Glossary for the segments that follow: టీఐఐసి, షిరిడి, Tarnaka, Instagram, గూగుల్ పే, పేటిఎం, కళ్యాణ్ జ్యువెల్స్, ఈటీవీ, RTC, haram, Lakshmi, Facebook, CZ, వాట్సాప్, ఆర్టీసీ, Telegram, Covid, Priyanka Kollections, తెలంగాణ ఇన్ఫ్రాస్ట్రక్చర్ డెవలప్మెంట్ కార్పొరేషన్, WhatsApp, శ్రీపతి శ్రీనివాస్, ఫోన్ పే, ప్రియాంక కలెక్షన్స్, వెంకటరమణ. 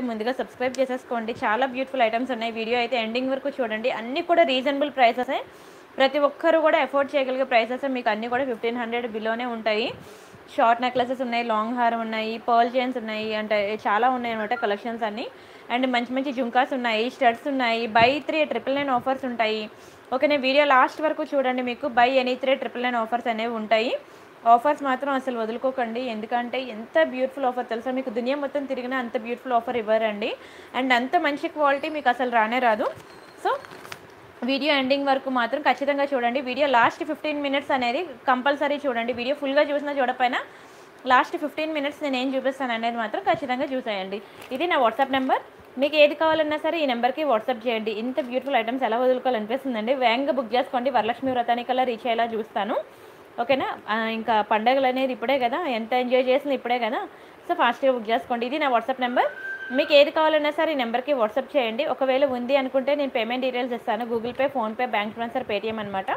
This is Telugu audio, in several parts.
मुझे सब्सक्राइब चाला ब्यूटीफुल आइटम्स ఉన్నాయి वीडियो అయితే ఎండింగ్ వరకు చూడండి అన్ని కూడా రీజనబుల్ ప్రైసెస్ ఏ ప్రతి ఒక్కరు కూడా అఫోర్డ్ చేయగలిగే ప్రైసెస్ మీకు అన్ని కూడా 1500 బిలోనే ఉంటాయి షార్ట్ నెక్లెసెస్ ఉన్నాయి లాంగ్ హారం ఉన్నాయి పర్ల్ చైన్స్ ఉన్నాయి అంటే చాలా ఉన్నాయి అన్నమాట కలెక్షన్స్ అన్ని అండ్ మంచి మంచి జుంకాస్ ఉన్నాయి స్టడ్స్ ఉన్నాయి బై 3 999 ఆఫర్స్ ఉంటాయి ఓకేనే వీడియో లాస్ట్ వరకు చూడండి మీకు బై ఎనీ 3 999 ఆఫర్స్ అనేవి ఉంటాయి ఆఫర్స్ మాత్రం అసలు వదులుకోకండి ఎందుకంటే ఎంత బ్యూటిఫుల్ ఆఫర్ తెలుసా మీకు దునియా మొత్తం తిరిగినా అంత బ్యూటిఫుల్ ఆఫర్ ఇవ్వరండి అండ్ అంత మంచి క్వాలిటీ మీకు అసలు రానే రాదు సో వీడియో ఎండింగ్ వరకు మాత్రం ఖచ్చితంగా చూడండి వీడియో లాస్ట్ 15 నిమిషాలు అనేది కంపల్సరీ చూడండి వీడియో ఫుల్ గా చూసినా చూడకపోయినా లాస్ట్ 15 నిమిషాలు నేను ఏం చూపిస్తాను అనేది మాత్రం ఖచ్చితంగా చూసేయండి ఇది నా వాట్సాప్ నంబర్ మీకు ఏది కావాలన్నా సరే ఈ నంబర్ కి వాట్సాప్ చేయండి ఇంత బ్యూటిఫుల్ ఐటమ్స్ ఎలా వదులుకోవాలనిపిస్తుందండి వేగంగా బుక్ చేసుకోండి వరలక్ష్మి వ్రతానికల్లా రీచ్ అయ్యేలా చూస్తాను ఓకేనా ఇంకా పండగలనేది ఇప్పుడే కదా ఎంత ఎంజాయ్ చేసినా ఇప్పుడే కదా సో ఫాస్ట్ గా బుక్ చేసుకోండి ఇది నా వాట్సాప్ నంబర్ మీకు ఏది కావాలన్నా సరే ఈ నంబర్ కి వాట్సాప్ చేయండి ఒకవేళ ఉంది అనుకుంటే నేను పేమెంట్ డీటెయిల్స్ ఇస్తాను గూగుల్ పే ఫోన్ పే bank transfer పేటిఎం అన్నమాట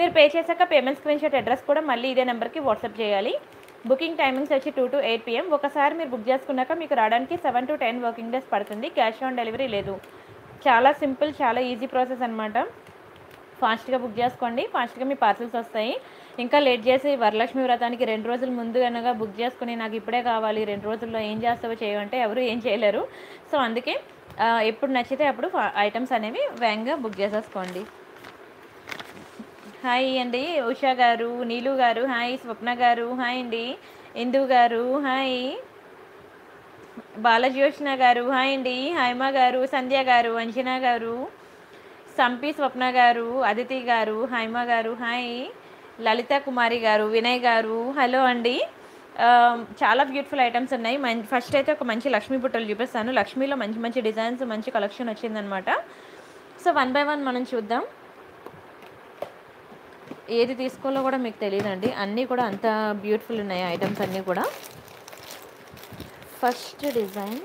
మీరు పే చేశాక పేమెంట్ స్క్రీన్ షాట్ అడ్రస్ కూడా మళ్ళీ ఇదే నంబర్ కి వాట్సాప్ చేయాలి బుకింగ్ టైమింగ్స్ వచ్చి 2 to 8 PM ఒకసారి మీరు బుక్ చేసుకున్నాక మీకు రావడానికి 7 to 10 వర్కింగ్ డేస్ పడుతుంది క్యాష్ ఆన్ డెలివరీ లేదు చాలా సింపుల్ చాలా ఈజీ ప్రాసెస్ అన్నమాట फास्ट గా బుక్ చేసుకోండి फास्ट గా మీ పార్సల్స్ వస్తాయి ఇంకా లేట్ చేసి వరలక్ష్మి వ్రతానికి 2 రోజుల ముందుగానగా బుక్ చేసుకుని నాకు ఇప్పుడే కావాలి 2 రోజుల్లో ఏం చేస్తావో చేయంటే ఎవరు ఏం చేయలేరు సో అందుకే ఎప్పుడు నచ్చితే అప్పుడు ఐటమ్స్ అనేవి వేగంగా బుక్ చేసుకోండి హాయ్ అండి ఉషా గారు నీలు గారు హాయ్ స్వప్న గారు హాయ్ అండి ఇందు గారు హాయ్ బాలజ్యోష్ణ గారు హాయ్ అండి హైమా గారు సంధ్య గారు అంజనా గారు संपी स्वप्न गारू अदिति गारू हाइमा गारू हाई ललिता कुमारी गारू विनय गारू हेलो अंडी चाला ब्यूटीफुल आइटम्स उन्नाई फर्स्ट अयिते मंची लक्ष्मी बुट्टलु चूपिस्तानु लक्ष्मीलो मंची मंची डिजाइन्स मंची कलेक्शन वच्चिंदन्नमाट सो वन बाय वन मनं चूद्दाम ఏది తీసుకోవాలో కూడా మీకు తెలియదండి అన్నీ కూడా అంత బ్యూటిఫుల్ ఉన్నాయి ఐటమ్స్ అన్నీ కూడా ఫస్ట్ డిజైన్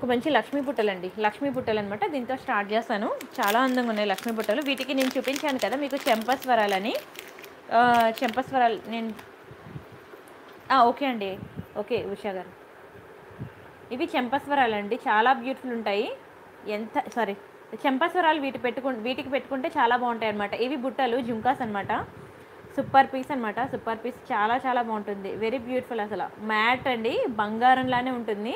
ఒక మంచి లక్ష్మీ బుట్టలండి లక్ష్మీ బుట్టలు అన్నమాట దీంతో స్టార్ట్ చేశాను చాలా అందంగా ఉన్నాయి లక్ష్మీ బుట్టలు వీటికి నేను చూపించాను కదా మీకు చెంపస్వరాలని చెంపస్వరాలు నేను ఓకే అండి ఓకే ఉషా గారు ఇవి చెంపస్వరాలండి చాలా బ్యూటిఫుల్ ఉంటాయి ఎంత సారీ చెంపస్వరాలు వీటికి పెట్టుకుంటే చాలా బాగుంటాయి అన్నమాట ఇవి బుట్టలు జుంకాస్ అన్నమాట సూపర్ పీస్ అన్నమాట సూపర్ పీస్ చాలా చాలా బాగుంటుంది వెరీ బ్యూటిఫుల్ అసలు మ్యాట్ అండి బంగారంలానే ఉంటుంది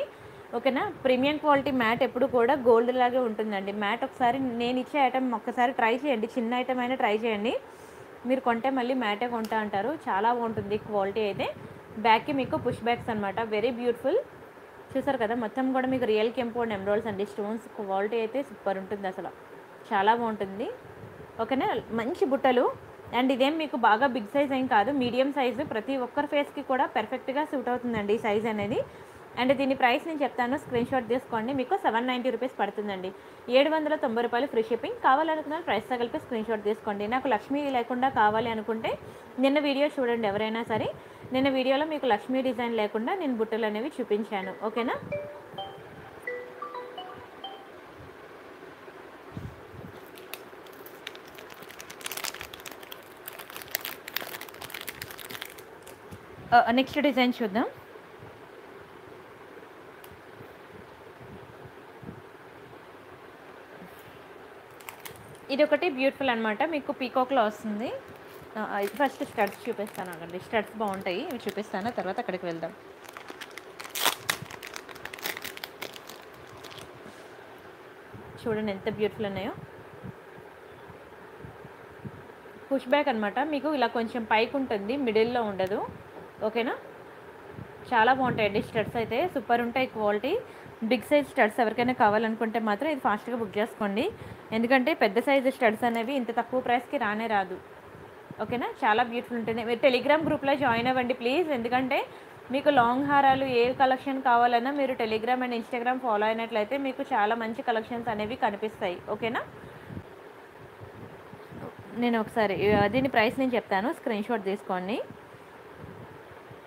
ఓకేనా ప్రీమియం క్వాలిటీ మ్యాట్ ఎప్పుడు కూడా గోల్డ్ లాగే ఉంటుందండి మ్యాట్ ఒకసారి నేను ఇచ్చే ఐటమ్ ఒక్కసారి ట్రై చేయండి చిన్న ఐటమ్ అయినా ట్రై చేయండి మీరు కొంటే మళ్ళీ మ్యాటే కొంటా అంటారు చాలా బాగుంటుంది క్వాలిటీ అయితే బ్యాక్కి మీకు పుష్ బ్యాక్స్ అనమాట వెరీ బ్యూటిఫుల్ చూసారు కదా మొత్తం కూడా మీకు రియల్ కెంపోర్డ్ ఎమరాల్డ్స్ అండి స్టోన్స్ క్వాలిటీ అయితే సూపర్ ఉంటుంది అసలు చాలా బాగుంటుంది ఓకేనా మంచి బుట్టలు అండ్ ఇదేం మీకు బాగా బిగ్ సైజ్ ఏం కాదు మీడియం సైజు ప్రతి ఒక్కరి ఫేస్కి కూడా పర్ఫెక్ట్గా సూట్ అవుతుందండి ఈ సైజ్ అనేది అండ్ దీని ప్రైస్ నేను చెప్తాను స్క్రీన్ షాట్ తీసుకోండి మీకు 790 రూపీస్ పడుతుందండి 790 రూపాయలు ఫ్రీ షిప్పింగ్ కావాలనుకున్న ప్రైస్తో కలిపి స్క్రీన్ షాట్ తీసుకోండి నాకు లక్ష్మీ లేకుండా కావాలి అనుకుంటే నిన్న వీడియో చూడండి ఎవరైనా సరే నిన్న వీడియోలో మీకు లక్ష్మీ డిజైన్ లేకుండా నేను బుట్టలు అనేవి చూపించాను ఓకేనా నెక్స్ట్ డిజైన్ చూద్దాం ఇదొకటి బ్యూటిఫుల్ అన్నమాట మీకు పీకాక్లో వస్తుంది ఫస్ట్ స్టడ్స్ చూపిస్తాను అండి స్టడ్స్ బాగుంటాయి ఇవి చూపిస్తాను తర్వాత అక్కడికి వెళ్దాం చూడండి ఎంత బ్యూటిఫుల్ ఉన్నాయో పుష్ బ్యాక్ అనమాట మీకు ఇలా కొంచెం పైకి ఉంటుంది మిడిల్లో ఉండదు ఓకేనా చాలా బాగుంటాయండి స్టడ్స్ అయితే సూపర్ ఉంటాయి క్వాలిటీ బిగ్ సైజ్ స్టడ్స్ ఎవరికైనా కావాలనుకుంటే మాత్రం ఇది ఫాస్ట్గా బుక్ చేసుకోండి ఎందుకంటే పెద్ద సైజు స్టడ్స్ అనేవి ఇంత తక్కువ ప్రైస్కి రానే రాదు ఓకేనా చాలా బ్యూటిఫుల్ ఉంటుంది మీరు టెలిగ్రామ్ గ్రూప్లో జాయిన్ అవ్వండి ప్లీజ్ ఎందుకంటే మీకు లాంగ్ హారాలు ఏ కలెక్షన్ కావాలన్నా మీరు టెలిగ్రామ్ అండ్ ఇన్స్టాగ్రామ్ ఫాలో అయినట్లయితే మీకు చాలా మంచి కలెక్షన్స్ అనేవి కనిపిస్తాయి ఓకేనా నేను ఒకసారి దీని ప్రైస్ నేను చెప్తాను స్క్రీన్ షాట్ తీసుకోండి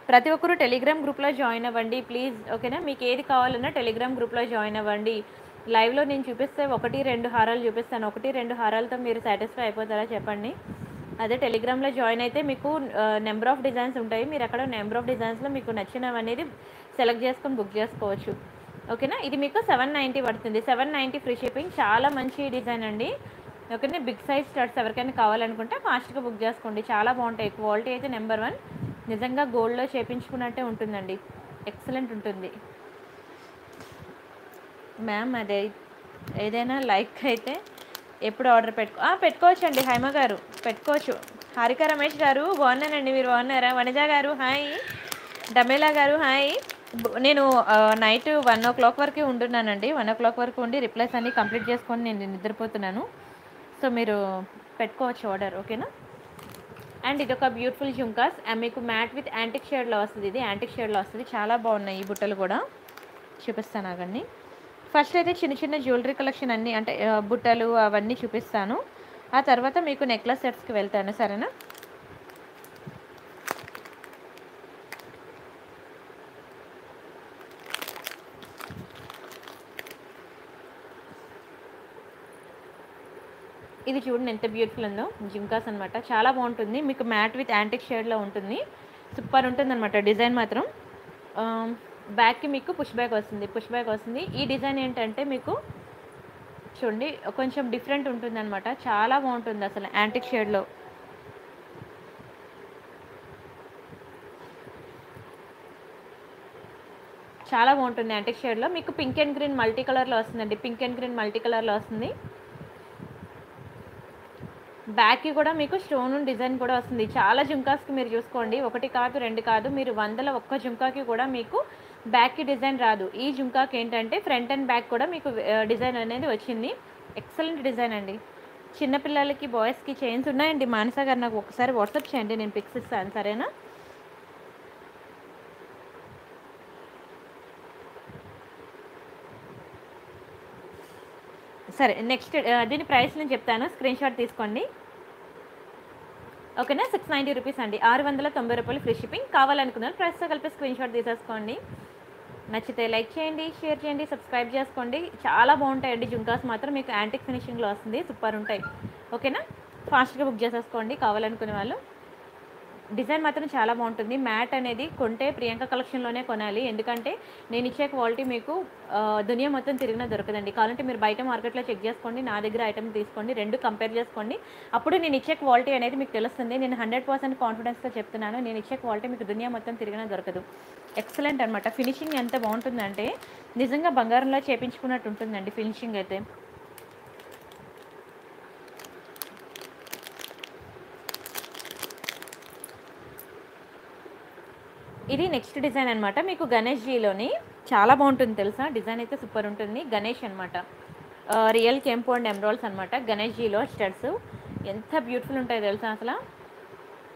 ప్రతి ఒక్కరు టెలిగ్రామ్ గ్రూప్లో జాయిన్ అవ్వండి ప్లీజ్ ఓకేనా మీకు ఏది కావాలన్నా టెలిగ్రామ్ గ్రూప్లో జాయిన్ అవ్వండి లైవ్లో నేను చూపిస్తే 1-2 హారాలు చూపిస్తాను 1-2 హారాలతో మీరు సాటిస్ఫై అయిపోతారా చెప్పండి అదే టెలిగ్రామ్ లో జాయిన్ అయితే మీకు నెంబర్ ఆఫ్ డిజైన్స్ ఉంటాయి. మీరు అక్కడ నెంబర్ ఆఫ్ డిజైన్స్ లో మీకు నచ్చినవి అనేది సెలెక్ట్ చేసుకొని బుక్ చేసుకోవచ్చు. ఓకేనా, ఇది మీకు 790 పడుతుంది. 790 ఫ్రీ షిప్పింగ్. చాలా మంచి డిజైన్ అండి. ఓకేనా, బిగ్ సైజ్ స్టడ్స్ ఎవరికైనా కావాలనుకుంటే ఫాస్ట్గా బుక్ చేసుకోండి. చాలా బాగుంటాయి. క్వాలిటీ అయితే నెంబర్ వన్. నిజంగా గోల్డ్లో చేయించుకున్నట్టే ఉంటుందండి. ఎక్సలెంట్ ఉంటుంది మ్యామ్. అదే ఏదైనా లైక్ అయితే ఎప్పుడు ఆర్డర్ పెట్టుకోవచ్చు అండి. హైమ గారు పెట్టుకోవచ్చు. హారిక రమేష్ గారు బాగున్నానండి, మీరు బాగున్నారా? వనిజ గారు హాయ్. డమేలా గారు హాయ్. నేను నైట్ 1 o'clock వరకు ఉంటున్నానండి. 1 o'clock వరకు ఉండి రిప్లైస్ అన్నీ కంప్లీట్ చేసుకొని నేను నిద్రపోతున్నాను. సో మీరు పెట్టుకోవచ్చు ఆర్డర్. ఓకేనా. అండ్ ఇదొక బ్యూటిఫుల్ జుంకాస్. మీకు మ్యాట్ విత్ యాంటిక్ షేడ్లో వస్తుంది. ఇది యాంటిక్ షేడ్లో వస్తుంది. చాలా బాగున్నాయి ఈ బుట్టలు కూడా. చూపిస్తాను అవన్నీ. ఫస్ట్ అయితే చిన్న చిన్న జ్యువెలరీ కలెక్షన్ అన్నీ అంటే బుట్టలు అవన్నీ చూపిస్తాను. ఆ తర్వాత మీకు నెక్లెస్ సెట్స్కి వెళ్తాను. సరేనా. ఇది చూడండి ఎంత బ్యూటిఫుల్ ఉందో. జింకాస్ అనమాట. చాలా బాగుంటుంది. మీకు మ్యాట్ విత్ యాంటిక్ షేడ్లో ఉంటుంది. సూపర్ ఉంటుంది అనమాట. డిజైన్ మాత్రం బ్యాక్కి మీకు పుష్ బ్యాక్ వస్తుంది. ఈ డిజైన్ ఏంటంటే మీకు చూడండి కొంచెం డిఫరెంట్ ఉంటుంది అనమాట. చాలా బాగుంటుంది అసలు. యాంటిక్ షేడ్లో చాలా బాగుంటుంది. యాంటిక్ షేడ్లో మీకు పింక్ అండ్ గ్రీన్ మల్టీ కలర్లో వస్తుందండి. బ్యాక్కి కూడా మీకు స్టోన్ డిజైన్ కూడా వస్తుంది. చాలా జుంకాస్కి మీరు చూసుకోండి, 1 కాదు 2 కాదు, మీరు 100ల ఒక్క జుంకాకి కూడా మీకు బ్యాక్కి డిజైన్ రాదు. ఈ జుంకాకి ఏంటంటే ఫ్రంట్ అండ్ బ్యాక్ కూడా మీకు డిజైన్ అనేది వచ్చింది. ఎక్సలెంట్ డిజైన్ అండి. చిన్నపిల్లలకి బాయ్స్కి చైన్స్ ఉన్నాయండి. మానస గారు నాకు ఒకసారి వాట్సాప్ చేయండి, నేను పిక్స్ ఇస్తాను. సరేనా. సరే, నెక్స్ట్ దీని ప్రైస్ నేను చెప్తాను. స్క్రీన్ షాట్ తీసుకోండి. ఓకేనా. 690 రూపీస్ అండి. 690 రూపాయలు ఫ్రీ షిప్పింగ్. కావాలనుకున్నారు ప్రైస్తో కలిపి స్క్రీన్ షాట్ తీసేసుకోండి. నచ్చితే లైక్ చేయండి, షేర్ చేయండి, సబ్స్క్రైబ్ చేసుకోండి. చాలా బాగుంటాయండి జుంకాస్ మాత్రం. మీకు యాంటిక్ ఫినిషింగ్లో వస్తుంది. సూపర్ ఉంటాయి. ఓకేనా. ఫాస్ట్గా బుక్ చేసేసుకోండి కావాలనుకునే వాళ్ళు. డిజైన్ మాత్రం చాలా బాగుంటుంది. మ్యాట్ అనేది కొంటే ప్రియాంక కలెక్షన్లోనే కొనాలి. ఎందుకంటే నేను ఇచ్చే క్వాలిటీ మీకు దునియా మొత్తం తిరిగినా దొరకదండి. కావాలంటే మీరు బయట మార్కెట్లో చెక్ చేసుకోండి, నా దగ్గర ఐటమ్ తీసుకోండి, 2 కంపేర్ చేసుకోండి. అప్పుడు నేను ఇచ్చే క్వాలిటీ అనేది మీకు తెలుస్తుంది. నేను 100% కాన్ఫిడెన్స్తో చెప్తున్నాను. నేను ఇచ్చే క్వాలిటీ మీకు దునియా మొత్తం తిరిగినా దొరకదు. ఎక్సలెంట్ అనమాట. ఫినిషింగ్ ఎంత బాగుంటుందంటే నిజంగా బంగారంలో చేయించుకున్నట్టు ఉంటుందండి ఫినిషింగ్ అయితే. ఇది నెక్స్ట్ డిజైన్ అనమాట. మీకు గణేష్జీలోని చాలా బాగుంటుంది తెలుసా. డిజైన్ అయితే సూపర్ ఉంటుంది. గణేష్ అనమాట. రియల్ కెంపు అండ్ ఎమరాల్డ్స్ అనమాట. గణేష్జీలో స్టడ్స్ ఎంత బ్యూటిఫుల్ ఉంటాయి తెలుసా అసలు.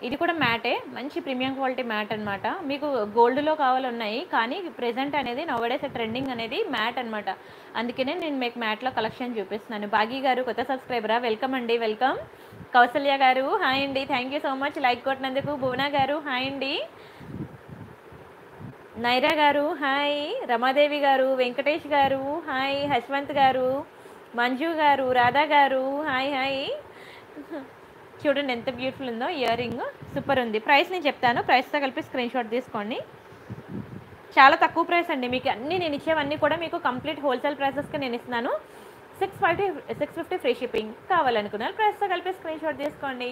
ఇది కూడా మ్యాటే. మంచి ప్రీమియం క్వాలిటీ మ్యాట్ అనమాట. మీకు గోల్డ్లో కావాలన్నాయి కానీ ప్రెజెంట్ అనేది నవ్వడేస్ ట్రెండింగ్ అనేది మ్యాట్ అనమాట. అందుకనే నేను మీకు మ్యాట్లో కలెక్షన్ చూపిస్తున్నాను. బాగీ గారు కొత్త సబ్స్క్రైబరా, వెల్కమ్ అండి, వెల్కమ్. కౌసల్య గారు హాయ్ అండి, thank you so much like కొట్టినందుకు. భువనా గారు హాయ్ అండి. నైరా గారు హాయ్. రమాదేవి గారు, వెంకటేష్ గారు హాయ్. హస్వంత్ గారు, మంజు గారు, రాధా గారు హాయ్ హాయ్. చూడండి ఎంత బ్యూటిఫుల్ ఉందో. ఇయర్ రింగ్ సూపర్ ఉంది. ప్రైస్ నేను చెప్తాను, ప్రైస్తో కలిపి స్క్రీన్ షాట్ తీసుకోండి. చాలా తక్కువ ప్రైస్ అండి. మీకు అన్నీ నేను ఇచ్చేవన్నీ కూడా మీకు కంప్లీట్ హోల్సేల్ ప్రైసెస్కి నేను ఇస్తున్నాను. 650 ఫ్రీ షిప్పింగ్. కావాలనుకున్నారు ప్రైస్తో కలిపి స్క్రీన్ షాట్ తీసుకోండి.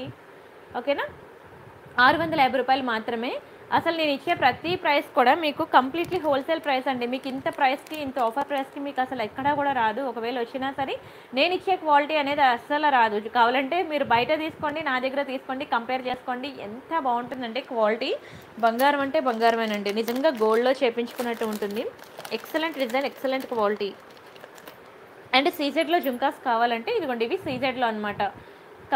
ఓకేనా. 650 రూపాయలు మాత్రమే. అసలు నేను ఇచ్చే ప్రతి ప్రైస్ కూడా మీకు కంప్లీట్లీ హోల్సేల్ ప్రైస్ అండి. మీకు ఇంత ప్రైస్కి, ఇంత ఆఫర్ ప్రైస్కి మీకు అసలు ఎక్కడా కూడా రాదు. ఒకవేళ వచ్చినా సరే నేను ఇచ్చే క్వాలిటీ అనేది అస్సలు రాదు. కావాలంటే మీరు బయట తీసుకోండి, నా దగ్గర తీసుకోండి, కంపేర్ చేసుకోండి. ఎంత బాగుంటుందంటే క్వాలిటీ. బంగారం అంటే బంగారమేనండి. నిజంగా గోల్డ్లో చేయించుకున్నట్టు ఉంటుంది. Excellent design, excellent quality. And సీజెడ్లో జుంకాస్ కావాలంటే ఇదిగోండి, ఇవి సీజెడ్లో అనమాట.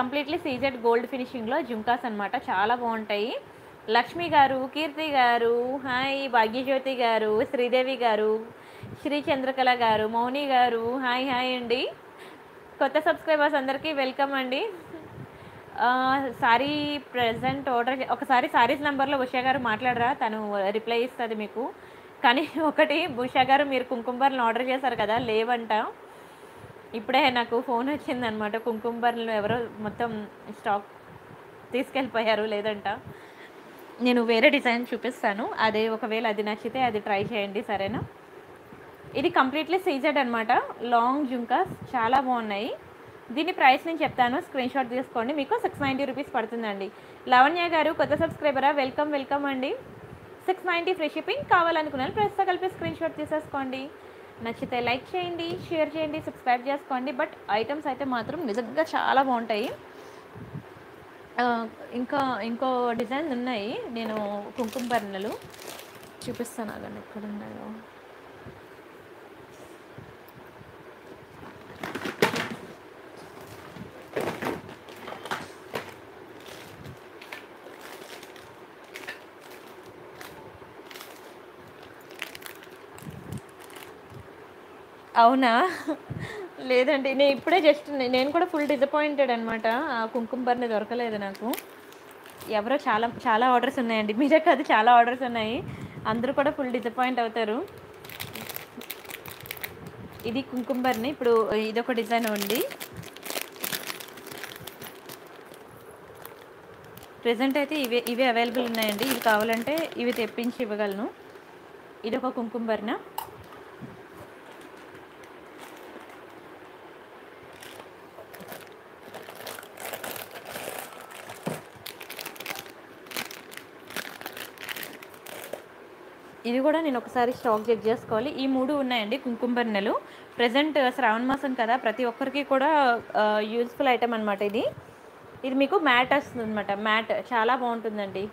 కంప్లీట్లీ సీజెడ్ గోల్డ్ ఫినిషింగ్లో జుంకాస్ అనమాట. చాలా బాగుంటాయి. లక్ష్మి గారు, కీర్తి గారు హాయ్. భాగ్యజ్యోతి గారు, శ్రీదేవి గారు, శ్రీ చంద్రకళ గారు, మౌని గారు హాయ్ హాయ్ అండి. కొత్త సబ్స్క్రైబర్స్ అందరికీ వెల్కమ్ అండి. సారీ ప్రజెంట్ ఆర్డర్ ఒకసారి సారీస్ నెంబర్లో ఉషా గారు మాట్లాడరా, తను రిప్లై ఇస్తుంది మీకు. కానీ ఒకటి ఉషా గారు, మీరు కుంకుంబర్లను ఆర్డర్ చేశారు కదా, లేవంట. ఇప్పుడే నాకు ఫోన్ వచ్చిందనమాట. కుంకుంబర్లు ఎవరో మొత్తం స్టాక్ తీసుకెళ్ళిపోయారు లేదంట. నేను వేరే డిజైన్ చూపిస్తాను, అదే ఒకవేళ అది నచ్చితే అది ట్రై చేయండి సరేనా. ఇది కంప్లీట్లీ సీజెడ్ అన్నమాట, లాంగ్ జుంకాస్ చాలా బాగున్నాయి. దీని ప్రైస్ నేను చెప్తాను, స్క్రీన్ షాట్ తీసుకోండి. మీకు 690 రూపీస్ పడుతుందండి. లావణ్య గారు కొత్త సబ్స్క్రైబరా, వెల్కమ్ వెల్కమ్ అండి. 690 ఫ్రీ షిప్పింగ్. కావాలనుకున్నాను ప్రైస్తో కలిపి స్క్రీన్ షాట్ తీసేసుకోండి. నచ్చితే లైక్ చేయండి, షేర్ చేయండి, సబ్స్క్రైబ్ చేసుకోండి. బట్ ఐటమ్స్ అయితే మాత్రం నిజంగా చాలా బాగుంటాయి. ఇంకో డిజైన్ ఉన్నాయి, నేను కుంకుమ బర్ణలు చూపిస్తాను అలా ఎక్కడ ఉన్నాయో. అవునా, లేదండి నేను ఇప్పుడే జస్ట్ నేను కూడా ఫుల్ డిసప్పాయింటెడ్ అనమాట. ఆ కుంకుమ బర్ని దొరకలేదు నాకు. ఎవరో చాలా ఆర్డర్స్ ఉన్నాయండి, మీరే కాదు చాలా ఆర్డర్స్ ఉన్నాయి, అందరూ కూడా ఫుల్ డిసప్పాయింట్ అవుతారు. ఇది కుంకుమ బర్ని. ఇప్పుడు ఇదొక డిజైన్ ఉంది, ప్రెజెంట్ అయితే ఇవే అవైలబుల్ ఉన్నాయండి. ఇవి కావాలంటే ఇవి తెప్పించి ఇవ్వగలను. ఇదొక కుంకుమ బర్నా. ఇది కూడా నేను ఒకసారి స్టాక్ చెక్ చేసుకోవాలి. ఈ మూడు ఉన్నాయండి కుంకుమ బర్ణలు. ప్రజెంట్ శ్రావణ మాసం కదా, ప్రతి ఒక్కరికి కూడా యూజ్ఫుల్ ఐటమ్ అనమాట. ఇది మీకు మ్యాట్ వస్తుంది అనమాట. మ్యాట్ చాలా బాగుంటుందండి.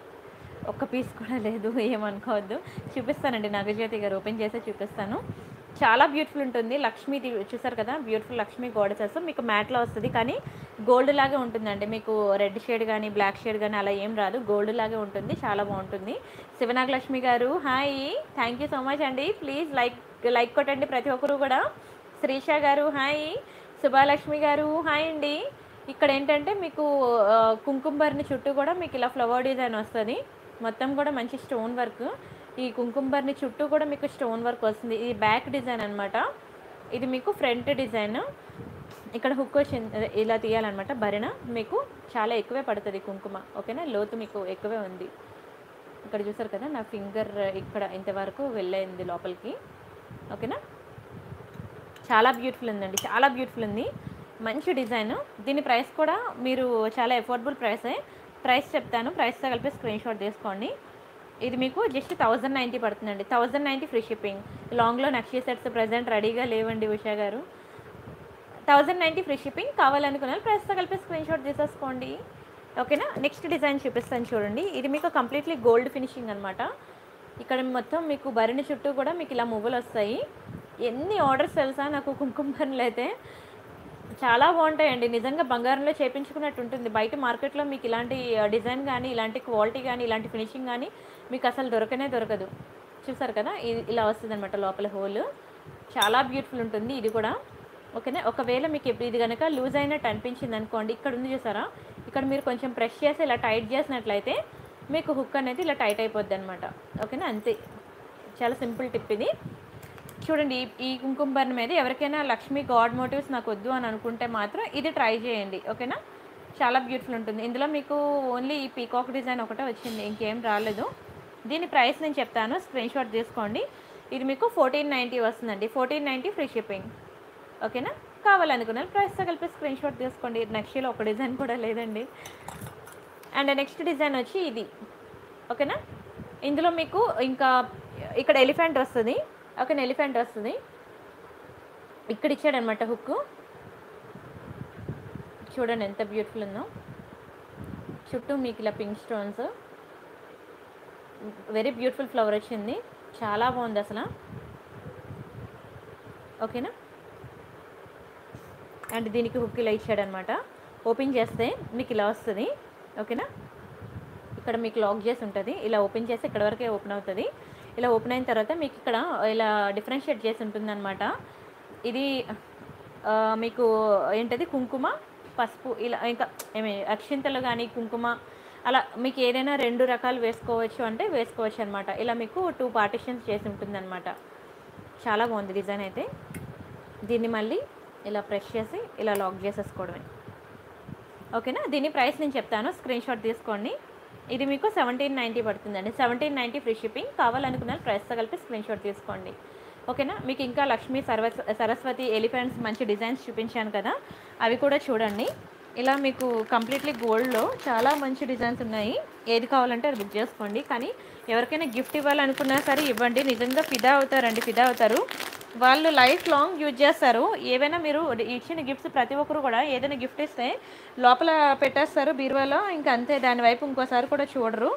ఒక్క పీస్ కూడా లేదు, ఏమనుకోవద్దు. చూపిస్తానండి, నాగజ్యోతి గారు ఓపెన్ చేసి చూపిస్తాను. చాలా బ్యూటిఫుల్ ఉంటుంది. లక్ష్మీ చూసారు కదా, బ్యూటిఫుల్ లక్ష్మీ గోడచేస్తాం. మీకు మ్యాట్లో వస్తుంది కానీ గోల్డ్ లాగే ఉంటుందండి. మీకు రెడ్ షేడ్ కానీ బ్లాక్ షేడ్ కానీ అలా ఏం రాదు, గోల్డ్ లాగే ఉంటుంది. చాలా బాగుంటుంది. శివనాగలక్ష్మి గారు hi, thank you so much అండి. ప్లీజ్ లైక్ కొట్టండి ప్రతి ఒక్కరు కూడా. శ్రీష గారు హాయ్, సుభాలక్ష్మి గారు హాయ్ అండి. ఇక్కడ ఏంటంటే మీకు కుంకుమబర్ని చుట్టూ కూడా మీకు ఇలా ఫ్లవర్ డిజైన్ వస్తుంది. మొత్తం కూడా మంచి స్టోన్ వర్క్. ఈ కుంకుమబర్ని చుట్టూ కూడా మీకు స్టోన్ వర్క్ వస్తుంది. ఇది బ్యాక్ డిజైన్ అనమాట. ఇది మీకు ఫ్రంట్ డిజైన్. ఇక్కడ హుక్ వచ్చింది, ఇలా తీయాలన్నమాట. బరిన మీకు చాలా ఎక్కువే పడుతుంది కుంకుమ, ఓకేనా. లోతు మీకు ఎక్కువే ఉంది. ఇక్కడ చూసారు కదా, నా ఫింగర్ ఇక్కడ ఇంతవరకు వెళ్ళింది లోపలికి, ఓకేనా. చాలా బ్యూటిఫుల్ ఉందండి, చాలా బ్యూటిఫుల్ ఉంది, మంచి డిజైన్. దీని ప్రైస్ కూడా మీరు చాలా ఎఫోర్డబుల్ ప్రైసే. ప్రైస్ చెప్తాను, ప్రైస్తో కలిపి స్క్రీన్ షాట్ తీసుకోండి. ఇది మీకు జస్ట్ 1090 పడుతుందండి. 1090 ఫ్రీ షిప్పింగ్. లాంగ్లో నక్షి సెట్స్ ప్రజెంట్ రెడీగా లేవండి ఉషా గారు. 1090 ఫ్రీ షిప్పింగ్. కావాలనుకున్న ప్రైస్తో కలిపి స్క్రీన్ షాట్ తీసేసుకోండి, ఓకేనా. నెక్స్ట్ డిజైన్ చూపిస్తాను చూడండి. ఇది మీకు కంప్లీట్లీ గోల్డ్ ఫినిషింగ్ అనమాట. ఇక్కడ మొత్తం మీకు బరిని చుట్టూ కూడా మీకు ఇలా మువ్వలు వస్తాయి. ఎన్ని ఆర్డర్స్ తెలుసా నాకు కుంకుమ బర్ణలు అయితే, చాలా బాగుంటాయండి. నిజంగా బంగారంలో చేయించుకున్నట్టు ఉంటుంది. బయట మార్కెట్లో మీకు ఇలాంటి డిజైన్ కానీ ఇలాంటి క్వాలిటీ కానీ ఇలాంటి ఫినిషింగ్ కానీ మీకు అసలు దొరకదు. చూసారు కదా, ఇది ఇలా వస్తుంది అనమాట లోపల హోల్. చాలా బ్యూటిఫుల్ ఉంటుంది ఇది కూడా, ఓకేనా. ఒకవేళ మీకు ఇది కనుక లూజ్ అయినట్టు అనిపించింది అనుకోండి, ఇక్కడ ఉంది చూసారా, ఇక్కడ మీరు కొంచెం ప్రెస్ చేసి ఇలా టైట్ చేసినట్లయితే మీకు హుక్ అనేది ఇలా టైట్ అయిపోద్ది అనమాట, ఓకేనా. అంతే, చాలా సింపుల్ టిప్ ఇది. చూడండి, ఈ కుంకుమ బర్ణం మీద ఎవరికైనా లక్ష్మీ గాడ్ మోటివ్స్ నాకు వద్దు అని అనుకుంటే మాత్రం ఇది ట్రై చేయండి, ఓకేనా. చాలా బ్యూటిఫుల్ ఉంటుంది. ఇందులో మీకు ఓన్లీ ఈ పీకాక్ డిజైన్ ఒకటే వచ్చింది, ఇంకేం రాలేదు. దీని ప్రైస్ నేను చెప్తాను, స్క్రీన్ షాట్ తీసుకోండి. ఇది మీకు 1490 వస్తుందండి. 1490 ఫ్రీ షిప్పింగ్, ఓకేనా. కావాలనుకున్నారు ప్రైస్తో కలిపి స్క్రీన్ షాట్ తీసుకోండి. నెక్స్ట్లో ఒక డిజైన్ కూడా లేదండి. అండ్ నెక్స్ట్ డిజైన్ వచ్చి ఇది, ఓకేనా. ఇందులో మీకు ఇంకా ఇక్కడ ఎలిఫెంట్ వస్తుంది, ఒక ఎలిఫెంట్ వస్తుంది. ఇక్కడ ఇచ్చాడనమాట హుక్. చూడండి ఎంత బ్యూటిఫుల్ ఉందో. చుట్టూ మీకు ఇలా pink stones, very beautiful flower వచ్చింది. చాలా బాగుంది అసలు, ఓకేనా. అండ్ దీనికి హుక్ ఇలా ఇచ్చాడనమాట. ఓపెన్ చేస్తే మీకు ఇలా వస్తుంది, ఓకేనా. ఇక్కడ మీకు లాక్ చేసి ఉంటుంది. ఇలా ఓపెన్ చేస్తే ఇక్కడ వరకే ఓపెన్ అవుతుంది. ఇలా ఓపెన్ అయిన తర్వాత మీకు ఇక్కడ ఇలా డిఫరెన్షియేట్ చేసి ఉంటుందన్నమాట. ఇది మీకు ఏంటది, కుంకుమ పసుపు ఇలా, ఇంకా ఏమి అక్షింతలు కానీ కుంకుమ అలా మీకు ఏదైనా రెండు రకాలు వేసుకోవచ్చు అంటే వేసుకోవచ్చు అనమాట. ఇలా మీకు 2 పార్టిషన్స్ చేసి ఉంటుందన్నమాట. చాలా బాగుంది డిజైన్ అయితే. దీన్ని మళ్ళీ ఇలా ప్రెస్ చేసి ఇలా లాక్ చేసేసుకోవడమే, ఓకేనా. దీని ప్రైస్ నేను చెప్తాను, స్క్రీన్ షాట్ తీసుకోండి. ఇది మీకు 1790 పడుతుందండి. 1790 ఫ్రీ షిప్పింగ్. కావాలనుకున్న ప్రైస్తో కలిపి స్క్రీన్ షాట్ తీసుకోండి ఓకేనా. మీకు ఇంకా లక్ష్మీ సరస్వతి ఎలిఫెంట్స్ మంచి డిజైన్స్ చూపించాను కదా, అవి కూడా చూడండి. ఇలా మీకు కంప్లీట్లీ గోల్డ్లో చాలా మంచి డిజైన్స్ ఉన్నాయి. ఏది కావాలంటే అది బుక్ చేసుకోండి. కానీ ఎవరికైనా గిఫ్ట్ ఇవ్వాలనుకున్నా సరే ఇవ్వండి, నిజంగా ఫిదా అవుతారండి, ఫిదా అవుతారు వాళ్ళు, లైఫ్ లాంగ్ యూజ్ చేస్తారు. ఏవైనా మీరు ఇచ్చిన గిఫ్ట్స్ ప్రతి ఒక్కరు కూడా ఏదైనా గిఫ్ట్ ఇస్తే లోపల పెట్టేస్తారు బీరువాలో, ఇంకా అంతే, దానివైపు ఇంకోసారి కూడా చూడరు.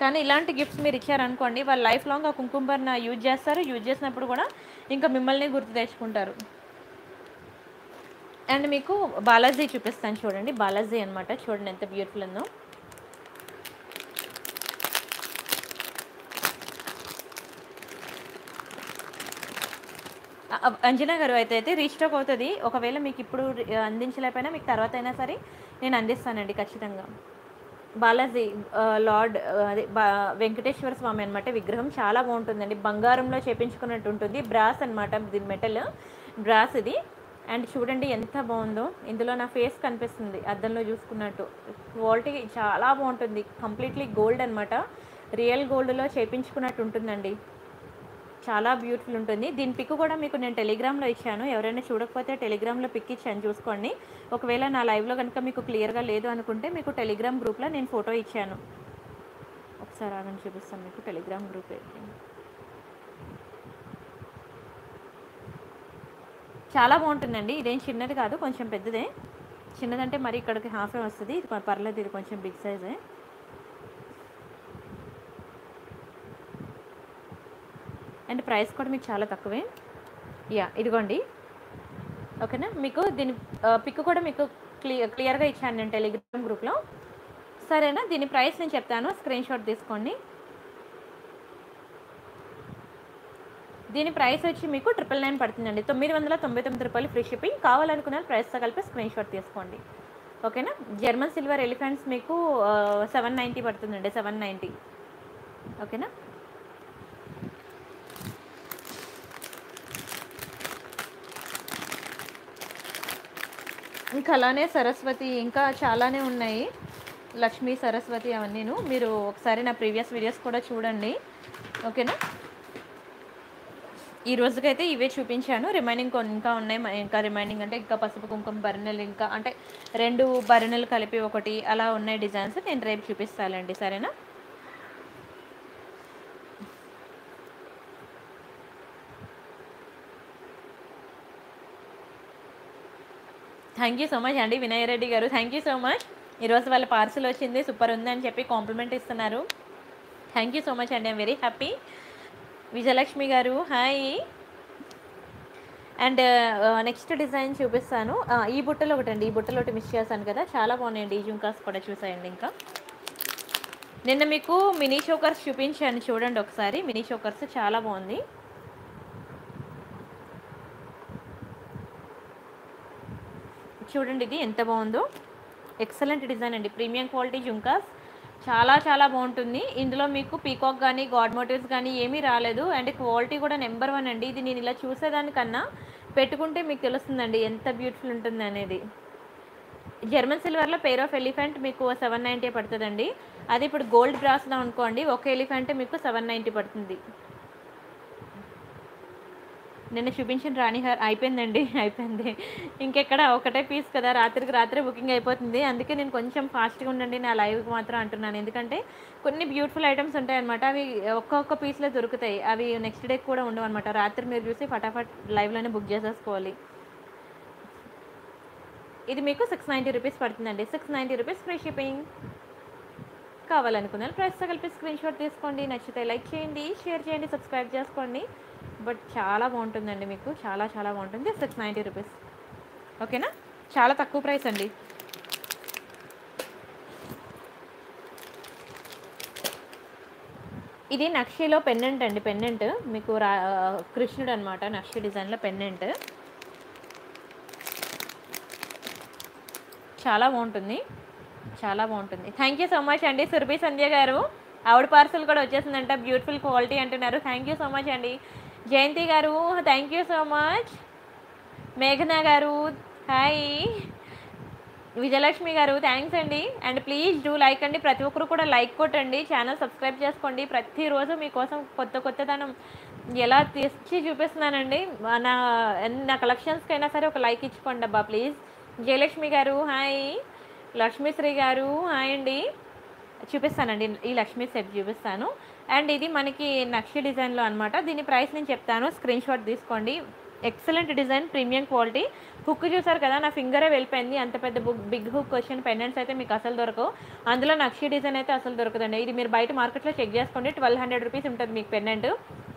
కానీ ఇలాంటి గిఫ్ట్స్ మీరు ఇచ్చారనుకోండి, వాళ్ళు లైఫ్ లాంగ్ ఆ కుంకుమబర్ణ యూజ్ చేస్తారు. యూజ్ చేసినప్పుడు కూడా ఇంకా మిమ్మల్ని గుర్తు తెచ్చుకుంటారు. అండ్ మీకు బాలాజీ చూపిస్తాను చూడండి, బాలాజీ అనమాట. చూడండి ఎంత బ్యూటిఫుల్ ఉందో. అంజనా గారు అయితే రీస్టాక్ అవుతుంది. ఒకవేళ మీకు ఇప్పుడు అందించలేకపోయినా మీకు తర్వాత అయినా సరే నేను అందిస్తానండి ఖచ్చితంగా. బాలాజీ లార్డ్ అదే వెంకటేశ్వర స్వామి అనమాట విగ్రహం. చాలా బాగుంటుందండి, బంగారంలో చేపించుకున్నట్టు ఉంటుంది. బ్రాస్ అనమాట, దీని మెటల్ బ్రాస్ ఇది. అండ్ చూడండి ఎంత బాగుందో, ఇందులో నా ఫేస్ కనిపిస్తుంది అద్దంలో చూసుకున్నట్టు. క్వాలిటీ చాలా బాగుంటుంది, కంప్లీట్లీ గోల్డ్ అనమాట, రియల్ గోల్డ్లో చేయించుకున్నట్టు ఉంటుందండి. చాలా బ్యూటిఫుల్ ఉంటుంది. దీని పిక్ కూడా మీకు నేను టెలిగ్రామ్లో ఇచ్చాను, ఎవరైనా చూడకపోతే టెలిగ్రామ్లో పిక్ ఇచ్చాను చూసుకోండి. ఒకవేళ నా లైవ్లో కనుక మీకు క్లియర్గా లేదు అనుకుంటే మీకు టెలిగ్రామ్ గ్రూప్లో నేను ఫోటో ఇచ్చాను. ఒకసారి ఆగని చూపిస్తాను మీకు టెలిగ్రామ్ గ్రూప్. చాలా బాగుంటుందండి. ఇదేం చిన్నది కాదు, కొంచెం పెద్దదే. చిన్నదంటే మరి ఇక్కడికి హాఫ్ వస్తుంది, ఇది పర్లేదు, ఇది కొంచెం బిగ్ సైజే. అండ్ ప్రైస్ కూడా మీకు చాలా తక్కువే. యా ఇదిగోండి ఓకేనా. మీకు దీని పిక్ కూడా మీకు క్లియర్గా ఇచ్చాను నేను టెలిగ్రామ్ గ్రూప్లో, సరేనా. దీని ప్రైస్ నేను చెప్తాను, స్క్రీన్ షాట్ తీసుకోండి. దీని ప్రైస్ వచ్చి మీకు 999 పడుతుందండి. 999 రూపాయలు ఫ్రీ షిప్పింగ్. కావాలనుకున్న ప్రైస్తో కలిపి స్క్రీన్ షాట్ తీసుకోండి ఓకేనా. జర్మన్ సిల్వర్ ఎలిఫెంట్స్ మీకు 790 పడుతుందండి, 790 ఓకేనా. ఇంకా అలానే సరస్వతి ఇంకా చాలానే ఉన్నాయి, లక్ష్మీ సరస్వతి అవన్నీను. మీరు ఒకసారి నా ప్రీవియస్ వీడియోస్ కూడా చూడండి ఓకేనా. ఈ రోజుకైతే ఇవే చూపించాను. రిమైనింగ్ ఇంకా ఉన్నాయి, ఇంకా రిమైనింగ్ అంటే ఇంకా పసుపు కుంకుమ బర్రెలు, ఇంకా అంటే 2 బర్రెలు కలిపి 1 అలా ఉన్నాయి డిజైన్స్. నేను రేపు చూపిస్తానండి సరేనా. థ్యాంక్ యూ సో మచ్ అండి వినయ్ రెడ్డి గారు, థ్యాంక్ యూ సో మచ్. ఈరోజు వాళ్ళ పార్సల్ వచ్చింది, సూపర్ ఉందని చెప్పి కాంప్లిమెంట్ ఇస్తున్నారు. థ్యాంక్ యూ సో మచ్ అండి, ఐఎమ్ వెరీ హ్యాపీ. విజయలక్ష్మి గారు హాయ్. అండ్ నెక్స్ట్ డిజైన్ చూపిస్తాను. ఈ బుట్టలో ఒకటండి, ఈ బుట్టలో ఒకటి మిస్ చేశాను కదా, చాలా బాగున్నాయండి. ఈ జుంకాస్ కూడా చూసాయండి. ఇంకా నిన్న మీకు మినీ చోకర్స్ చూపించాను చూడండి ఒకసారి, మినీ చోకర్స్ చాలా బాగుంది. చూడండి ఇది ఎంత బాగుందో, ఎక్సలెంట్ డిజైన్ అండి. ప్రీమియం క్వాలిటీ జుంకాస్ చాలా చాలా బాగుంటుంది. ఇందులో మీకు పీకాక్ కానీ గాడ్ మోటివ్స్ కానీ ఏమీ రాలేదు. అండ్ క్వాలిటీ కూడా నెంబర్ 1 అండి. ఇది నేను ఇలా చూసేదానికన్నా పెట్టుకుంటే మీకు తెలుస్తుందండి ఎంత బ్యూటిఫుల్ ఉంటుంది అనేది. జర్మన్ సిల్వర్లో పెయిర్ ఆఫ్ ఎలిఫెంట్ మీకు 790 పడుతుందండి. అది ఇప్పుడు గోల్డ్ బ్రాస్లో అనుకోండి, ఒక ఎలిఫెంట్ మీకు 790 పడుతుంది. నిన్న చూపించిన రాణిహార్ అయిపోయిందండి, అయిపోయింది. ఇంకెక్కడ ఒకటే పీస్ కదా, రాత్రికి రాత్రి బుకింగ్ అయిపోతుంది. అందుకే నేను కొంచెం ఫాస్ట్గా ఉండండి నా లైవ్కి మాత్రం అంటున్నాను, ఎందుకంటే కొన్ని బ్యూటిఫుల్ ఐటమ్స్ ఉంటాయన్నమాట. అవి ఒక్కొక్క పీస్లో దొరుకుతాయి, అవి నెక్స్ట్ డే కూడా ఉండవు అనమాట. రాత్రి మీరు చూసి ఫటాఫట్ లైవ్లోనే బుక్ చేసేసుకోవాలి. ఇది మీకు 690 రూపీస్ పడుతుందండి, 690 రూపీస్ ఫ్రీ షిప్పింగ్. కావాలనుకున్నారు ప్రైస్తో కలిపి స్క్రీన్ షాట్ తీసుకోండి. నచ్చితే లైక్ చేయండి, షేర్ చేయండి, సబ్స్క్రైబ్ చేసుకోండి. బట్ చాలా బాగుంటుందండి, మీకు చాలా చాలా బాగుంటుంది. 690 రూపీస్ ఓకేనా, చాలా తక్కువ ప్రైస్ అండి. ఇది నక్షిలో పెండెంట్ అండి, పెండెంట్ మీకు కృష్ణుడు అనమాట. నక్షి డిజైన్లో పెండెంట్ చాలా బాగుంటుంది, చాలా బాగుంటుంది. థ్యాంక్ యూ సో మచ్ అండి సురభి సంధ్య గారు. ఆవిడ పార్సల్ కూడా వచ్చేసిందంట, బ్యూటిఫుల్ క్వాలిటీ అంటున్నారు. థ్యాంక్ యూ సో మచ్ అండి. జయంతి గారు థ్యాంక్ యూ సో మచ్. మేఘనా గారు హాయ్. విజయలక్ష్మి గారు థాంక్స్ అండి అండ్ ప్లీజ్ డు లైక్ అండి ప్రతి ఒక్కరు కూడా లైక్ కొట్టండి ఛానల్ సబ్స్క్రైబ్ చేసుకోండి ప్రతి రోజు మీ కోసం కొత్త కొత్తదనం ఎలా తీసి చూపిస్తున్నానండి నా కలెక్షన్స్ కైనా సరే ఒక లైక్ ఇచ్చుకోండి అబ్బా ప్లీజ్ జయలక్ష్మి గారు హాయ్ లక్ష్మీశ్రీ గారు హాయ్ అండి చూపిస్తానండి ఈ లక్ష్మీ సెట్ చూపిస్తాను అండ్ ఇది మనకి నక్షి డిజైన్లో అన్నమాట దీని ప్రైస్ నేను చెప్తాను స్క్రీన్ షాట్ తీసుకోండి excellent design premium quality hook చూసారు కదా నా ఫింగరే వెళ్ళిపోయింది అంత పెద్ద బిగ్ హుక్ వచ్చిన పెండెంట్స్ అయితే మీకు అసలు దొరకవు అందులో నక్షి డిజైన్ అయితే అసలు దొరకదండి ఇది మీరు బయట మార్కెట్లో చెక్ చేసుకోండి 1200 రూపీస్ ఉంటుంది మీకు pendant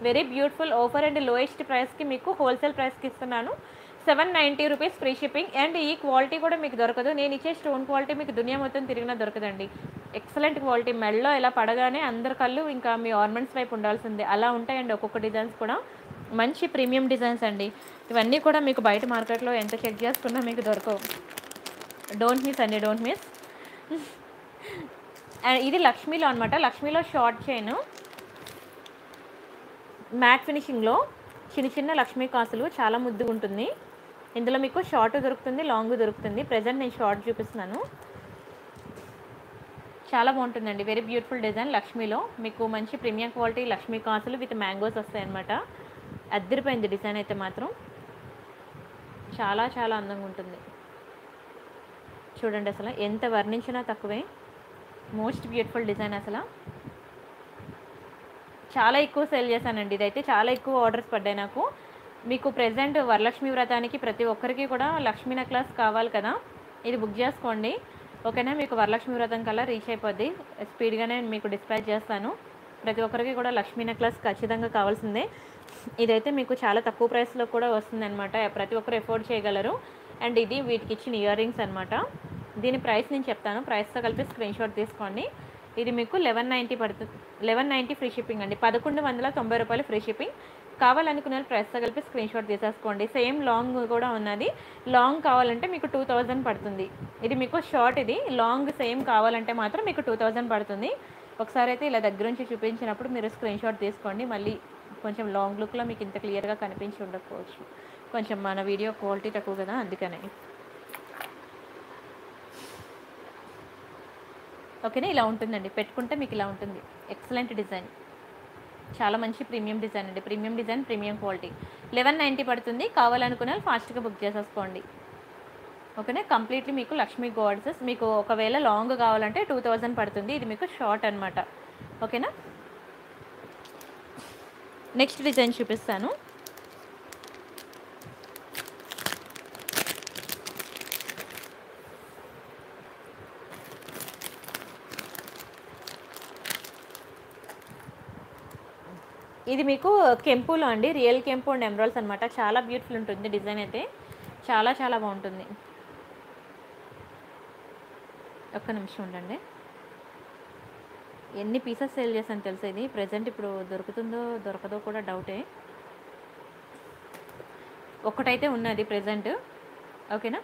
very beautiful offer and lowest ప్రైస్కి మీకు హోల్సేల్ ప్రైస్కి ఇస్తున్నాను 790 రూపీస్ ఫ్రీ షిప్పింగ్ అండ్ ఈ క్వాలిటీ కూడా మీకు దొరకదు నేను ఇచ్చే స్టోన్ క్వాలిటీ మీకు దునియా మొత్తం తిరిగినా దొరకదండి ఎక్సలెంట్ క్వాలిటీ మెడలో ఇలా పడగానే అందరి కళ్ళు ఇంకా మీ ఆర్నమెంట్స్ వైపు ఉండాల్సిందే అలా ఉంటాయండి ఒక్కొక్క డిజైన్స్ కూడా మంచి ప్రీమియం డిజైన్స్ అండి ఇవన్నీ కూడా మీకు బయట మార్కెట్లో ఎంత చెక్ చేసుకున్నా మీకు దొరకవు డోంట్ మిస్ అండి డోంట్ మిస్ అండ్ ఇది లక్ష్మీలో అనమాట లక్ష్మీలో షార్ట్ చైన్ మ్యాట్ ఫినిషింగ్లో చిన్న చిన్న లక్ష్మీ కాసులు చాలా ముద్దుగా ఉంటుంది ఇందులో మీకు షార్ట్ దొరుకుతుంది లాంగ్ దొరుకుతుంది ప్రజెంట్ నేను షార్ట్ చూపిస్తున్నాను చాలా బాగుంటుందండి వెరీ బ్యూటిఫుల్ డిజైన్ లక్ష్మీలో మీకు మంచి ప్రీమియం క్వాలిటీ లక్ష్మీ కాసులు విత్ మ్యాంగోస్ వస్తాయన్నమాట అద్దరిపోయింది డిజైన్ అయితే మాత్రం చాలా చాలా అందంగా ఉంటుంది చూడండి అసలు ఎంత వర్ణించినా తక్కువే మోస్ట్ బ్యూటిఫుల్ డిజైన్ అసలు చాలా ఎక్కువ సేల్ చేశానండి ఇదైతే చాలా ఎక్కువ ఆర్డర్స్ పడ్డాయి నాకు మీకు ప్రెజెంట్ వరలక్ష్మి వ్రతానికి ప్రతి ఒక్కరికి కూడా లక్ష్మీ నెక్లెస్ కావాలి కదా ఇది బుక్ చేసుకోండి ఓకేనా మీకు వరలక్ష్మి వ్రతం కల్లా రీచ్ అయిపోద్ది స్పీడ్గానే మీకు డిస్పాచ్ చేస్తాను ప్రతి ఒక్కరికి కూడా లక్ష్మీ నెక్లెస్ ఖచ్చితంగా కావాల్సిందే ఇదైతే మీకు చాలా తక్కువ ప్రైస్లో కూడా వస్తుందన్నమాట ప్రతి ఒక్కరు ఎఫోర్డ్ చేయగలరు అండ్ ఇది వీటికి ఇచ్చిన ఇయర్ రింగ్స్ అనమాట దీని ప్రైస్ నేను చెప్తాను ప్రైస్తో కలిపి స్క్రీన్ షాట్ తీసుకోండి ఇది మీకు 1190 పడుతుంది 1190 ఫ్రీ షిప్పింగ్ అండి 1190 రూపాయలు ఫ్రీ షిప్పింగ్ కావాలనుకున్న ప్రైస్తో కలిపి స్క్రీన్ షాట్ తీసేసుకోండి సేమ్ లాంగ్ కూడా ఉన్నది లాంగ్ కావాలంటే మీకు 2000 పడుతుంది ఇది మీకు షార్ట్ ఇది లాంగ్ సేమ్ కావాలంటే మాత్రం మీకు 2000 పడుతుంది ఒకసారి అయితే ఇలా దగ్గర నుంచి చూపించినప్పుడు మీరు స్క్రీన్ షాట్ తీసుకోండి మళ్ళీ కొంచెం లాంగ్ లుక్లో మీకు ఇంత క్లియర్గా కనిపించి ఉండకపోవచ్చు కొంచెం మన వీడియో క్వాలిటీ తక్కువ కదా అందుకనే ఓకేనా ఇలా ఉంటుందండి పెట్టుకుంటే మీకు ఇలా ఉంటుంది ఎక్సలెంట్ డిజైన్ చాలా మంచి ప్రీమియం డిజైన్ అండి ప్రీమియం డిజైన్ ప్రీమియం క్వాలిటీ 1190 పడుతుంది కావాలనుకునే వాళ్ళు ఫాస్ట్గా బుక్ చేసేసుకోండి ఓకేనా కంప్లీట్లీ మీకు లక్ష్మీ గాడ్సెస్ మీకు ఒకవేళ లాంగ్ కావాలంటే 2000 పడుతుంది ఇది మీకు షార్ట్ అనమాట ఓకేనా నెక్స్ట్ డిజైన్ చూపిస్తాను ఇది మీకు కెంపులో అండి రియల్ కెంపు అండ్ ఎమరాల్డ్స్ అనమాట చాలా బ్యూటిఫుల్ ఉంటుంది డిజైన్ అయితే చాలా చాలా బాగుంటుంది ఒక్క నిమిషం ఉండండి ఎన్ని పీసెస్ సేల్ చేశాను తెలుసు ఇది ప్రజెంట్ ఇప్పుడు దొరుకుతుందో దొరకదో కూడా డౌటే ఒక్కటైతే ఉన్నది ప్రజెంట్ ఓకేనా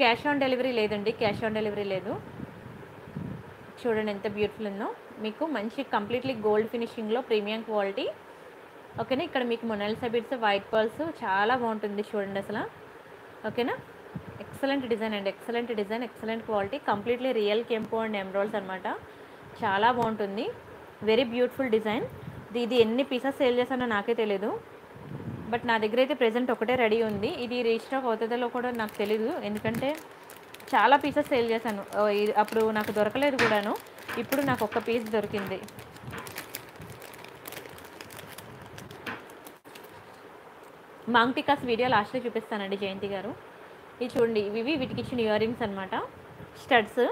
క్యాష్ ఆన్ డెలివరీ లేదండి క్యాష్ ఆన్ డెలివరీ లేదు చూడండి ఎంత బ్యూటిఫుల్ ఉందో మీకు మంచి కంప్లీట్లీ గోల్డ్ ఫినిషింగ్లో ప్రీమియం క్వాలిటీ ఓకేనా ఇక్కడ మీకు మొనాలిసా బిడ్స్ వైట్ పర్ల్స్ చాలా బాగుంటుంది చూడండి అసలు ఓకేనా ఎక్సలెంట్ డిజైన్ అండి excellent design excellent quality completely real కెంపో అండ్ ఎమరాల్డ్స్ అనమాట చాలా బాగుంటుంది వెరీ బ్యూటిఫుల్ డిజైన్ ఇది ఎన్ని పీసెస్ సేల్ చేశానో నాకే తెలియదు బట్ నా దగ్గర అయితే ప్రజెంట్ ఒకటే రెడీ ఉంది ఇది రీస్టాక్ అవుతుందో కూడా నాకు తెలీదు ఎందుకంటే చాలా పీసెస్ సేల్ చేశాను అప్పుడు నాకు దొరకలేదు కూడాను ఇప్పుడు నాకు ఒక్క పీస్ దొరికింది మాంగ్టికాస్ వీడియో లాస్ట్లో చూపిస్తానండి జయంతి గారు ఇది చూడండి ఇవి వీటికి ఇచ్చిన ఇయర్ రింగ్స్ అనమాట స్టడ్స్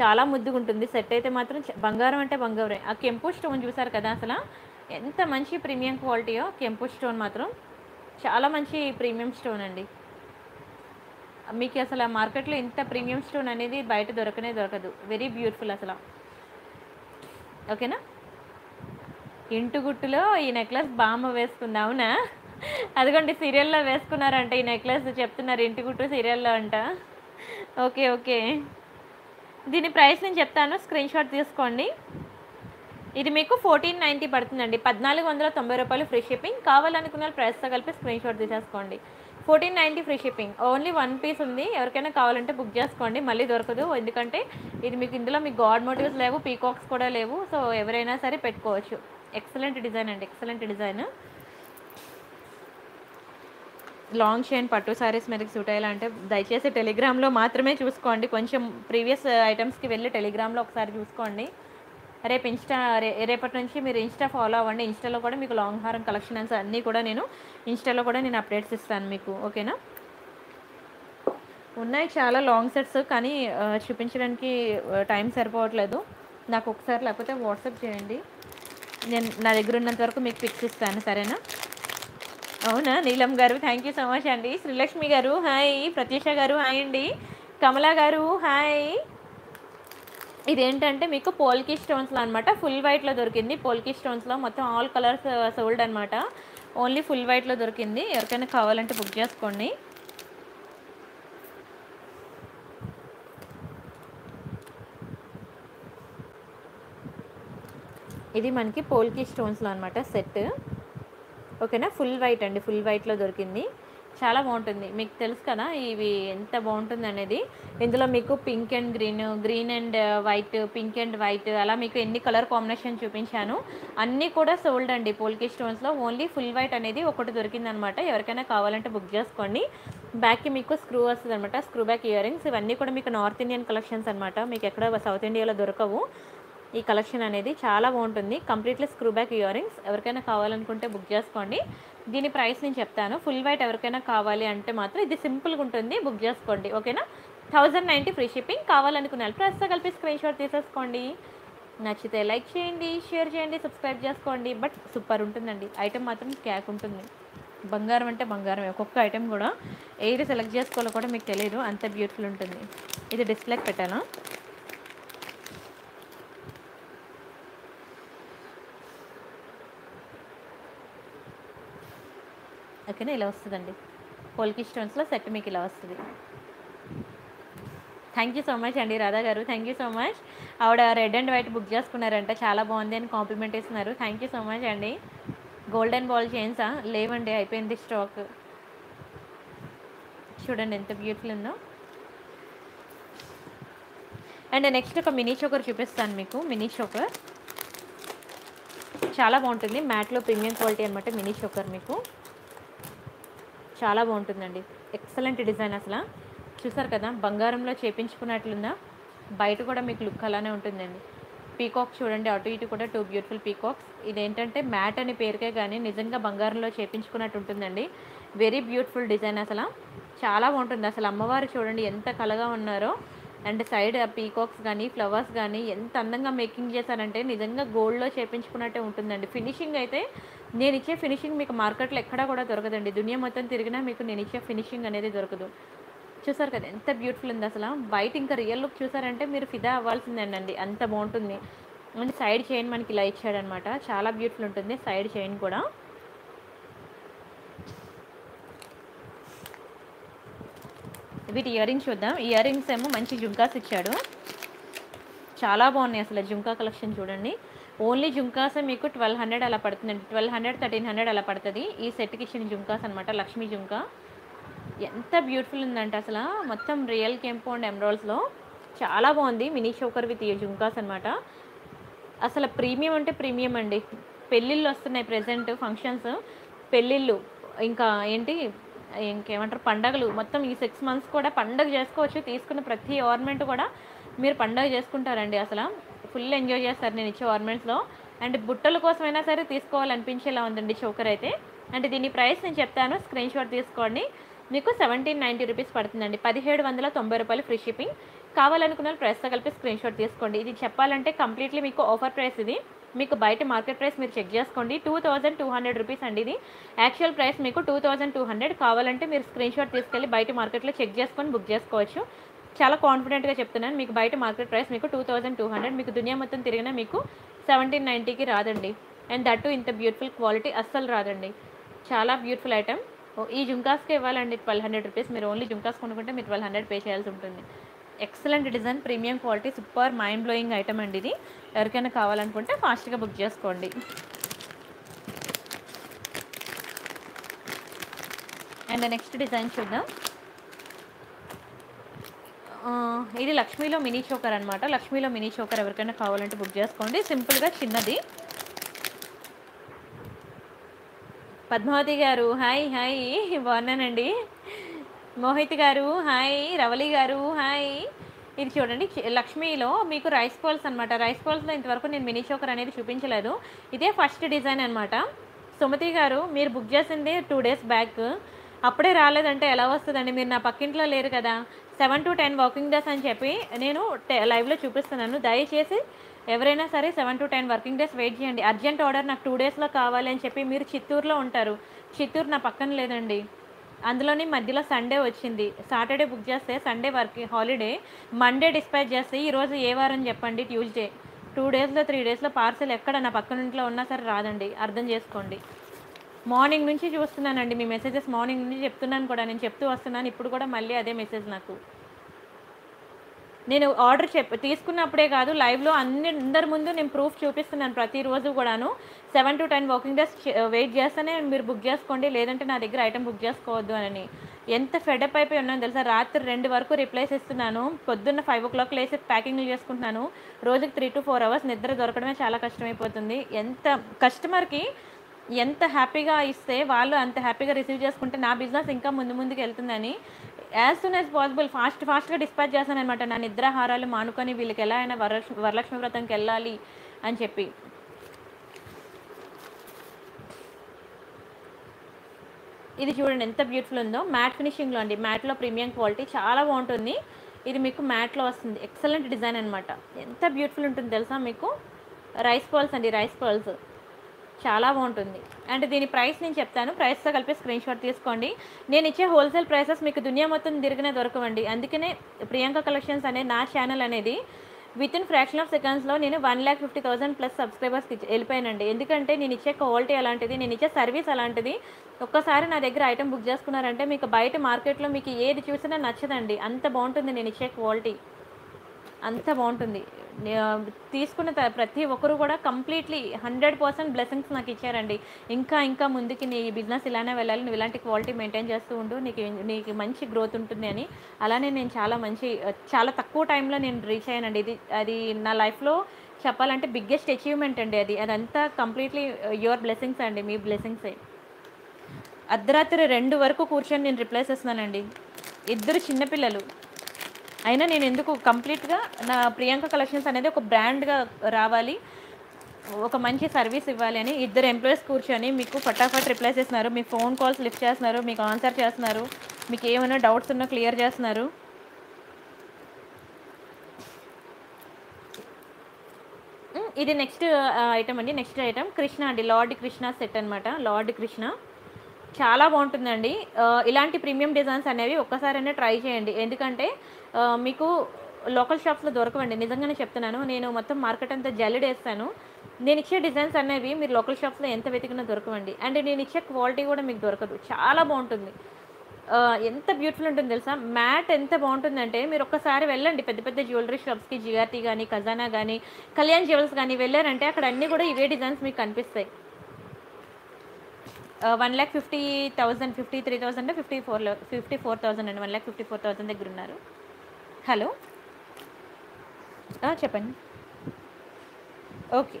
చాలా ముద్దుగా ఉంటుంది సెట్ అయితే మాత్రం బంగారం అంటే బంగారం ఆ కెంపు స్టోన్ చూసారు కదా అసలు ఎంత మంచి ప్రీమియం క్వాలిటీయో కెంపు స్టోన్ మాత్రం చాలా మంచి ప్రీమియం స్టోన్ అండి మీకు అసలు మార్కెట్లో ఇంత ప్రీమియం స్టోన్ అనేది బయట దొరకనే దొరకదు వెరీ బ్యూటిఫుల్ అసలు ఓకేనా ఇంటి గుట్టులో ఈ నెక్లెస్ బామ్మ వేసుకుంది అవునా అదిగోండి సీరియల్లో వేసుకున్నారంట ఈ నెక్లెస్ చెప్తున్నారు ఇంటి గుట్టు సీరియల్లో అంట ఓకే ఓకే దీని ప్రైస్ నేను చెప్తాను స్క్రీన్ షాట్ తీసుకోండి ఇది మీకు 1490 పడుతుందండి 1490 రూపాయలు ఫ్రీ షిప్పింగ్ కావాలనుకున్న ప్రైస్తో కలిపి స్క్రీన్ షాట్ తీసేసుకోండి 1490 free shipping only one piece एवरकना कावाले बुक చేసుకోండి मल्ली దొరకదు ఎందుకంటే ఇది మీకు ఇందులో మీకు గాడ్ మోటివ్స్ లేవు పీకాక్స్ కూడా లేవు సో ఎవరైనా సరే పెట్టుకోవచ్చు ఎక్సలెంట్ డిజైన్ అండి ఎక్సలెంట్ డిజైన్ లాంగ్ చైన్ పట్టు సారీస్ మీకు సూట్ అయ్యాలంటే దయచేసి టెలిగ్రామ్ లో మాత్రమే చూసుకోండి కొంచెం ప్రీవియస్ ఐటమ్స్ కి వెళ్ళి టెలిగ్రామ్ లో ఒకసారి చూసుకోండి రేపు ఇన్స్టా రేపటి నుంచి మీరు ఇన్స్టా ఫాలో అవ్వండి ఇన్స్టాలో కూడా మీకు లాంగ్ హారం కలెక్షన్స్ అన్నీ కూడా నేను ఇన్స్టాలో కూడా నేను అప్డేట్స్ ఇస్తాను మీకు ఓకేనా ఉన్నాయి చాలా లాంగ్ సెట్స్ కానీ చూపించడానికి టైం సరిపోవట్లేదు నాకు ఒకసారి లేకపోతే వాట్సాప్ చేయండి నేను నా దగ్గర ఉన్నంత వరకు మీకు పిక్స్ ఇస్తాను సరేనా అవునా నీలం గారు థ్యాంక్ యూ సో మచ్ అండి శ్రీలక్ష్మి గారు హాయ్ ప్రత్యూష గారు హాయ్ అండి కమలా గారు హాయ్ ఇదేంటంటే మీకు పోల్కి స్టోన్స్లో అనమాట ఫుల్ వైట్లో దొరికింది పోల్కి స్టోన్స్లో మొత్తం ఆల్ కలర్స్ సోల్డ్ అనమాట ఓన్లీ ఫుల్ వైట్లో దొరికింది ఎవరికైనా కావాలంటే బుక్ చేసుకోండి ఇది మనకి పోల్కి స్టోన్స్లో అనమాట సెట్ ఓకేనా ఫుల్ వైట్ అండి ఫుల్ వైట్లో దొరికింది చాలా బాగుంటుంది మీకు తెలుసు కదా ఇవి ఎంత బాగుంటుంది అనేది ఇందులో మీకు pink and green green and white pink and white అలా మీకు ఎన్ని కలర్ కాంబినేషన్ చూపించాను అన్నీ కూడా సోల్డ్ అండి పోల్కి స్టోన్స్లో ఓన్లీ ఫుల్ వైట్ అనేది ఒకటి దొరికిందనమాట ఎవరికైనా కావాలంటే బుక్ చేసుకోండి బ్యాక్కి మీకు స్క్రూ వస్తుంది అనమాట స్క్రూ బ్యాక్ ఇయర్ రింగ్స్ ఇవన్నీ కూడా మీకు నార్త్ ఇండియన్ కలెక్షన్స్ అనమాట మీకు ఎక్కడ సౌత్ ఇండియాలో దొరకవు ఈ కలెక్షన్ అనేది చాలా బాగుంటుంది completely screw back ear rings ఎవరికైనా కావాలనుకుంటే బుక్ చేసుకోండి దీని ప్రైస్ నేను చెప్తాను ఫుల్ వైట్ ఎవరికైనా కావాలి అంటే మాత్రం ఇది సింపుల్గా ఉంటుంది బుక్ చేసుకోండి ఓకేనా 1090 ఫ్రీ షిప్పింగ్ కావాలనుకున్నారు ప్రైస్ కలిపి స్క్రీన్ షాట్ తీసేసుకోండి నచ్చితే లైక్ చేయండి షేర్ చేయండి సబ్స్క్రైబ్ చేసుకోండి బట్ సూపర్ ఉంటుందండి ఐటెం మాత్రం క్యాక్ ఉంటుంది బంగారం అంటే బంగారమే ఒక్కొక్క ఐటెం కూడా ఏది సెలెక్ట్ చేసుకోవాలో కూడా మీకు తెలియదు అంత బ్యూటిఫుల్ ఉంటుంది ఇది డిస్ప్లేకి పెట్టాను ఓకేనా ఇలా వస్తుందండి పోల్కి స్టోన్స్లో సెట్ మీకు ఇలా వస్తుంది థ్యాంక్ యూ సో మచ్ అండి రాధా గారు థ్యాంక్ యూ సో మచ్ ఆవిడ రెడ్ అండ్ వైట్ బుక్ చేసుకున్నారంట చాలా బాగుంది అని కాంప్లిమెంట్ ఇస్తున్నారు థ్యాంక్ యూ సో మచ్ అండి గోల్డెన్ బాల్ చైన్సా లేవండి అయిపోయింది స్టాక్ చూడండి ఎంత బ్యూటిఫుల్ ఉందో అండ్ నెక్స్ట్ ఒక మినీ చోకర్ చూపిస్తాను మీకు మినీ చోకర్ చాలా బాగుంటుంది మ్యాట్లో ప్రీమియం క్వాలిటీ అనమాట మినీ చోకర్ మీకు చాలా బాగుంటుందండి ఎక్సలెంట్ డిజైన్ అసలు చూసారు కదా బంగారంలో చేపించుకున్నట్లుందా బయట కూడా మీకు లుక్ అలానే ఉంటుందండి పీకాక్ చూడండి అటు ఇటు కూడా టూ బ్యూటిఫుల్ పీకాక్స్ ఇదేంటంటే మ్యాట్ అని పేరుకే కానీ నిజంగా బంగారంలో చేపించుకున్నట్టు ఉంటుందండి వెరీ బ్యూటిఫుల్ డిజైన్ అసలు చాలా బాగుంటుంది అసలు అమ్మవారు చూడండి ఎంత కళగా ఉన్నారో అండ్ సైడ్ ఆ పీకాక్స్ కానీ ఫ్లవర్స్ కానీ ఎంత అందంగా మేకింగ్ చేశారంటే నిజంగా గోల్డ్లో చేపించుకున్నట్టే ఉంటుందండి ఫినిషింగ్ అయితే నేను ఇచ్చే ఫినిషింగ్ మీకు మార్కెట్లో ఎక్కడా కూడా దొరకదండి దునియా మొత్తం తిరిగినా మీకు నేను ఇచ్చే ఫినిషింగ్ అనేది దొరకదు చూసారు కదా ఎంత బ్యూటిఫుల్ ఉంది అసలు బయట ఇంకా రియల్ లుక్ చూసారంటే మీరు ఫిదా అవ్వాల్సిందేనండి అంత బాగుంటుంది అండ్ సైడ్ చైన్ మనకి ఇలా ఇచ్చాడనమాట చాలా బ్యూటిఫుల్ ఉంటుంది సైడ్ చైన్ కూడా వీటి ఇయర్ రింగ్స్ చూద్దాం ఇయర్ రింగ్స్ ఏమో మంచి జుంకాస్ ఇచ్చాడు చాలా బాగున్నాయి అసలు జుంకా కలెక్షన్ చూడండి ఓన్లీ జుంకాస్ మీకు 1200 అలా పడుతుందండి 1200 1300 అలా పడుతుంది ఈ సెట్కి ఇచ్చిన జుంకాస్ అనమాట లక్ష్మీ జుంకా ఎంత బ్యూటిఫుల్ ఉందంటే అసలు మొత్తం రియల్ కెంపు అండ్ ఎమరాల్డ్స్లో చాలా బాగుంది మినీ చోకర్ విత్ జుంకాస్ అనమాట అసలు ప్రీమియం అంటే ప్రీమియం అండి పెళ్ళిళ్ళు వస్తున్నాయి ప్రజెంట్ ఫంక్షన్స్ పెళ్ళిళ్ళు ఇంకా ఏంటి ఇంకేమంటారు పండగలు మొత్తం ఈ 6 months కూడా పండగ చేసుకోవచ్చు తీసుకున్న ప్రతి ఆర్నమెంట్ కూడా మీరు పండగ చేసుకుంటారండి అసలు ఫుల్ ఎంజాయ్ చేస్తారు నేను ఇచ్చే ఆర్నమెంట్స్లో అండ్ బుట్టల కోసమైనా సరే తీసుకోవాలనిపించేలా ఉందండి చోకర్ అయితే అంటే దీని ప్రైస్ నేను చెప్తాను స్క్రీన్ షాట్ తీసుకోండి మీకు 1790 రూపీస్ పడుతుందండి 1790 రూపాయలు ఫ్రీ షిప్పింగ్ కావాలనుకున్న ప్రైస్తో కలిపి స్క్రీన్ షాట్ తీసుకోండి ఇది చెప్పాలంటే కంప్లీట్లీ మీకు ఆఫర్ ప్రైస్ ఇది మీకు బయట మార్కెట్ ప్రైస్ మీరు చెక్ చేసుకోండి 2200 రూపీస్ అండి ఇది యాక్చువల్ ప్రైస్ మీకు 2200 కావాలంటే మీరు స్క్రీన్ షాట్ తీసుకెళ్ళి బయట మార్కెట్లో చెక్ చేసుకొని బుక్ చేసుకోవచ్చు చాలా కాన్ఫిడెంట్గా చెప్తున్నాను మీకు బయట మార్కెట్ ప్రైస్ మీకు 2200 మీకు దునియా మొత్తం తిరిగినా మీకు 1790కి రాదండి అండ్ దట్టు ఇంత బ్యూటిఫుల్ క్వాలిటీ అస్సలు రాదండి చాలా బ్యూటిఫుల్ ఐటమ్ ఈ జుంకాస్కి ఇవ్వాలండి 1200 రూపీస్ మీరు ఓన్లీ జుంకాస్ కొనుక్కుంటే మీరు 1200 పే చేయాల్సి ఉంటుంది excellent design premium quality super mind blowing item అండి ఇది ఎవరికైనా కావాలనుకుంటే ఫాస్ట్గా బుక్ చేసుకోండి అండ్ నెక్స్ట్ డిజైన్ చూద్దాం. ఇది లక్ష్మీలో మినీ చోకర్ అన్నమాట. లక్ష్మీలో మినీ చోకర్ ఎవరికైనా కావాలంటే బుక్ చేసుకోండి. సింపుల్గా చిన్నది. పద్మావతి గారు హాయ్ హాయ్ బాగున్నానండి. మోహిత్ గారు హాయ్. రవళి గారు హాయ్. ఇది చూడండి లక్ష్మీలో మీకు రైస్ బాల్స్ అనమాట. రైస్ బాల్స్లో ఇంతవరకు నేను మినీ చోకర్ అనేది చూపించలేదు. ఇదే ఫస్ట్ డిజైన్ అనమాట. సుమతి గారు మీరు బుక్ చేసింది 2 days బ్యాక్, అప్పుడే రాలేదంటే ఎలా వస్తుందండి? మీరు నా పక్కింట్లో లేరు కదా. 7 to 10 వర్కింగ్ డేస్ అని చెప్పి నేను లైవ్లో చూపిస్తున్నాను. దయచేసి ఎవరైనా సరే 7 to 10 వర్కింగ్ డేస్ వెయిట్ చేయండి. అర్జెంట్ ఆర్డర్ నాకు 2 daysలో కావాలి అని చెప్పి, మీరు చిత్తూరులో ఉంటారు. చిత్తూరు నా పక్కన లేదండి. అందులోని మధ్యలో సండే వచ్చింది. సాటర్డే బుక్ చేస్తే Sunday work holiday, Monday dispatch చేస్తే ఈరోజు ఏ వారం చెప్పండి? ట్యూస్డే. 2 daysలో 3 daysలో పార్సెల్ ఎక్కడ నా పక్కన ఇంట్లో ఉన్నా సరే రాదండి. అర్థం చేసుకోండి. మార్నింగ్ నుంచి చూస్తున్నానండి మీ మెసేజెస్. మార్నింగ్ నుంచి చెప్తున్నాను కూడా, నేను చెప్తూ వస్తున్నాను. ఇప్పుడు కూడా మళ్ళీ అదే మెసేజ్ నాకు. నేను ఆర్డర్ తీసుకున్నప్పుడే కాదు, లైవ్లో అందరి ముందు నేను ప్రూఫ్ చూపిస్తున్నాను ప్రతిరోజు కూడాను. 7 to 10 వర్కింగ్ డేస్ వెయిట్ చేస్తేనే మీరు బుక్ చేసుకోండి, లేదంటే నా దగ్గర ఐటెం బుక్ చేసుకోవద్దు అని. ఎంత ఫెడప్ అయిపోయి ఉన్నాను తెలుసా. రాత్రి 2 వరకు రిప్లైస్ ఇస్తున్నాను. పొద్దున్న 5 o'clock లేసి ప్యాకింగ్లు చేసుకుంటున్నాను. రోజుకి 3 to 4 hours నిద్ర దొరకడమే చాలా కష్టమైపోతుంది. ఎంత కస్టమర్కి ఎంత హ్యాపీగా ఇస్తే వాళ్ళు అంత హ్యాపీగా రిసీవ్ చేసుకుంటే నా బిజినెస్ ఇంకా ముందుకు వెళ్తుందని యాజ్ సూన్ యాజ్ పాసిబుల్ ఫాస్ట్గా డిస్పాచ్ చేశాను అనమాట. నా నిద్రాహారాలు మానుకొని వీళ్ళకి ఎలా అయినా వరలక్ష్మి వ్రతంకి వెళ్ళాలి అని చెప్పి. ఇది చూడండి ఎంత బ్యూటిఫుల్ ఉందో. మ్యాట్ ఫినిషింగ్లో అండి. మ్యాట్లో ప్రీమియం క్వాలిటీ చాలా బాగుంటుంది. ఇది మీకు మ్యాట్లో వస్తుంది. ఎక్సలెంట్ డిజైన్ అనమాట. ఎంత బ్యూటిఫుల్ ఉంటుంది తెలుసా మీకు. రైస్ బాల్స్ అండి. రైస్ బాల్స్ చాలా బాగుంటుంది. అండ్ దీని ప్రైస్ నేను చెప్తాను. ప్రైస్తో కలిపి స్క్రీన్ షాట్ తీసుకోండి. నేను ఇచ్చే హోల్సేల్ ప్రైసెస్ మీకు దునియా మొత్తం తిరిగిన దొరకవండి. అందుకనే ప్రియాంక కలెక్షన్స్ అనే నా ఛానల్ అనేది వితిన్ ఫ్రాక్షన్ ఆఫ్ సెకండ్స్లో నేను 1,50,000 ప్లస్ సబ్స్క్రైబర్స్కి వెళ్ళిపోయానండి. ఎందుకంటే నేను ఇచ్చే క్వాలిటీ అలాంటిది, నేను ఇచ్చే సర్వీస్ అలాంటిది. ఒక్కసారి నా దగ్గర ఐటెం బుక్ చేసుకున్నారంటే మీకు బయట మార్కెట్లో మీకు ఏది చూసినా నచ్చదండి. అంత బాగుంటుంది నేను ఇచ్చే క్వాలిటీ, అంత బాగుంటుంది. తీసుకున్న ప్రతి ఒక్కరు కూడా కంప్లీట్లీ 100% బ్లెస్సింగ్స్ నాకు ఇచ్చారండి. ఇంకా ఇంకా ముందుకి నీ బిజినెస్ ఇలానే వెళ్ళాలి, నువ్వు ఇలాంటి క్వాలిటీ మెయింటైన్ చేస్తూ ఉండు, నీకు మంచి గ్రోత్ ఉంటుంది అని. అలానే నేను చాలా తక్కువ టైంలో నేను రీచ్ అయ్యానండి. అది నా లైఫ్లో చెప్పాలంటే బిగ్గెస్ట్ అచీవ్మెంట్ అండి. అదంతా కంప్లీట్లీ యువర్ బ్లెస్సింగ్స్ అండి, మీ బ్లెస్సింగ్సే. అర్ధరాత్రి 2 వరకు కూర్చొని నేను రిప్లైస్ ఇస్తున్నానండి. 2 చిన్నపిల్లలు అయినా నేను ఎందుకు కంప్లీట్గా నా ప్రియాంక కలెక్షన్స్ అనేది ఒక బ్రాండ్గా రావాలి, ఒక మంచి సర్వీస్ ఇవ్వాలి అని 2 ఎంప్లాయీస్ కూర్చొని మీకు ఫటాఫట్ రిప్లైస్ చేస్తున్నారు. మీ ఫోన్ కాల్స్ లిఫ్ట్ చేస్తున్నారు, మీకు ఆన్సర్ చేస్తున్నారు, మీకు ఏమైనా డౌట్స్ ఉన్నా క్లియర్ చేస్తున్నారు. ఇది నెక్స్ట్ ఐటమ్ అండి. నెక్స్ట్ ఐటమ్ కృష్ణ అండి. లార్డ్ కృష్ణ సెట్ అనమాట. లార్డ్ కృష్ణ చాలా బాగుంటుందండి. ఇలాంటి ప్రీమియం డిజైన్స్ అనేవి ఒక్కసారైనా ట్రై చేయండి. ఎందుకంటే మీకు లోకల్ షాప్స్లో దొరకవండి. నిజంగానే చెప్తున్నాను. నేను మొత్తం మార్కెట్ అంతా జల్లెడేస్తాను. నేను ఇచ్చే డిజైన్స్ అనేవి మీరు లోకల్ షాప్స్లో ఎంత వెతికినా దొరకవండి. అండ్ నేను ఇచ్చే క్వాలిటీ కూడా మీకు దొరకదు. చాలా బాగుంటుంది. ఎంత బ్యూటిఫుల్ ఉంటుంది తెలుసా. మ్యాట్ ఎంత బాగుంటుందంటే మీరు ఒక్కసారి వెళ్ళండి పెద్ద పెద్ద జ్యువెలరీ షాప్స్కి, జిఆర్టీ కానీ, ఖజానా కానీ, కళ్యాణ్ జ్యువెల్స్ కానీ వెళ్ళారంటే అక్కడ అన్నీ కూడా ఇవే డిజైన్స్ మీకు కనిపిస్తాయి. 1,50,000 53,000 54,000 అండి. 1,54,000 దగ్గర ఉన్నారు. హలో చెప్పండి. ఓకే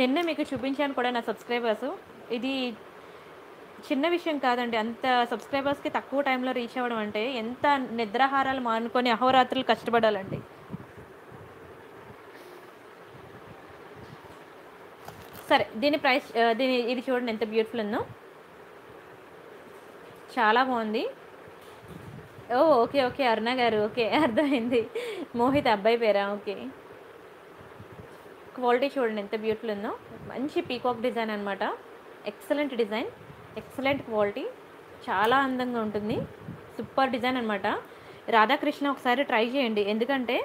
నిన్న మీకు చూపించాను కూడా నా సబ్స్క్రైబర్స్. ఇది చిన్న విషయం కాదండి. అంత సబ్స్క్రైబర్స్కి తక్కువ టైంలో రీచ్ అవ్వడం అంటే ఎంత నిద్రాహారాలు మానుకొని అహోరాత్రులు కష్టపడాలండి. సరే దీని ప్రైస్ ఇది చూడండి ఎంత బ్యూటిఫుల్ ఉందో. చాలా బాగుంది. ఓ ఓకే ఓకే అరుణ గారు ఓకే అర్థమైంది. మోహిత్ అబ్బాయి పేరా. ఓకే క్వాలిటీ చూడండి ఎంత బ్యూటిఫుల్ ఉందో. మంచి పీకాక్ డిజైన్ అనమాట. ఎక్సలెంట్ డిజైన్, ఎక్సలెంట్ క్వాలిటీ, చాలా అందంగా ఉంటుంది. సూపర్ డిజైన్ అనమాట. రాధాకృష్ణ ఒకసారి ట్రై చేయండి. ఎందుకంటే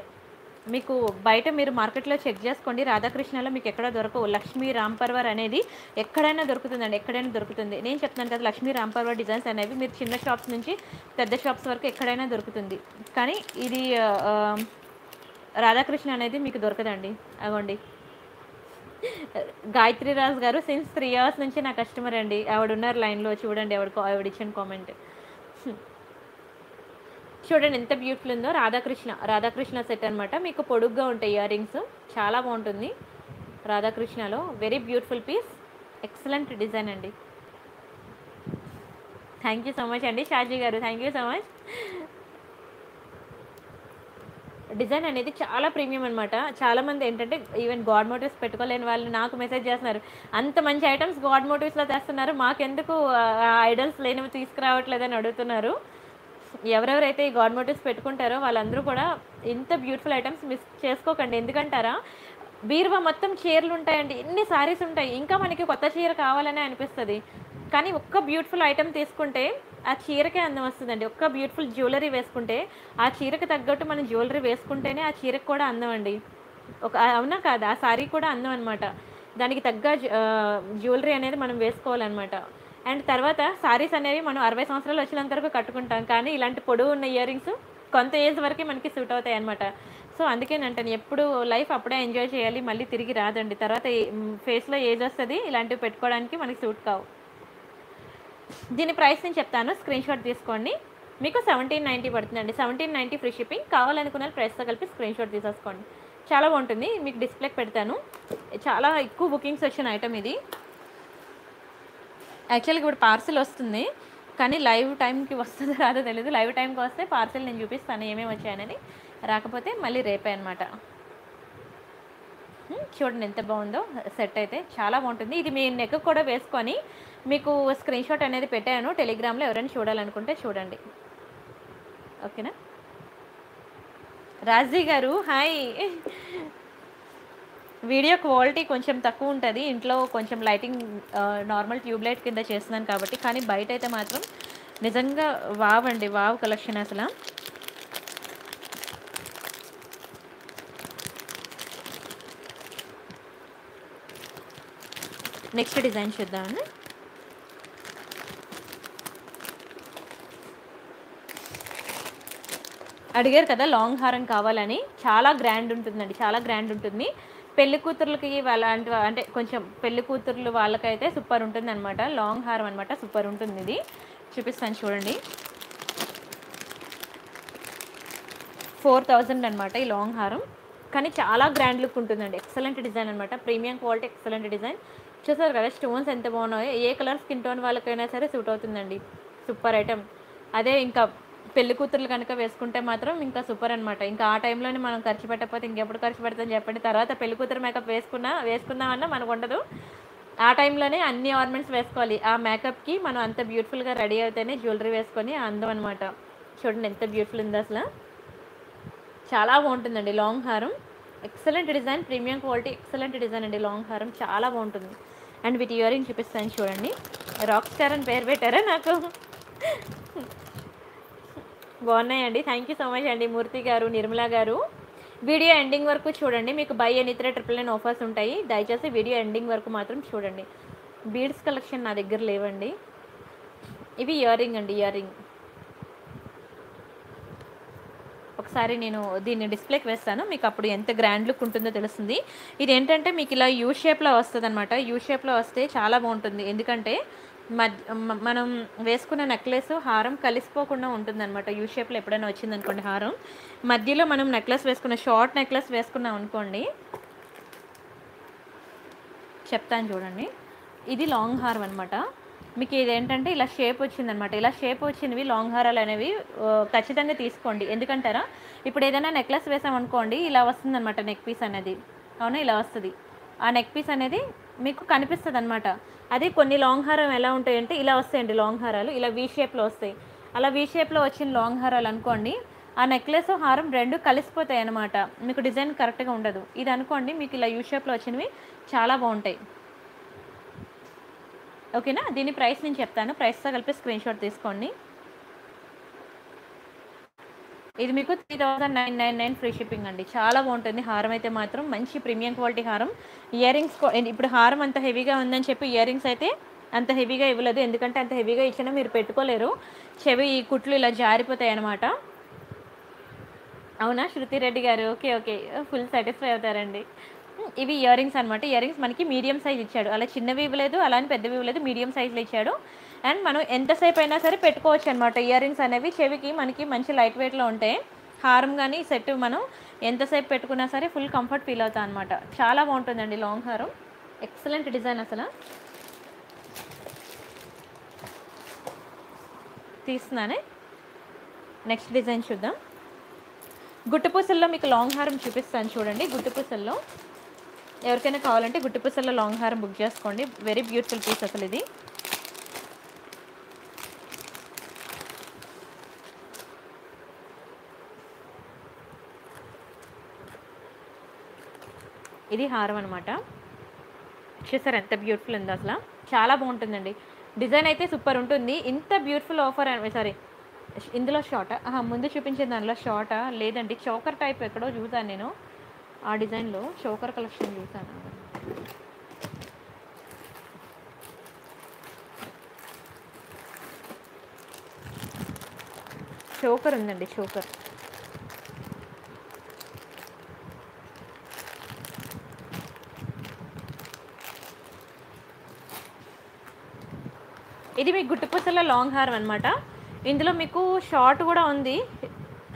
మీకు బయట మీరు మార్కెట్లో చెక్ చేసుకోండి. రాధాకృష్ణలో మీకు ఎక్కడ దొరకవు. లక్ష్మీ రాంపర్వర్ అనేది ఎక్కడైనా దొరుకుతుందండి. ఎక్కడైనా దొరుకుతుంది. నేను చెప్తున్నాను కదా, లక్ష్మీ రాంపర్వర్ డిజైన్స్ అనేవి మీరు చిన్న షాప్స్ నుంచి పెద్ద షాప్స్ వరకు ఎక్కడైనా దొరుకుతుంది. కానీ ఇది రాధాకృష్ణ అనేది మీకు దొరకదండి. అగోండి गायत्री राज गारू सिंस 3 years नुंची ना कस्टमर अंडी आवडुन्नारु लाइन लो चूडंडी आवड इच्चिन कामेंट चूडंडी एंत ब्यूटीफुल उंदो राधाकृष्ण राधाकृष्ण सेट अन्नमाट मीकु पोडुग्गा उंटायि इयर रिंग्स चाला बागुंटुंदी राधाकृष्णलो very beautiful piece excellent design अंडी थैंक यू सो मच अंडी शाजी गारू thank you so much design अनेदी चाला प्रीमियम अन्नमाट चाला मंदी एंटंटे ईवन गॉड मोटिव्स पेट्टुकोलेनि वाळ्ळु नाकु मेसेज चेस्तुन्नारु अंत मंచి ఐటమ్స్ गॉड मोटिव्स ला तेस्तुन्नारु माकेंदुकु ఐడల్స్ లేనివి తీసుకురావట్లేదని అడుగుతున్నారు ఎవరెవరైతే ఈ गॉड मोटिव्स పెట్టుకుంటారో వాళ్ళందరూ కూడా ఇంత బ్యూటిఫుల్ ఐటమ్స్ మిస్ చేసుకోకండి ఎందుకంటారా బీర్వా మొత్తం చీరలు ఉంటాయండి ఎన్ని సారీస్ ఉంటాయి ఇంకా మనకి కొత్త చీర కావాలనే అనిపిస్తది కానీ ఒక్క బ్యూటిఫుల్ ఐటమ్ తీసుకుంటే ఆ చీరకే అందం వస్తుందండి ఒక్క బ్యూటిఫుల్ జ్యువెలరీ వేసుకుంటే ఆ చీరకి తగ్గట్టు మనం జ్యువెలరీ వేసుకుంటేనే ఆ చీరకు కూడా అందం అండి ఒక అవునా కాదా ఆ సారీ కూడా అందం అన్నమాట దానికి తగ్గ జ్యువెలరీ అనేది మనం వేసుకోవాలన్నమాట అండ్ తర్వాత సారీస్ అనేవి మనం 60 సంవత్సరాలు వచ్చినంత వరకు కట్టుకుంటాం కానీ ఇలాంటి పొడవు ఉన్న ఇయర్ రింగ్స్ కొంత ఏజ్ వరకే మనకి సూట్ అవుతాయి అన్నమాట సో అందుకేనంటాను ఎప్పుడు లైఫ్ అప్పుడే ఎంజాయ్ చేయాలి మళ్ళీ తిరిగి రాదండి తర్వాత ఫేస్లో ఏజ్ వస్తది ఇలాంటివి పెట్టుకోవడానికి మనకి సూట్ కావు దీని ప్రైస్ నేను చెప్తాను స్క్రీన్ షాట్ తీసుకోండి మీకు 1790 పడుతుందండి 1790 ఫ్రీ షిప్పింగ్ కావాలనుకున్న ప్రైస్తో కలిపి స్క్రీన్ షాట్ తీసేసుకోండి చాలా బాగుంటుంది మీకు డిస్ప్లేకి పెడతాను చాలా ఎక్కువ బుకింగ్స్ వచ్చిన ఐటమ్ ఇది యాక్చువల్గా ఇప్పుడు పార్సిల్ వస్తుంది కానీ లైవ్ టైంకి వస్తుందో రాదో తెలియదు లైవ్ టైంకి వస్తే పార్సిల్ నేను చూపిస్తాను ఏమేమి వచ్చాయని రాకపోతే మళ్ళీ రేపే అన్నమాట చూడండి ఎంత బాగుందో సెట్ అయితే చాలా బాగుంటుంది ఇది మీ నెక్ కూడా వేసుకొని మీకు స్క్రీన్ షాట్ అనేది పెట్టాను టెలిగ్రామ్లో ఎవరైనా చూడాలనుకుంటే చూడండి ఓకేనా రాజీ గారు హాయ్ వీడియో క్వాలిటీ కొంచెం తక్కువ ఉంటుంది ఇంట్లో కొంచెం లైటింగ్ నార్మల్ ట్యూబ్లైట్ కింద చేస్తున్నాను కాబట్టి కానీ బయట అయితే మాత్రం నిజంగా వావ్ అండి వావ్ కలెక్షన్ అసలు నెక్స్ట్ డిజైన్ చూద్దాము అడిగారు కదా లాంగ్ హారం కావాలని చాలా గ్రాండ్ ఉంటుందండి చాలా గ్రాండ్ ఉంటుంది పెళ్లి కూతుర్లకి అలాంటి అంటే కొంచెం పెళ్లి కూతుర్లు వాళ్ళకైతే సూపర్ ఉంటుంది అనమాట లాంగ్ హారం అనమాట సూపర్ ఉంటుంది ఇది చూపిస్తాను చూడండి 4000 అనమాట ఈ లాంగ్ హారం కానీ చాలా గ్రాండ్ లుక్ ఉంటుందండి ఎక్సలెంట్ డిజైన్ అనమాట ప్రీమియం క్వాలిటీ ఎక్సలెంట్ డిజైన్ చూసారు కదా స్టోన్స్ ఎంత బాగున్నాయో ఏ కలర్ స్కిన్ టోన్ వాళ్ళకైనా సరే సూట్ అవుతుందండి సూపర్ ఐటమ్ అదే ఇంకా పెళ్లి కూతుర్లు కనుక వేసుకుంటే మాత్రం ఇంకా సూపర్ అనమాట ఇంకా ఆ టైంలోనే మనం ఖర్చు పెట్టకపోతే ఇంకెప్పుడు ఖర్చు పెడతాం చెప్పండి తర్వాత పెళ్లి కూతురు మేకప్ వేసుకుందామన్నా మనకు ఉండదు ఆ టైంలోనే అన్ని ఆర్నమెంట్స్ వేసుకోవాలి ఆ మేకప్కి మనం అంత బ్యూటిఫుల్గా రెడీ అవుతేనే జ్యువెలరీ వేసుకొని అందం అనమాట చూడండి ఎంత బ్యూటిఫుల్ ఉంది అసలు చాలా బాగుంటుందండి లాంగ్ హారం excellent design premium quality excellent design అండి లాంగ్ హారం చాలా బాగుంటుంది అండ్ వీటి ఇయర్ రింగ్ చూపిస్తాను చూడండి రాక్ స్టార్ అని పేరు పెట్టారా నాకు బాగున్నాయండి థ్యాంక్ యూ సో మచ్ అండి మూర్తి గారు నిర్మలా గారు వీడియో ఎండింగ్ వరకు చూడండి మీకు బై ఎనీత్రే 999 ఆఫర్స్ ఉంటాయి దయచేసి వీడియో ఎండింగ్ వరకు మాత్రం చూడండి బీడ్స్ కలెక్షన్ నా దగ్గర లేవండి ఇవి ఇయర్ రింగ్ అండి ఇయర్ రింగ్ ఒకసారి నేను దీన్ని డిస్ప్లేకి వేస్తాను మీకు అప్పుడు ఎంత గ్రాండ్ లుక్ ఉంటుందో తెలుస్తుంది ఇదేంటంటే మీకు ఇలా యూ షేప్లో వస్తుంది అనమాట యూ షేప్లో వస్తే చాలా బాగుంటుంది ఎందుకంటే మనం వేసుకున్న నెక్లెస్ హారం కలిసిపోకుండా ఉంటుందన్నమాట యూ షేప్లో ఎప్పుడైనా వచ్చిందనుకోండి హారం మధ్యలో మనం నెక్లెస్ వేసుకున్న షార్ట్ నెక్లెస్ వేసుకున్నాం అనుకోండి చెప్తాను చూడండి ఇది లాంగ్ హారం అనమాట మీకు ఇదేంటంటే ఇలా షేప్ వచ్చిందనమాట ఇలా షేప్ వచ్చినవి లాంగ్ హారాలు అనేవి ఖచ్చితంగా తీసుకోండి ఎందుకంటారా ఇప్పుడు ఏదైనా నెక్లెస్ వేసామనుకోండి ఇలా వస్తుందన్నమాట నెక్ పీస్ అనేది అవునా ఇలా వస్తుంది ఆ నెక్ పీస్ అనేది మీకు కనిపిస్తుంది అనమాట అదే కొన్ని లాంగ్ హారం ఎలా ఉంటాయంటే ఇలా వస్తాయండి లాంగ్ హారాలు ఇలా వీ షేప్లో వస్తాయి అలా వీ షేప్లో వచ్చిన లాంగ్ హారాలు అనుకోండి ఆ నెక్లెస్ హారం రెండు కలిసిపోతాయి అన్నమాట మీకు డిజైన్ కరెక్ట్గా ఉండదు ఇది అనుకోండి మీకు ఇలా యూ షేప్లో వచ్చినవి చాలా బాగుంటాయి ఓకేనా దీని ప్రైస్ నేను చెప్తాను ప్రైస్తో కలిపి స్క్రీన్ షాట్ తీసుకోండి ఇది మీకు 3999 ఫ్రీ షిప్పింగ్ అండి చాలా బాగుంటుంది హారం అయితే మాత్రం మంచి ప్రీమియం క్వాలిటీ హారం ఇయర్ రింగ్స్ ఇప్పుడు హారం అంత హెవీగా ఉందని చెప్పి ఇయర్ రింగ్స్ అయితే అంత హెవీగా ఇవ్వలేదు ఎందుకంటే అంత హెవీగా ఇచ్చినా మీరు పెట్టుకోలేరు చెవి ఈ కుట్లు ఇలా జారిపోతాయి అన్నమాట అవునా శృతిరెడ్డి గారు ఓకే ఓకే ఫుల్ సాటిస్ఫై అవుతారండి ఇవి ఇయర్ రింగ్స్ అన్నమాట. ఇయర్ రింగ్స్ మనకి మీడియం సైజ్ ఇచ్చాడు, అలా చిన్నవి ఇవ్వలేదు అలానే పెద్దవి ఇవ్వలేదు, మీడియం సైజులో ఇచ్చాడు. అండ్ మనం ఎంతసేపు అయినా సరే పెట్టుకోవచ్చు అనమాట. ఇయర్ రింగ్స్ అనేవి చెవికి మనకి మంచి లైట్ వెయిట్లో ఉంటాయి. హారం కానీ సెట్ మనం ఎంతసేపు పెట్టుకున్నా సరే ఫుల్ కంఫర్ట్ ఫీల్ అవుతాం అనమాట. చాలా బాగుంటుందండి లాంగ్ హారం, ఎక్సలెంట్ డిజైన్. అసలు తీస్తున్నానే. నెక్స్ట్ డిజైన్ చూద్దాం. గుట్టుపూసల్లో మీకు లాంగ్ హారం చూపిస్తాను చూడండి. గుట్టుపూసల్లో ఎవరికైనా కావాలంటే గుట్టుపూసల్లో లాంగ్ హారం బుక్ చేసుకోండి. వెరీ బ్యూటిఫుల్ పీస్ అసలు ఇది. ఇది హారం అనమాట. చూసారు ఎంత బ్యూటిఫుల్ ఉందో అసలు, చాలా బాగుంటుందండి. డిజైన్ అయితే సూపర్ ఉంటుంది. ఇంత బ్యూటిఫుల్ ఆఫర్ సారీ ఇందులో షార్టా, ముందు చూపించిన దానిలో షార్టా లేదండి, చోకర్ టైప్ ఎక్కడో చూసాను నేను. ఆ డిజైన్లో చోకర్ కలెక్షన్ చూసాను. చోకర్ ఉందండి, చోకర్. ఇది మీకు గుట్టుపూసల లాంగ్ హారం అనమాట. ఇందులో మీకు షార్ట్ కూడా ఉంది,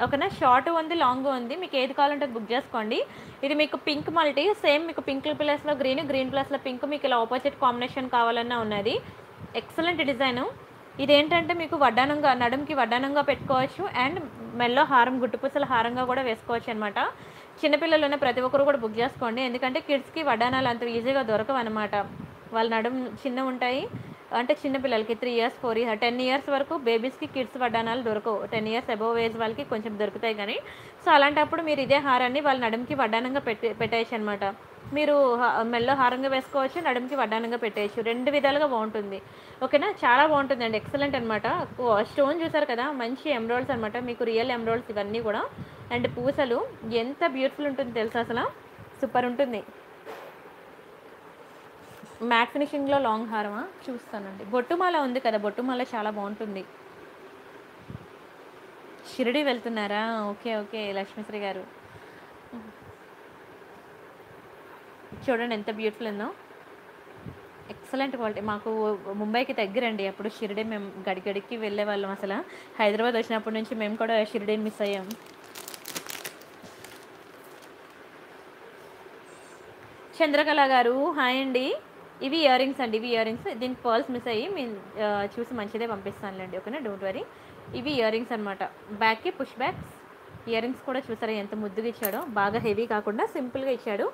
ఓకేనా. షార్ట్ ఉంది, లాంగ్ ఉంది, మీకు ఏది కావాలంటే బుక్ చేసుకోండి. ఇది మీకు పింక్ మల్టీ, సేమ్ మీకు పింక్ ప్లస్లో గ్రీన్, గ్రీన్ ప్లస్లో పింక్, మీకు ఇలా ఆపోజిట్ కాంబినేషన్ కావాలన్నా ఉన్నది. Excellent design. ఇదేంటంటే మీకు వడ్డానంగా, నడుంకి వడ్డానంగా పెట్టుకోవచ్చు. అండ్ మెల్లో హారం, గుట్టుపూసల హారంగా కూడా వేసుకోవచ్చు అనమాట. చిన్నపిల్లలు ఉన్న ప్రతి ఒక్కరు కూడా బుక్ చేసుకోండి, ఎందుకంటే కిడ్స్కి వడ్డానాలు అంత ఈజీగా దొరకవు అనమాట. వాళ్ళ నడుం చిన్న ఉంటాయి, అంటే చిన్నపిల్లలకి 3 years 4 years 10 years వరకు బేబీస్కి కిడ్స్ వడ్డానాలు దొరకవు. 10 years అబోవ్ ఏజ్ వాళ్ళకి కొంచెం దొరుకుతాయి కానీ. సో అలాంటప్పుడు మీరు ఇదే హారాన్ని వాళ్ళ నడుముకి వడ్డానంగా పెట్టేయచ్చు అనమాట. మీరు మెల్లో హారంగా వేసుకోవచ్చు, నడుముకి వడ్డానంగా పెట్టేయచ్చు, రెండు విధాలుగా బాగుంటుంది, ఓకేనా. చాలా బాగుంటుందండి, ఎక్సలెంట్ అనమాట. స్టోన్ చూసారు కదా, మంచి ఎమరాల్డ్స్ అనమాట, మీకు రియల్ ఎమరాల్డ్స్ ఇవన్నీ కూడా. అండ్ పూసలు ఎంత బ్యూటిఫుల్ ఉంటుంది తెలుసా అసలు, సూపర్ ఉంటుంది. మ్యాట్ ఫినిషింగ్లో లాంగ్ హారమా చూస్తానండి. బొట్టుమాల ఉంది కదా, బొట్టుమాల చాలా బాగుంటుంది. షిరిడి వెళ్తున్నారా? ఓకే ఓకే లక్ష్మీశ్రీ గారు. చూడండి ఎంత బ్యూటిఫుల్ ఉందో, ఎక్సలెంట్ క్వాలిటీ. మాకు ముంబైకి దగ్గరండి, అప్పుడు షిరిడి మేము గడిగడికి వెళ్ళే వాళ్ళం. అసలు హైదరాబాద్ వచ్చినప్పటి నుంచి మేము కూడా షిరిడిని మిస్ అయ్యాం. చంద్రకళ గారు హాయ్ అండి. ఇవి ఇయర్ రింగ్స్ అండి, ఇవి ఇయర్ రింగ్స్. దీనికి పర్ల్స్ మిస్ అయ్యి మేము చూసి మంచిదే పంపిస్తానులేండి, ఓకేనా, డోంట్ వరీ. ఇవి ఇయర్ రింగ్స్ అనమాట. బ్యాక్కి పుష్ బ్యాక్స్ ఇయర్ రింగ్స్ కూడా చూసారా ఎంత ముద్దుగా ఇచ్చాడో. బాగా హెవీ కాకుండా సింపుల్గా ఇచ్చాడు.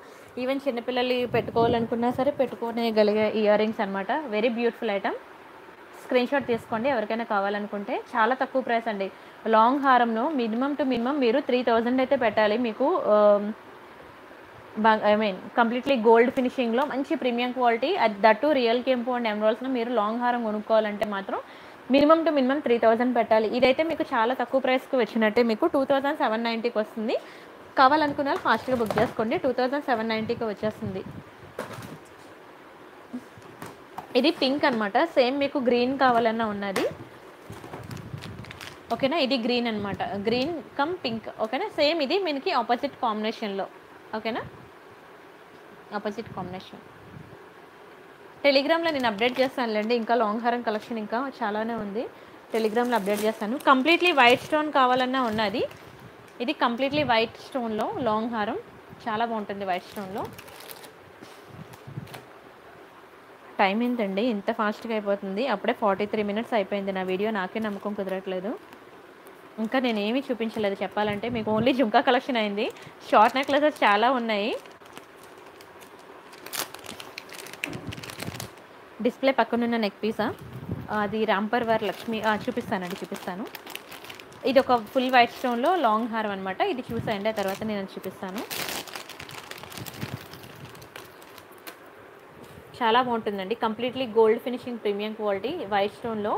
ఈవెన్ చిన్నపిల్లలు పెట్టుకోవాలనుకున్నా సరే పెట్టుకోగలిగే ఇయర్ రింగ్స్ అనమాట. Very beautiful item. Screen shot తీసుకోండి ఎవరికైనా కావాలనుకుంటే. చాలా తక్కువ ప్రైస్ అండి. లాంగ్ హారంలో మినిమం టు మినిమం మీరు 3000 అయితే పెట్టాలి. మీకు ఐ మీన్ కంప్లీట్లీ గోల్డ్ ఫినిషింగ్లో మంచి ప్రీమియం క్వాలిటీ, అది దట్టు రియల్ కెంపు అండ్ ఎమరాల్డ్స్లో మీరు లాంగ్ హారం కొనుక్కోవాలంటే మాత్రం మినిమం టు మినిమం 3000 పెట్టాలి. ఇదైతే మీకు చాలా తక్కువ ప్రైస్కి వచ్చినట్టే, మీకు 2790కి వస్తుంది. కావాలనుకున్న వాళ్ళు ఫాస్ట్గా బుక్ చేసుకోండి, 2790కి వచ్చేస్తుంది. ఇది పింక్ అనమాట, సేమ్ మీకు గ్రీన్ కావాలన్నా ఉన్నది, ఓకేనా. ఇది గ్రీన్ అనమాట, గ్రీన్ కమ్ పింక్, ఓకేనా. సేమ్ ఇది మనకి ఆపోజిట్ కాంబినేషన్లో, ఓకేనా, ఆపోజిట్ కాంబినేషన్. టెలిగ్రామ్లో నేను అప్డేట్ చేస్తానులేండి, ఇంకా లాంగ్ హారం కలెక్షన్ ఇంకా చాలానే ఉంది. టెలిగ్రామ్లో అప్డేట్ చేస్తాను. కంప్లీట్లీ వైట్ స్టోన్ కావాలన్నా ఉన్నది. ఇది కంప్లీట్లీ వైట్ స్టోన్లో లాంగ్ హారం, చాలా బాగుంటుంది వైట్ స్టోన్లో. టైం ఏంటండి ఇంత ఫాస్ట్గా అయిపోతుంది, అప్పుడే 43 minutes అయిపోయింది నా వీడియో. నాకే నమ్మకం కుదరట్లేదు, ఇంకా నేనేమీ చూపించలేదు చెప్పాలంటే. మీకు ఓన్లీ జుంకా కలెక్షన్ అయింది. షార్ట్ నెక్లెసెస్ చాలా ఉన్నాయి. డిస్ప్లే పక్కనున్న నెక్ పీసా, అది రాంపర్ వారి లక్ష్మి చూపిస్తానండి, చూపిస్తాను. ఇది ఒక ఫుల్ వైట్ స్టోన్లో లాంగ్ హారం అనమాట. ఇది చూసాయండి, ఆ తర్వాత నేను చూపిస్తాను. చాలా బాగుంటుందండి, completely gold finishing, premium quality, white స్టోన్లో.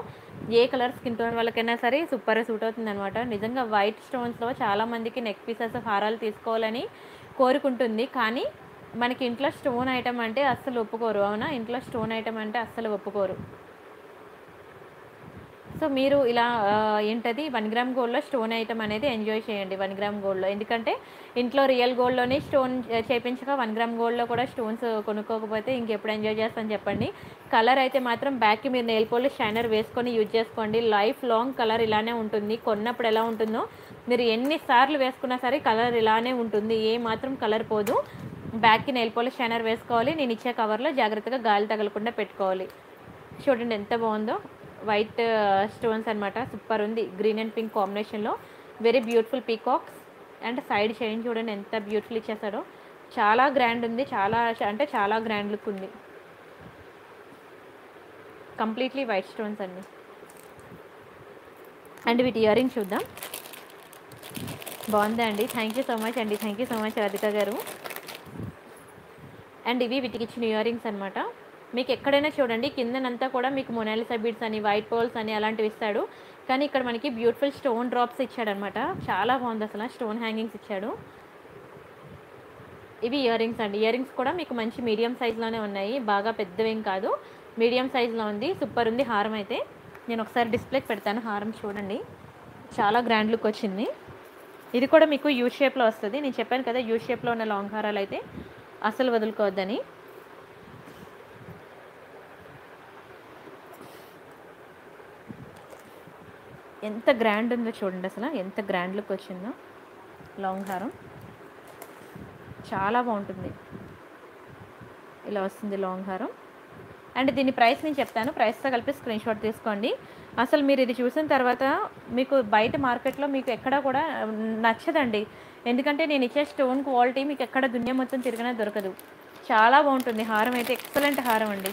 ఏ కలర్ స్కిన్ టోన్ వాళ్ళకైనా సరే సూపర్ సూట్ అవుతుంది అనమాట. నిజంగా వైట్ స్టోన్స్లో చాలామందికి నెక్ పీసెస్, హారాలు తీసుకోవాలని కోరుకుంటుంది, కానీ మనకి ఇంట్లో స్టోన్ ఐటమ్ అంటే అస్సలు ఒప్పుకోరు, అవునా. ఇంట్లో స్టోన్ ఐటమ్ అంటే అస్సలు ఒప్పుకోరు. సో మీరు ఇలా ఏంటది 1 గ్రామ్ గోల్డ్ లో స్టోన్ ఐటమ్ అనేది ఎంజాయ్ చేయండి. 1 గ్రామ్ గోల్డ్ లో ఎందుకంటే ఇంట్లో రియల్ గోల్డ్ లోనే స్టోన్ చేపించక 1 గ్రామ్ గోల్డ్ లో కూడా స్టోన్స్ కొనుక్కోకపోతే ఇంకెప్పుడు ఎంజాయ్ చేస్తాను చెప్పండి. కలర్ అయితే మాత్రం బ్యాక్ కి మీరు నెయిల్ పాలిష్ షైనర్ వేసుకొని యూజ్ చేసుకోండి. లైఫ్ లాంగ్ కలర్ ఇలానే ఉంటుంది. కొన్నప్పుడు ఎలా ఉంటుందో మీరు ఎన్ని సార్లు వేసుకున్నా సరే కలర్ ఇలానే ఉంటుంది, ఏ మాత్రం కలర్ పోదు. బ్యాక్ కి నెయిల్ పాలిష్ షైనర్ వేసుకోవాలి. నేను ఇచ్చే కవర్ లో జాగ్రత్తగా గాలి తగలకుండా పెట్టుకోవాలి. చూడండి ఎంత బాగుందో, వైట్ స్టోన్స్ అన్నమాట, సూపర్ ఉంది. గ్రీన్ అండ్ పింక్ కాంబినేషన్లో very beautiful peacocks and side shine చూడండి ఎంత బ్యూటిఫుల్ ఇచ్చేసాడో, చాలా గ్రాండ్ ఉంది, చాలా గ్రాండ్ లుక్ ఉంది. కంప్లీట్లీ వైట్ స్టోన్స్ అండి. అండ్ వీటి ఇయర్ రింగ్ చూద్దాం, బాగుందా అండి. థ్యాంక్ యూ సో మచ్ అండి, thank you so much Radhika గారు. అండ్ ఇవి వీటికి ఇచ్చిన ఇయర్ రింగ్స్ అనమాట. మీకు ఎక్కడైనా చూడండి కిందనంతా కూడా మీకు మొనాలిసా బీడ్స్ అని వైట్ పోల్స్ అని అలాంటివి ఇస్తాడు, కానీ ఇక్కడ మనకి బ్యూటిఫుల్ స్టోన్ డ్రాప్స్ ఇచ్చాడనమాట. చాలా బాగుంది అసలు, స్టోన్ హ్యాంగింగ్స్ ఇచ్చాడు. ఇవి ఇయర్ రింగ్స్ అండి. ఇయర్ రింగ్స్ కూడా మీకు మంచి మీడియం సైజులోనే ఉన్నాయి, బాగా పెద్దవేం కాదు, మీడియం సైజులో ఉంది, సూపర్ ఉంది. హారం అయితే నేను ఒకసారి డిస్ప్లేకి పెడతాను. హారం చూడండి చాలా గ్రాండ్ లుక్ వచ్చింది. ఇది కూడా మీకు యూ షేప్లో వస్తుంది. నేను చెప్పాను కదా యూ షేప్లో ఉన్న లాంగ్ హారాలు అయితే అసలు వదులుకోవద్దని. ఎంత గ్రాండ్ ఉందో చూడండి అసలు, ఎంత గ్రాండ్ లుక్ వచ్చిందో. లాంగ్ హారం చాలా బాగుంటుంది, ఇలా వస్తుంది లాంగ్ హారం. అండ్ దీని ప్రైస్ నేను చెప్తాను, ప్రైస్తో కలిపి స్క్రీన్ షాట్ తీసుకోండి. అసలు మీరు ఇది చూసిన తర్వాత మీకు బయట మార్కెట్లో మీకు ఎక్కడ కూడా నచ్చదండి, ఎందుకంటే నేను ఇచ్చే స్టోన్ క్వాలిటీ మీకు ఎక్కడ దునియా మొత్తం తిరిగినా దొరకదు. చాలా బాగుంటుంది హారం అయితే, ఎక్సలెంట్ హారం అండి.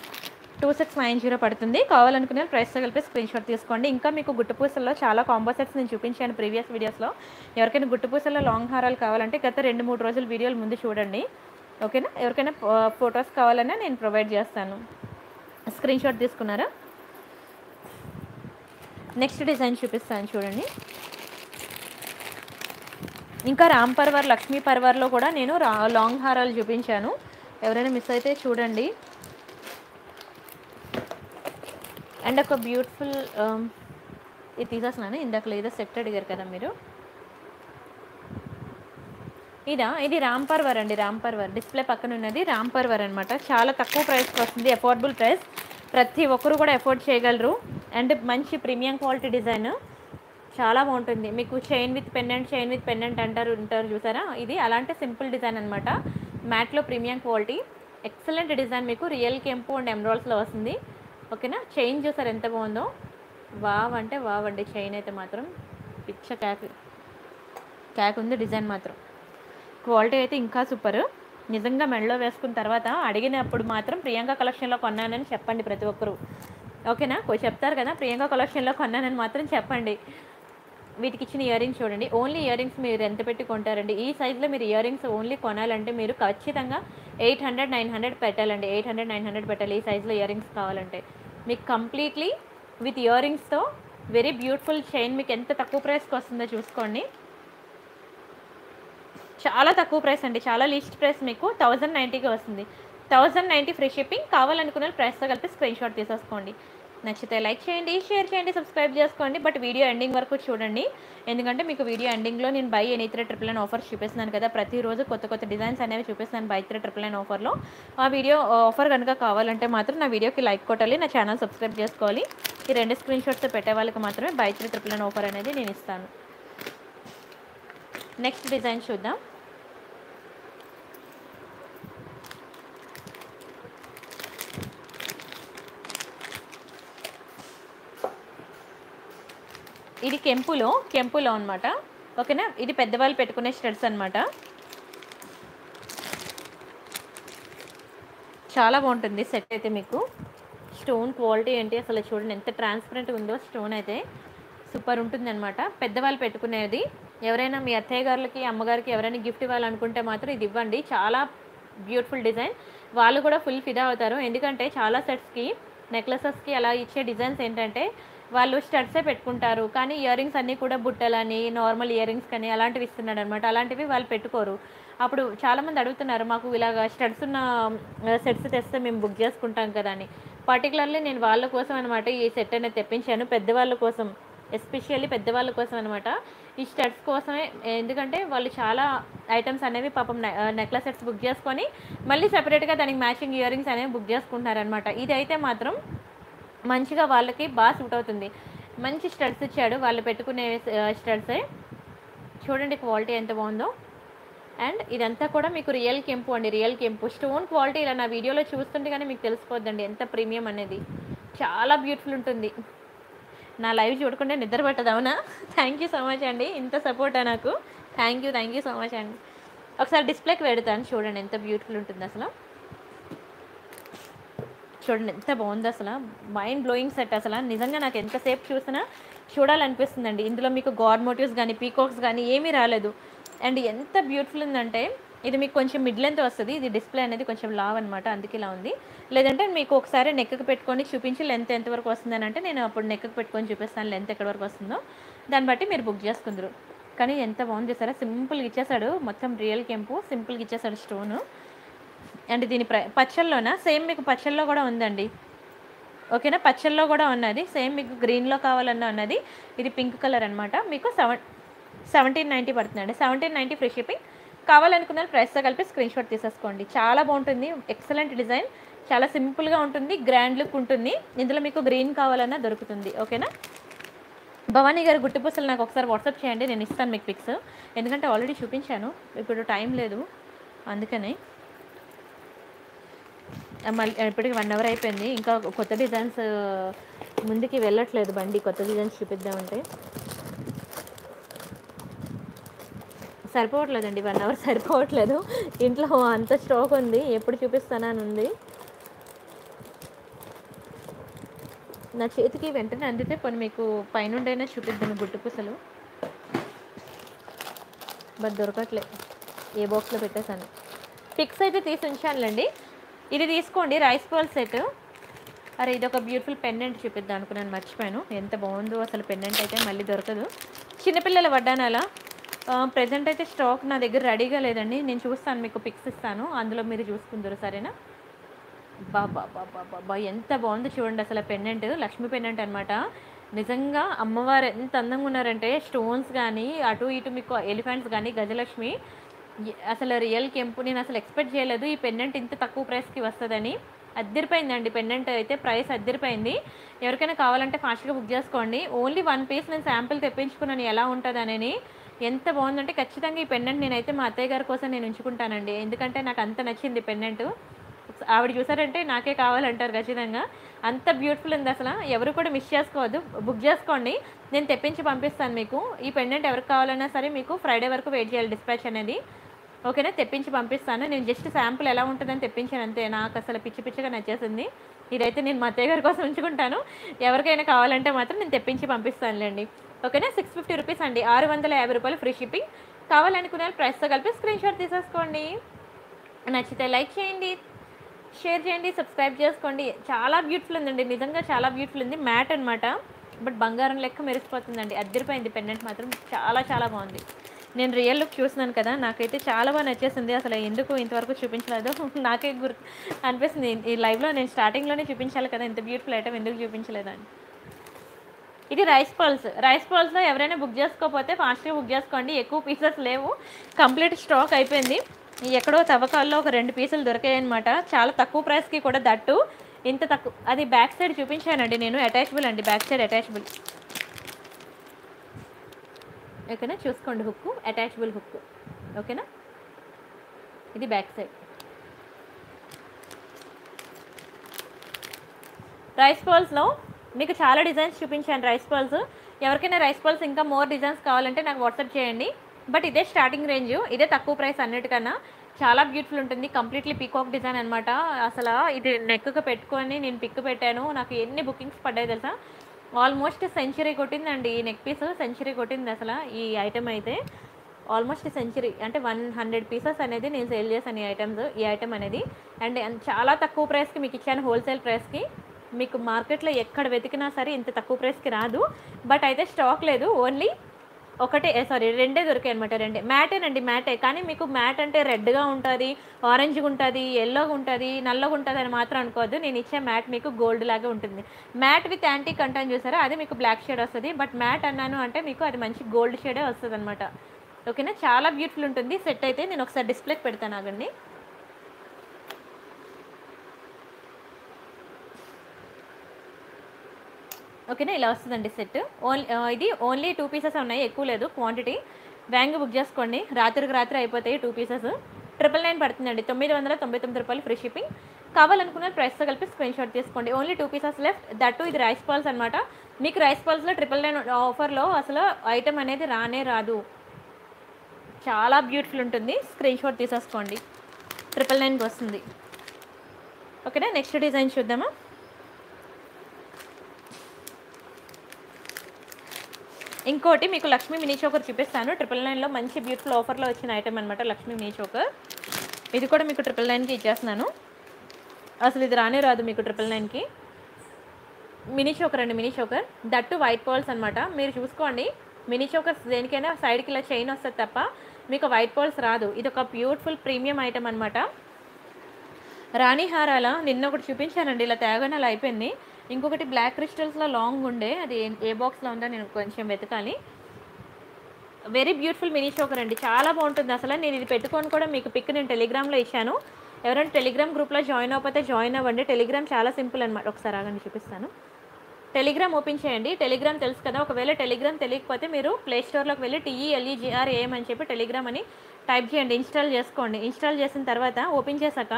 2690 పడుతుంది. కావాలనుకునే ప్రైస్తో కలిపి స్క్రీన్ షాట్ తీసుకోండి. ఇంకా మీకు గుట్టుపూసల్లో చాలా కాంబో సెట్స్ నేను చూపించాను ప్రీవియస్ వీడియోస్లో. ఎవరికైనా గుట్టుపూసల్లో లాంగ్ హారాలు కావాలంటే గత 2-3 రోజులు వీడియోలు ముందు చూడండి, ఓకేనా. ఎవరికైనా ఫొటోస్ కావాలన్నా నేను ప్రొవైడ్ చేస్తాను. స్క్రీన్ షాట్ తీసుకున్నారా? నెక్స్ట్ డిజైన్ చూపిస్తాను చూడండి. ఇంకా రామ్ పర్వార్ లక్ష్మీ పర్వార్లో కూడా నేను లాంగ్ హారాలు చూపించాను, ఎవరైనా మిస్ అయితే చూడండి. అండ్ ఒక బ్యూటిఫుల్ ఇది తీసేస్తున్నాను, ఇందాక ఏదో సెట్ అడిగారు కదా మీరు, ఇదా ఇది రామ్ పర్వర్ అండి. రామ్ పర్వర్ డిస్ప్లే పక్కన ఉన్నది రామ్ పర్వర్ అనమాట. చాలా తక్కువ ప్రైస్కి వస్తుంది, అఫోర్డబుల్ ప్రైస్, ప్రతి ఒక్కరు కూడా అఫోర్డ్ చేయగలరు. అండ్ మంచి ప్రీమియం క్వాలిటీ డిజైన్, చాలా బాగుంటుంది. మీకు చైన్ విత్ పెండెంట్ అంటారు చూసారా, ఇది అలాంటి సింపుల్ డిజైన్ అనమాట. మ్యాట్లో ప్రీమియం క్వాలిటీ, ఎక్సలెంట్ డిజైన్, మీకు రియల్ కెంపు అండ్ ఎమరాల్డ్స్లో వస్తుంది, ఓకేనా. చైన్ చూసారు ఎంత బాగుందో, వావ్ అంటే వావ్ అండి. చైన్ అయితే మాత్రం పిచ్చ క్యాక్ ఉంది, డిజైన్ మాత్రం క్వాలిటీ అయితే ఇంకా సూపర్. నిజంగా మెడలో వేసుకున్న తర్వాత అడిగినప్పుడు మాత్రం ప్రియాంక కలెక్షన్లో కొన్నానని చెప్పండి ప్రతి ఒక్కరు, ఓకేనా. చెప్తారు కదా ప్రియాంక కలెక్షన్లో కొన్నానని మాత్రం చెప్పండి. వీటికి ఇచ్చిన ఇయర్ రింగ్స్ చూడండి. ఓన్లీ ఇయర్ రింగ్స్ మీరు ఎంత పెట్టి కొంటారండి? ఈ సైజులో మీరు ఇయర్ రింగ్స్ ఓన్లీ కొనాలంటే మీరు ఖచ్చితంగా 800-900 పెట్టాలండి. 800-900 పెట్టాలి ఈ సైజులో ఇయర్ రింగ్స్ కావాలంటే. మీకు కంప్లీట్లీ విత్ ఇయర్ రింగ్స్తో వెరీ బ్యూటిఫుల్ చైన్, మీకు ఎంత తక్కువ ప్రైస్కి వస్తుందో చూసుకోండి. చాలా తక్కువ ప్రైస్ అండి, చాలా లీస్ట్ ప్రైస్, మీకు 1090కి వస్తుంది. 1090 ఫ్రీ షిప్పింగ్. కావాలనుకున్న ప్రైస్తో కలిపి స్క్రీన్ షాట్ తీసేసుకోండి. నచ్చితే లైక్ చేయండి, షేర్ చేయండి, సబ్స్క్రైబ్ చేసుకోండి. బట్ వీడియో ఎండింగ్ వరకు చూడండి, ఎందుకంటే మీకు వీడియో ఎండింగ్లో నేను బై ఎనీ 399 ఆఫర్ చూపిస్తున్నాను కదా, ప్రతిరోజు కొత్త డిజైన్స్ అనేవి చూపిస్తున్నాను బై 399 ఆఫర్లో. ఆ వీడియో ఆఫర్ కనుక కావాలంటే మాత్రం నా వీడియోకి లైక్ కొట్టాలి, నా ఛానల్ సబ్స్క్రైబ్ చేసుకోవాలి. ఈ 2 స్క్రీన్ షాట్స్ పెట్టే వాళ్ళకి మాత్రమే బై 399 ఆఫర్ అనేది నేను ఇస్తాను. నెక్స్ట్ డిజైన్ చూద్దాం. ఇది కెంపులో అనమాట, ఓకేనా. ఇది పెద్దవాళ్ళు పెట్టుకునే స్టడ్స్ అనమాట, చాలా బాగుంటుంది సెట్ అయితే. మీకు స్టోన్ క్వాలిటీ ఏంటి అసలు చూడండి, ఎంత ట్రాన్స్పరెంట్ ఉందో స్టోన్ అయితే, సూపర్ ఉంటుంది అనమాట. పెద్దవాళ్ళు పెట్టుకునేది. ఎవరైనా మీ అత్తయ్య గారికి అమ్మగారికి ఎవరైనా గిఫ్ట్ ఇవ్వాలనుకుంటే మాత్రం ఇది ఇవ్వండి, చాలా బ్యూటిఫుల్ డిజైన్. వాళ్ళు కూడా ఫుల్ ఫిదా అవుతారు, ఎందుకంటే చాలా సెట్స్కి నెక్లెసెస్కి అలా ఇచ్చే డిజైన్స్ ఏంటంటే వాళ్ళు స్టడ్సే పెట్టుకుంటారు, కానీ ఇయర్ రింగ్స్ అన్నీ కూడా బుట్టలని నార్మల్ ఇయర్ రింగ్స్ కానీ అలాంటివి ఇస్తున్నాడు అనమాట. అలాంటివి వాళ్ళు పెట్టుకోరు. అప్పుడు చాలామంది అడుగుతున్నారు మాకు ఇలాగ స్టడ్స్ ఉన్న సెట్స్ తెస్తే మేము బుక్ చేసుకుంటాం కదా అని. పార్టిక్యులర్లీ నేను వాళ్ళ కోసం అన్నమాట ఈ సెట్ అనేది తెప్పించాను, పెద్దవాళ్ళ కోసం, ఎస్పెషల్లీ పెద్దవాళ్ళ కోసం అన్నమాట. ఈ స్టడ్స్ కోసమే, ఎందుకంటే వాళ్ళు చాలా ఐటమ్స్ అనేవి పాపం నెక్లెస్ సెట్స్ బుక్ చేసుకొని మళ్ళీ సెపరేట్గా దానికి మ్యాచింగ్ ఇయర్ రింగ్స్ అనేవి బుక్ చేసుకుంటున్నారనమాట. ఇదైతే మాత్రం మంచిగా వాళ్ళకి బాగా సూట్ అవుతుంది. మంచి స్టడ్స్ ఇచ్చాడు, వాళ్ళు పెట్టుకునే స్టడ్సే. చూడండి క్వాలిటీ ఎంత బాగుందో. అండ్ ఇదంతా కూడా మీకు రియల్ కెంపు అండి, రియల్ కెంపు స్టోన్ క్వాలిటీ. ఇలా నా వీడియోలో చూస్తుంటే కానీ మీకు తెలిసిపోద్దండి ఎంత ప్రీమియం అనేది, చాలా బ్యూటిఫుల్ ఉంటుంది. నా లైవ్ చూడకుండా నిద్ర పట్టదు అవునా? థ్యాంక్ యూ సో మచ్ అండి, ఇంత సపోర్టా నాకు. థ్యాంక్ యూ సో మచ్ అండి. ఒకసారి డిస్ప్లేకి పెడతాను, చూడండి ఎంత బ్యూటిఫుల్ ఉంటుంది అసలు. చూడండి ఎంత బాగుంది అసలు, మైండ్ బ్లోయింగ్ సెట్ అసలు. నిజంగా నాకు ఎంతసేపు చూసినా చూడాలనిపిస్తుందండి. ఇందులో మీకు గాడ్ మోటివ్స్ కానీ పీకాక్స్ కానీ ఏమీ రాలేదు. అండ్ ఎంత బ్యూటిఫుల్ ఉందంటే ఇది మీకు కొంచెం మిడ్ లెంత్ వస్తుంది. ఇది డిస్ప్లే అనేది కొంచెం లావ్ అనమాట, అందుకే ఇలా ఉంది. లేదంటే మీకు ఒకసారి నెక్కి పెట్టుకొని చూపించి లెంత్ ఎంతవరకు వస్తుందని అంటే నేను అప్పుడు నెక్కి పెట్టుకొని చూపిస్తాను లెంత్ ఎక్కడి వరకు వస్తుందో, దాన్ని బట్టి మీరు బుక్ చేసుకుందరు. కానీ ఎంత బాగుంది సరే, సింపుల్గా ఇచ్చేసాడు, మొత్తం రియల్ కెంపు సింపుల్గా ఇచ్చేసాడు స్టోను. అండ్ దీని పచ్చల్లోనా సేమ్ మీకు పచ్చల్లో కూడా ఉందండి, ఓకేనా? పచ్చల్లో కూడా ఉన్నది సేమ్ మీకు గ్రీన్లో కావాలన్నా ఉన్నది. ఇది పింక్ కలర్ అనమాట. మీకు 1790 పడుతుందండి. 1790 ఫ్రీ షిప్పింగ్. కావాలనుకున్నారు ప్రైస్తో కలిపి స్క్రీన్ షాట్ తీసేసుకోండి. చాలా బాగుంటుంది, ఎక్సలెంట్ డిజైన్, చాలా సింపుల్గా ఉంటుంది, గ్రాండ్ లుక్ ఉంటుంది. ఇందులో మీకు గ్రీన్ కావాలన్నా దొరుకుతుంది, ఓకేనా? భవానీ గారు గుట్టుపూసలు నాకు ఒకసారి వాట్సాప్ చేయండి, నేను ఇస్తాను మీకు పిక్స్. ఎందుకంటే ఆల్రెడీ చూపించాను, ఇప్పుడు టైం లేదు అందుకనే. మళ్ళీ ఇప్పటికి 1 hour అయిపోయింది, ఇంకా కొత్త డిజైన్స్ ముందుకి వెళ్ళట్లేదు బండి. కొత్త డిజైన్స్ చూపిద్దామంటే సరిపోవట్లేదండి, 1 hour సరిపోవట్లేదు. ఇంట్లో అంత స్టాక్ ఉంది, ఎప్పుడు చూపిస్తానని ఉంది. నా చేతికి వెంటనే అందితే కొన్ని మీకు పైనుండైనా చూపిద్దాను గుట్టుపూసలు, బట్ దొరకట్లే, ఏ బాక్స్లో పెట్టేశాను. పిక్స్ అయితే తీసి ఉంచానులేండి. ఇది తీసుకోండి రైస్ బాల్ సెట్. అరే ఇదొక బ్యూటిఫుల్ పెండెంట్ చూపిద్దాం అనుకున్నాను, మర్చిపోయాను. ఎంత బాగుందో అసలు పెండెంట్ అయితే మళ్ళీ దొరకదు. చిన్నపిల్లల వడ్డానాల ప్రజెంట్ అయితే స్టాక్ నా దగ్గర రెడీగా లేదండి. నేను చూస్తాను, మీకు పిక్స్ ఇస్తాను, అందులో మీరు చూసుకుందరు, సరేనా? బాబా బాబా బాబా ఎంత బాగుందో చూడండి అసలు పెండెంట్, లక్ష్మీ పెండెంట్ అనమాట. నిజంగా అమ్మవారు ఎంత అందంగా ఉన్నారంటే స్టోన్స్ కానీ అటు ఇటు మీకు ఎలిఫెంట్స్ కానీ గజలక్ష్మి అసలు రియల్ కెంపు. నేను అసలు ఎక్స్పెక్ట్ చేయలేదు ఈ పెండెంట్ ఇంత తక్కువ ప్రైస్కి వస్తుందని. అద్దరిపోయిందండి పెండెంట్ అయితే, ప్రైస్ అద్దరిపోయింది. ఎవరికైనా కావాలంటే ఫాస్ట్గా బుక్ చేసుకోండి. ఓన్లీ 1 piece నేను శాంపిల్ తెప్పించుకున్నాను ఎలా ఉంటుందనని. ఎంత బాగుందంటే ఖచ్చితంగా ఈ పెండెంట్ నేనైతే మా అత్తయ్య గారి కోసం నేను ఉంచుకుంటానండి, ఎందుకంటే నాకు అంత నచ్చింది పెండెంట్. ఆవిడ చూసారంటే నాకే కావాలంటారు ఖచ్చితంగా, అంత బ్యూటిఫుల్ ఉంది అసలు. ఎవరు కూడా మిస్ చేసుకోవద్దు, బుక్ చేసుకోండి, నేను తెప్పించి పంపిస్తాను మీకు. ఈ పెండెంట్ ఎవరికి కావాలన్నా సరే మీకు ఫ్రైడే వరకు వెయిట్ చేయాలి డిస్పాచ్ అనేది, ఓకేనా? తెప్పించి పంపిస్తాను. నేను జస్ట్ శాంపుల్ ఎలా ఉంటుందని తెప్పించాను అంతే. నాకు అసలు పిచ్చి పిచ్చిగా నచ్చేసింది. ఇదైతే నేను మా అత్తయ్య గారి కోసం ఉంచుకుంటాను, ఎవరికైనా కావాలంటే మాత్రం నేను తెప్పించి పంపిస్తానులేండి, ఓకేనా? 650 rupees అండి, 650 rupees ఫ్రీ షిప్పింగ్. కావాలనుకునే ప్రైస్తో కలిపి స్క్రీన్ షాట్ తీసేసుకోండి. నచ్చితే లైక్ చేయండి, షేర్ చేయండి, సబ్స్క్రైబ్ చేసుకోండి. చాలా బ్యూటిఫుల్ ఉందండి, నిజంగా చాలా బ్యూటిఫుల్ ఉంది. మ్యాట్ అనమాట, బట్ బంగారం లెక్క మెరిసిపోతుందండి. అద్దరిపోయింది పెండెంట్ మాత్రం, చాలా చాలా బాగుంది. నేను రియల్ లుక్ చూస్తున్నాను కదా, నాకైతే చాలా బాగా నచ్చేసింది అసలు. ఎందుకు ఇంతవరకు చూపించలేదు నాకే గుర్తు అనిపిస్తుంది. ఈ లైవ్లో నేను స్టార్టింగ్లోనే చూపించాలి కదా, ఇంత బ్యూటిఫుల్ ఐటమ్ ఎందుకు చూపించలేదని. ఇది రైస్ పల్స్. రైస్ పల్స్లో ఎవరైనా బుక్ చేసుకోకపోతే ఫాస్ట్గా బుక్ చేసుకోండి, ఎక్కువ పీసెస్ లేవు, కంప్లీట్ స్టాక్ అయిపోయింది. ఎక్కడో తవ్వకాల్లో ఒక 2 pieces దొరికాయి అనమాట, చాలా తక్కువ ప్రైస్కి కూడా దట్టు ఇంత తక్కువ. అది బ్యాక్ సైడ్ చూపించానండి నేను, అటాచబుల్ అండి, బ్యాక్ సైడ్ అటాచబుల్, ఓకేనా? చూసుకోండి హుక్కు, అటాచబుల్ హుక్కు, ఓకేనా? ఇది బ్యాక్ సైడ్. రైస్ పల్స్లో మీకు చాలా డిజైన్స్ చూపించాను రైస్ పల్స్. ఎవరికైనా రైస్ పల్స్ ఇంకా మోర్ డిజైన్స్ కావాలంటే నాకు వాట్సాప్ చేయండి. బట్ ఇదే స్టార్టింగ్ రేంజ్, ఇదే తక్కువ ప్రైస్ అన్నిటికన్నా. చాలా బ్యూటిఫుల్ ఉంటుంది, కంప్లీట్లీ పీకాక్ డిజైన్ అనమాట అసలు. ఇది నెక్కు పెట్టుకొని నేను పిక్ పెట్టాను, నాకు ఎన్ని బుకింగ్స్ పడ్డాయి తెలుసా? ఆల్మోస్ట్ సెంచరీ కొట్టిందండి ఈ నెక్ పీస్, సెంచరీ కొట్టింది అసలు. ఈ ఐటమ్ అయితే ఆల్మోస్ట్ సెంచరీ అంటే 100 pieces అనేది నేను సేల్ చేశాను ఈ ఐటమ్ అనేది. అండ్ చాలా తక్కువ ప్రైస్కి మీకు ఇచ్చాను, హోల్సేల్ ప్రైస్కి. మీకు మార్కెట్లో ఎక్కడ వెతికినా సరే ఇంత తక్కువ ప్రైస్కి రాదు. బట్ అయితే స్టాక్ లేదు, ఓన్లీ सारी रेंडे दొరికాయన్నమాట रेंडे मैटे नी मैटे का मैट अंटे रेड गा उंटदी ऑरेंज उंटदी येलो उंटदी नल्लगा उंटदनी मात्रम अनुकोवद्दु नेनु इच्चे मैट मीकु गोल्ड लागे उंटुंदी मैट विथ एंटी कंटन चूसारा अदि मीकु ब्लैक शेड वस्तुंदी बट मैट अन्नानु अंटे मीकु अदि मंची गोल्ड शेडे वस्तदन्नमाट ओकेना चाला ब्यूटीफुल उंटुंदी सेट अयिते नेनु ओकसारि डिस्प्लेकी पेडतानु आगंडी ओकेना इला वस्तुंदी सेट इदी ओनली 2 पीसेस उन्नायि एक्कुव लेदु क्वांटिटी वेगंगा बुक चेसुकोंडि रात्रिकी रात्रि अयिपोतायि 2 पीसेस 999 पड़ुतुंदंडि 999 रूपायलु फ्री शिपिंग కావాలనుకున్న ప్రైస్ తో కలిపి స్క్రీన్ షాట్ తీసుకోండి ఓన్లీ 2 పీసెస్ లెఫ్ట్ దట్ ఇది రైస్ పాల్స్ అన్నమాట మీకు రైస్ పాల్స్ లో 999 ఆఫర్ లో అసలు ఐటమ్ అనేది రానే రాదు చాలా బ్యూటిఫుల్ ఉంటుంది స్క్రీన్ షాట్ తీసేసుకోండి 999 వస్తుంది ఓకేనా నెక్స్ట్ డిజైన్ చూద్దామా ఇంకోటి మీకు లక్ష్మీ మినీ చోకర్ చూపిస్తాను 999 లో మంచి బ్యూటిఫుల్ ఆఫర్ లో వచ్చిన ఐటమ్ అన్నమాట లక్ష్మీ మినీ చోకర్ ఇది కూడా మీకు 999 కి ఇచ్చేస్తున్నాను అసలు ఇది రానే రాదు మీకు 999 కి మినీ చోకర్ అండి mini choker that white pearls అన్నమాట మీరు చూసుకోండి మినీ చోకర్స్ దేనికైనా సైడ్ కి ఇలా చైన్ వస్తది తప్ప మీకు వైట్ పాల్స్ రాదు ఇది ఒక బ్యూటిఫుల్ ప్రీమియం ఐటమ్ అన్నమాట రాణి హారాల నిన్న ఒకటి చూపించానండి ఇలా తేగనలా అయిపోయింది ఇంకొకటి బ్లాక్ క్రిస్టల్స్ లో లాంగ్ ఉండే అది ఏ బాక్స్ లో ఉందో నేను కొంచెం వెతకాలి వెరీ బ్యూటిఫుల్ మినీ చోకర్ అండి చాలా బాగుంటుంది అసలు నేను ఇది పెట్టుకొని కూడా మీకు పిక్ నేను టెలిగ్రామ్ లో ఇచ్చాను एवरना टेलीग्राम ग्रूप ला जॉइन अवते जॉइन अवंडी टेलीग्राम चाला सिंपल अन्नमाट ओकसारि आगंडी चूपिस्तानु टेलीग्राम ओपन चेयंडी टेलीग्राम तेलुसु कदा ओकवेळ टेलीग्राम तेलियकपोते मीरू प्ले स्टोर लोकी वेल्ली TELEGRAM अनि चेप्पि टेलीग्राम अनि टाइप चेयंडी इंस्टॉल चेसुकोंडी इंस्टॉल चेसिन तर्वात ओपन चेशाक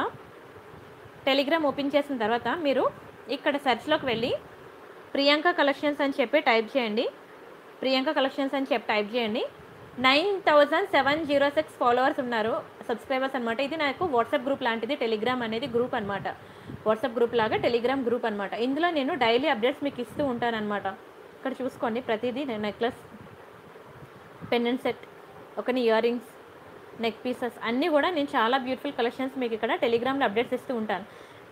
टेलीग्राम ओपन चेसिन तर्वात मीरू इक्कड सर्च लोकी वेल्ली प्रियांका कलेक्शन्स अनि चेप्पि टाइप चेयंडी प्रियांका कलेक्शन्स अनि चेप्पि टाइप चेयंडी 9706 फॉलोवर्स उन्नारू सब्सक्रैबर्स अन्नमाट इदी नाकु वाट्सएप ग्रूप लांटिदी टेलीग्राम अनेदी ग्रूप अन्नमाट वाट्सएप ग्रूप लागा टेलीग्राम ग्रूप अन्नमाट इंदुलो नेनु डैली अपडेट्स मीकु इस्तू उंटानु अन्नमाट इक्कड चूसुकोंडि प्रतिदी नेक्लेस पेंडेंट सेट ओकनि इयर रिंग्स नेक पीसेस अन्नी कूडा नेनु चाला ब्यूटिफुल कलेक्शन्स मीकु इक्कड टेलीग्राम लो अपडेट्स इस्तू उंटानु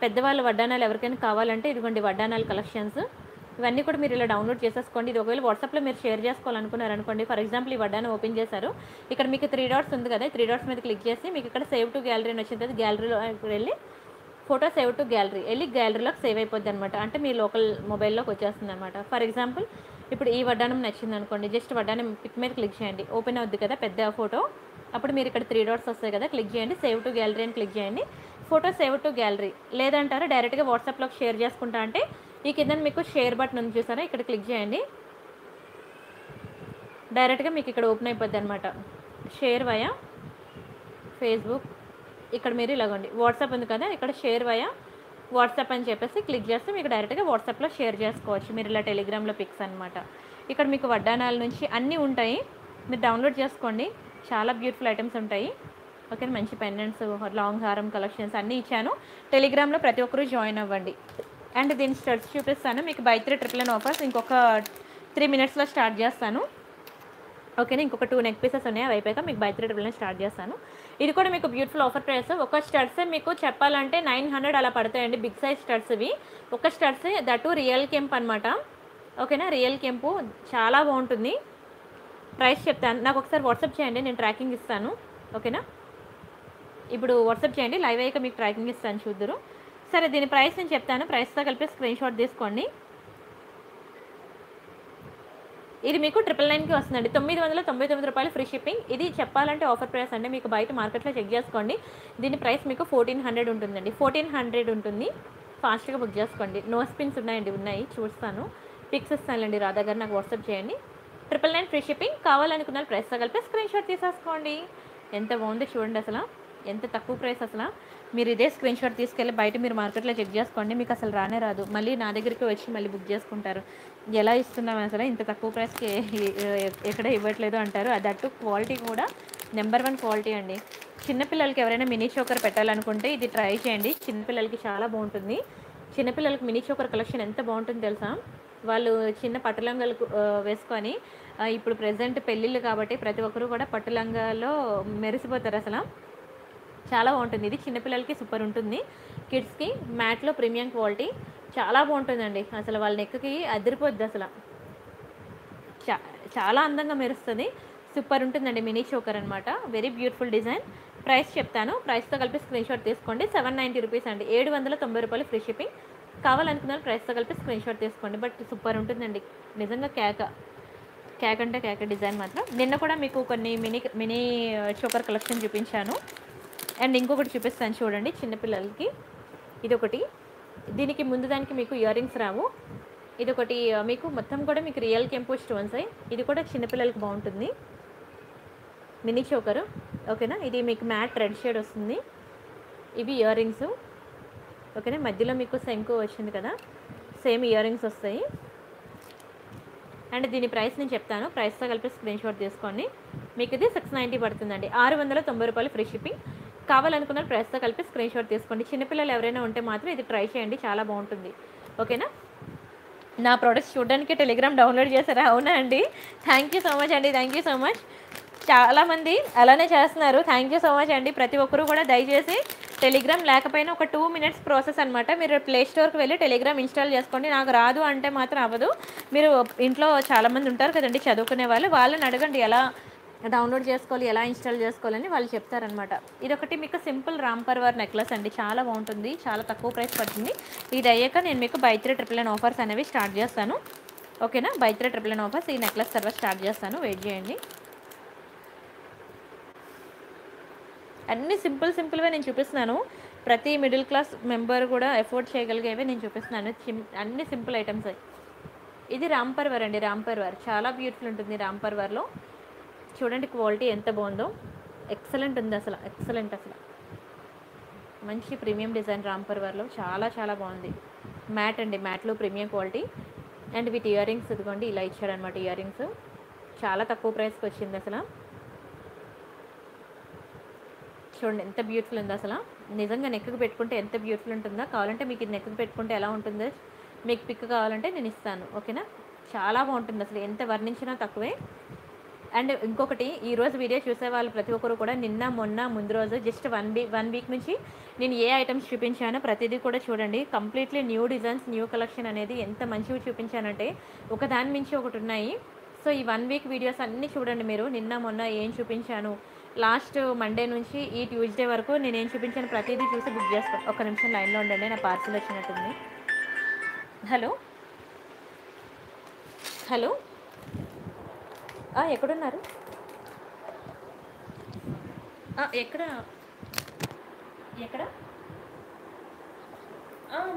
पेद्दवाళ్ళ వడ్డానాలు ఎవరికైనా కావాలంటే ఇదిగోండి వడ్డానాలు కలెక్షన్స్ ఇవన్నీ కూడా మీరు ఇలా డౌన్లోడ్ చేసేసుకోండి ఇది ఒకవేళ WhatsApp లో మీరు షేర్ చేసుకోవాలనుకున్నారు అనుకోండి ఫర్ ఎగ్జాంపుల్ ఈ వడ్డాన ఓపెన్ చేశారు ఇక్కడ మీకు 3 డాట్స్ ఉంది కదా 3 డాట్స్ మీద క్లిక్ చేసి మీకు ఇక్కడ సేవ్ టు గ్యాలరీ అని వచ్చింది గ్యాలరీలో వెళ్ళి ఫోటో సేవ్ టు గ్యాలరీ వెళ్ళి గ్యాలరీలోకి సేవ్ అయిపోద్ది అన్నమాట అంటే మీ లోకల్ మొబైల్ లోకి వచ్చేస్తుంది అన్నమాట ఫర్ ఎగ్జాంపుల్ ఇప్పుడు ఈ వడ్డానం నచ్చింది అనుకోండి జస్ట్ వడ్డానం పిక్ మీద క్లిక్ చేయండి ఓపెన్ అవుద్ది కదా పెద్ద ఫోటో అప్పుడు మీరు ఇక్కడ 3 డాట్స్ వస్తాయి కదా క్లిక్ చేయండి సేవ్ టు గ్యాలరీ అని క్లిక్ చేయండి ఫోటో సేవ్ టు గ్యాలరీ లేదంటారా డైరెక్ట్ గా WhatsApp లోకి షేర్ చేసుకుంటా అంటే ఈ కిందన మీకు షేర్ బటన్ ఉంది చూసారా ఇక్కడ క్లిక్ చేయండి డైరెక్ట్ గా మీకు ఇక్కడ ఓపెన్ అయిపోద్ది అన్నమాట షేర్ వయా Facebook ఇక్కడ మీరు ఇలాగండి WhatsApp ఉంది కదా ఇక్కడ షేర్ వయా WhatsApp అని చెప్పేసి క్లిక్ చేస్తే మీకు డైరెక్ట్ గా WhatsApp లో షేర్ చేసుకోవచ్చు మీరు ఇలా Telegram లో పిక్స్ అన్నమాట ఇక్కడ మీకు వడ్డానాల నుంచి అన్ని ఉంటాయి మీరు డౌన్లోడ్ చేసుకోండి చాలా బ్యూటిఫుల్ ఐటమ్స్ ఉంటాయి ఓకే మంచి పెండెంట్స్ లాంగ్ హారం కలెక్షన్స్ అన్ని ఇచ్చాను Telegram లో ప్రతి ఒక్కరు జాయిన్ అవ్వండి అండ్ దీని స్టార్ట్స్ చూపిస్తాను మీకు బై 399 ఆఫర్స్ ఇంకొక 3 మినిట్స్ లో స్టార్ట్ చేస్తాను ఓకేనా ఇంకొక 2 నెక్ పీసెస్ ఉన్నాయి అవి అయిపోయాక మీకు బై 399 స్టార్ట్ చేస్తాను ఇది కూడా మీకు బ్యూటిఫుల్ ఆఫర్ ప్రైస్ ఒక స్టడ్స్ మీకు చెప్పాలంటే 900 అలా పడతాయండి బిగ్ సైజ్ స్టడ్స్ ఇవి ఒక స్టడ్స్ దట్ రియల్ కెంప్ అన్నమాట ఓకేనా రియల్ కెంప్ చాలా బాగుంటుంది ప్రైస్ చెప్తాను నాకు ఒకసారి WhatsApp చేయండి నేను ట్రాకింగ్ ఇస్తాను ఓకేనా ఇప్పుడు WhatsApp చేయండి లైవ్ అయ్యాక మీకు ట్రాకింగ్ ఇస్తాను చూద్దురు సరే దీని ప్రైస్ నేను చెప్తాను ప్రైస్ తో కలిపి స్క్రీన్ షాట్ తీసుకోండి ఇది మీకు 999 కి వస్తుందండి 999 రూపాయలు ఫ్రీ షిప్పింగ్ ఇది చెప్పాలంటే ఆఫర్ ప్రైస్ అంటే మీకు బయట మార్కెట్ లో చెక్ చేసుకోండి దీని ప్రైస్ మీకు 1400 ఉంటుందండి 1400 ఉంటుంది ఫాస్ట్ గా బుక్ చేసుకోండి నో స్పిన్స్ ఉన్నాయండి ఉన్నాయి చూస్తాను పిక్స్ ఇస్తానండి రా దగ్గర నాకు WhatsApp చేయండి 999 ఫ్రీ షిప్పింగ్ కావాలనుకున్న ప్రైస్ తో కలిపి స్క్రీన్ షాట్ తీసేసుకోండి ఎంత బాగుంది చూడండి అసలు ఎంత తక్కువ ప్రైస్ అసలు మీరు ఇదే స్క్రీన్ షాట్ తీసుకెళ్ళి బయట మీరు మార్కెట్లో చెక్ చేసుకోండి మీకు అసలు రానే రాదు మళ్ళీ నా దగ్గరికి వచ్చి మళ్ళీ బుక్ చేసుకుంటారు ఎలా ఇస్తున్నాం అసలు ఇంత తక్కువ ప్రైస్కి ఎక్కడ ఇవ్వట్లేదు అంటారు అదట్టు క్వాలిటీ కూడా నెంబర్ 1 క్వాలిటీ అండి చిన్నపిల్లలకి ఎవరైనా మినీ చోకర్ పెట్టాలనుకుంటే ఇది ట్రై చేయండి చిన్నపిల్లలకి చాలా బాగుంటుంది చిన్నపిల్లలకి మినీ చోకర్ కలెక్షన్ ఎంత బాగుంటుంది తెలుసా వాళ్ళు చిన్న పట్టులంగాలు వేసుకొని ఇప్పుడు ప్రెజెంట్ పెళ్ళిళ్ళు కాబట్టి ప్రతి ఒక్కరు కూడా పట్టులంగాలో మెరిసిపోతారు అసలు చాలా బాగుంటుంది ఇది చిన్నపిల్లలకి సూపర్ ఉంటుంది కిడ్స్కి మ్యాట్లో ప్రీమియం క్వాలిటీ చాలా బాగుంటుందండి అసలు వాళ్ళ నెక్కి అదిరిపోద్ది అసలు చాలా అందంగా మెరుస్తుంది. సూపర్ ఉంటుందండి మినీ చోకర్ అన్నమాట. Very beautiful design. ప్రైస్ చెప్తాను, ప్రైస్తో కలిపి స్క్రీన్ షాట్ తీసుకోండి. 790 రూపీస్ అండి, 790 రూపాయలు ఫ్రీ షిప్పింగ్. కావాలనుకున్నారు ప్రైస్తో కలిపి స్క్రీన్ షాట్ తీసుకోండి. బట్ సూపర్ ఉంటుందండి నిజంగా. క్యాక్ అంటే క్యాక్ డిజైన్ మాత్రం. నిన్న కూడా మీకు కొన్ని మినీ చోకర్ కలెక్షన్ చూపించాను. అండ్ ఇంకొకటి చూపిస్తాను చూడండి చిన్నపిల్లలకి. ఇదొకటి, దీనికి ముందు దానికి మీకు ఇయర్ రింగ్స్ రావు. ఇదొకటి మీకు మొత్తం కూడా మీకు రియల్ కెంపు స్టోన్స్ అయ్యి, ఇది కూడా చిన్నపిల్లలకి బాగుంటుంది మినీ చోకరు. ఓకేనా, ఇది మీకు మ్యాట్ రెడ్ షేడ్ వస్తుంది. ఇవి ఇయర్ రింగ్స్. ఓకేనా, మధ్యలో మీకు శంకు వచ్చింది కదా, సేమ్ ఇయర్ రింగ్స్ వస్తాయి. అండ్ దీని ప్రైస్ నేను చెప్తాను, ప్రైస్తో కలిపి స్క్రీన్ షాట్ తీసుకోండి. మీకు ఇది 690 పడుతుందండి, 690 రూపాయలు ఫ్రీ షిప్పింగ్. కావాలనుకున్న ప్రైస్తో కలిపి స్క్రీన్ షాట్ తీసుకోండి. చిన్నపిల్లలు ఎవరైనా ఉంటే మాత్రం ఇది ట్రై చేయండి, చాలా బాగుంటుంది. ఓకేనా, నా ప్రోడక్ట్స్ చూడడానికి టెలిగ్రామ్ డౌన్లోడ్ చేశారా? అవునా అండి, థ్యాంక్ యూ సో మచ్ అండి, థ్యాంక్ యూ సో మచ్. చాలామంది అలానే చేస్తున్నారు, థ్యాంక్ యూ సో మచ్ అండి. ప్రతి ఒక్కరూ కూడా దయచేసి టెలిగ్రామ్ లేకపోయినా ఒక 2 minutes ప్రాసెస్ అనమాట. మీరు ప్లేస్టోర్కి వెళ్ళి టెలిగ్రామ్ ఇన్స్టాల్ చేసుకోండి. నాకు రాదు అంటే మాత్రం అవ్వదు. మీరు ఇంట్లో చాలామంది ఉంటారు కదండి చదువుకునే వాళ్ళు, వాళ్ళని అడగండి ఎలా డౌన్లోడ్ చేసుకోవాలి, ఎలా ఇన్స్టాల్ చేసుకోవాలని వాళ్ళు చెప్తారనమాట. ఇదొకటి మీకు సింపుల్ రామ్ పర్వర్ నెక్లెస్ అండి, చాలా బాగుంటుంది, చాలా తక్కువ ప్రైస్ పడుతుంది. ఇది అయ్యాక నేను మీకు buy 3 triple 9 ఆఫర్స్ అనేవి స్టార్ట్ చేస్తాను. ఓకేనా, buy 3 triple 9 ఆఫర్స్ ఈ నెక్లెస్ సర్వీస్ స్టార్ట్ చేస్తాను, వెయిట్ చేయండి. అన్నీ సింపుల్వే నేను చూపిస్తున్నాను, ప్రతి మిడిల్ క్లాస్ మెంబర్ కూడా ఎఫోర్డ్ చేయగలిగేవే నేను చూపిస్తున్నాను. అన్ని సింపుల్ ఐటమ్స్. ఇది రామ్ పర్వర్ అండి, రామ్ పర్వర్ చాలా బ్యూటిఫుల్ ఉంటుంది. రామ్ పర్వర్లో చూడండి క్వాలిటీ ఎంత బాగుందో, ఎక్సలెంట్ ఉంది అసలు, ఎక్సలెంట్ అసలు. మంచి ప్రీమియం డిజైన్ రామ్ పర్వర్లో చాలా చాలా బాగుంది. మ్యాట్ అండి, మ్యాట్లో ప్రీమియం క్వాలిటీ. అండ్ వీటి ఇయర్ రింగ్స్ ఇదిగోండి ఇలా ఇచ్చారనమాట. ఇయర్ రింగ్స్ చాలా తక్కువ ప్రైస్కి వచ్చింది అసలు. చూడండి ఎంత బ్యూటిఫుల్ ఉందో అసలు, నిజంగా నెక్కు పెట్టుకుంటే ఎంత బ్యూటిఫుల్ ఉంటుందో. కావాలంటే మీకు ఇది నెక్కు పెట్టుకుంటే ఎలా ఉంటుందో మీకు పిక్ కావాలంటే నేను ఇస్తాను. ఓకేనా, చాలా బాగుంటుంది అసలు, ఎంత వర్ణించినా తక్కువే. అండ్ ఇంకొకటి, ఈరోజు వీడియో చూసే వాళ్ళు ప్రతి ఒక్కరు కూడా నిన్న మొన్న ముందు రోజు జస్ట్ వన్ వీక్ నుంచి నేను ఏ ఐటమ్స్ చూపించానో ప్రతిదీ కూడా చూడండి. Completely new designs, new collection అనేది ఎంత మంచిగా చూపించానంటే ఒకదాని మించి ఒకటి ఉన్నాయి. సో ఈ 1 week వీడియోస్ అన్నీ చూడండి మీరు. నిన్న మొన్న ఏం చూపించాను, లాస్ట్ మండే నుంచి ఈ ట్యూస్డే వరకు నేనేం చూపించాను ప్రతిదీ చూసి బుక్ చేసుకోండి. ఒక్క నిమిషం లైన్లో ఉండండి, నా పార్సిల్ వచ్చినట్టుంది. హలో హలో, ఎక్కడున్నారు? ఎక్కడ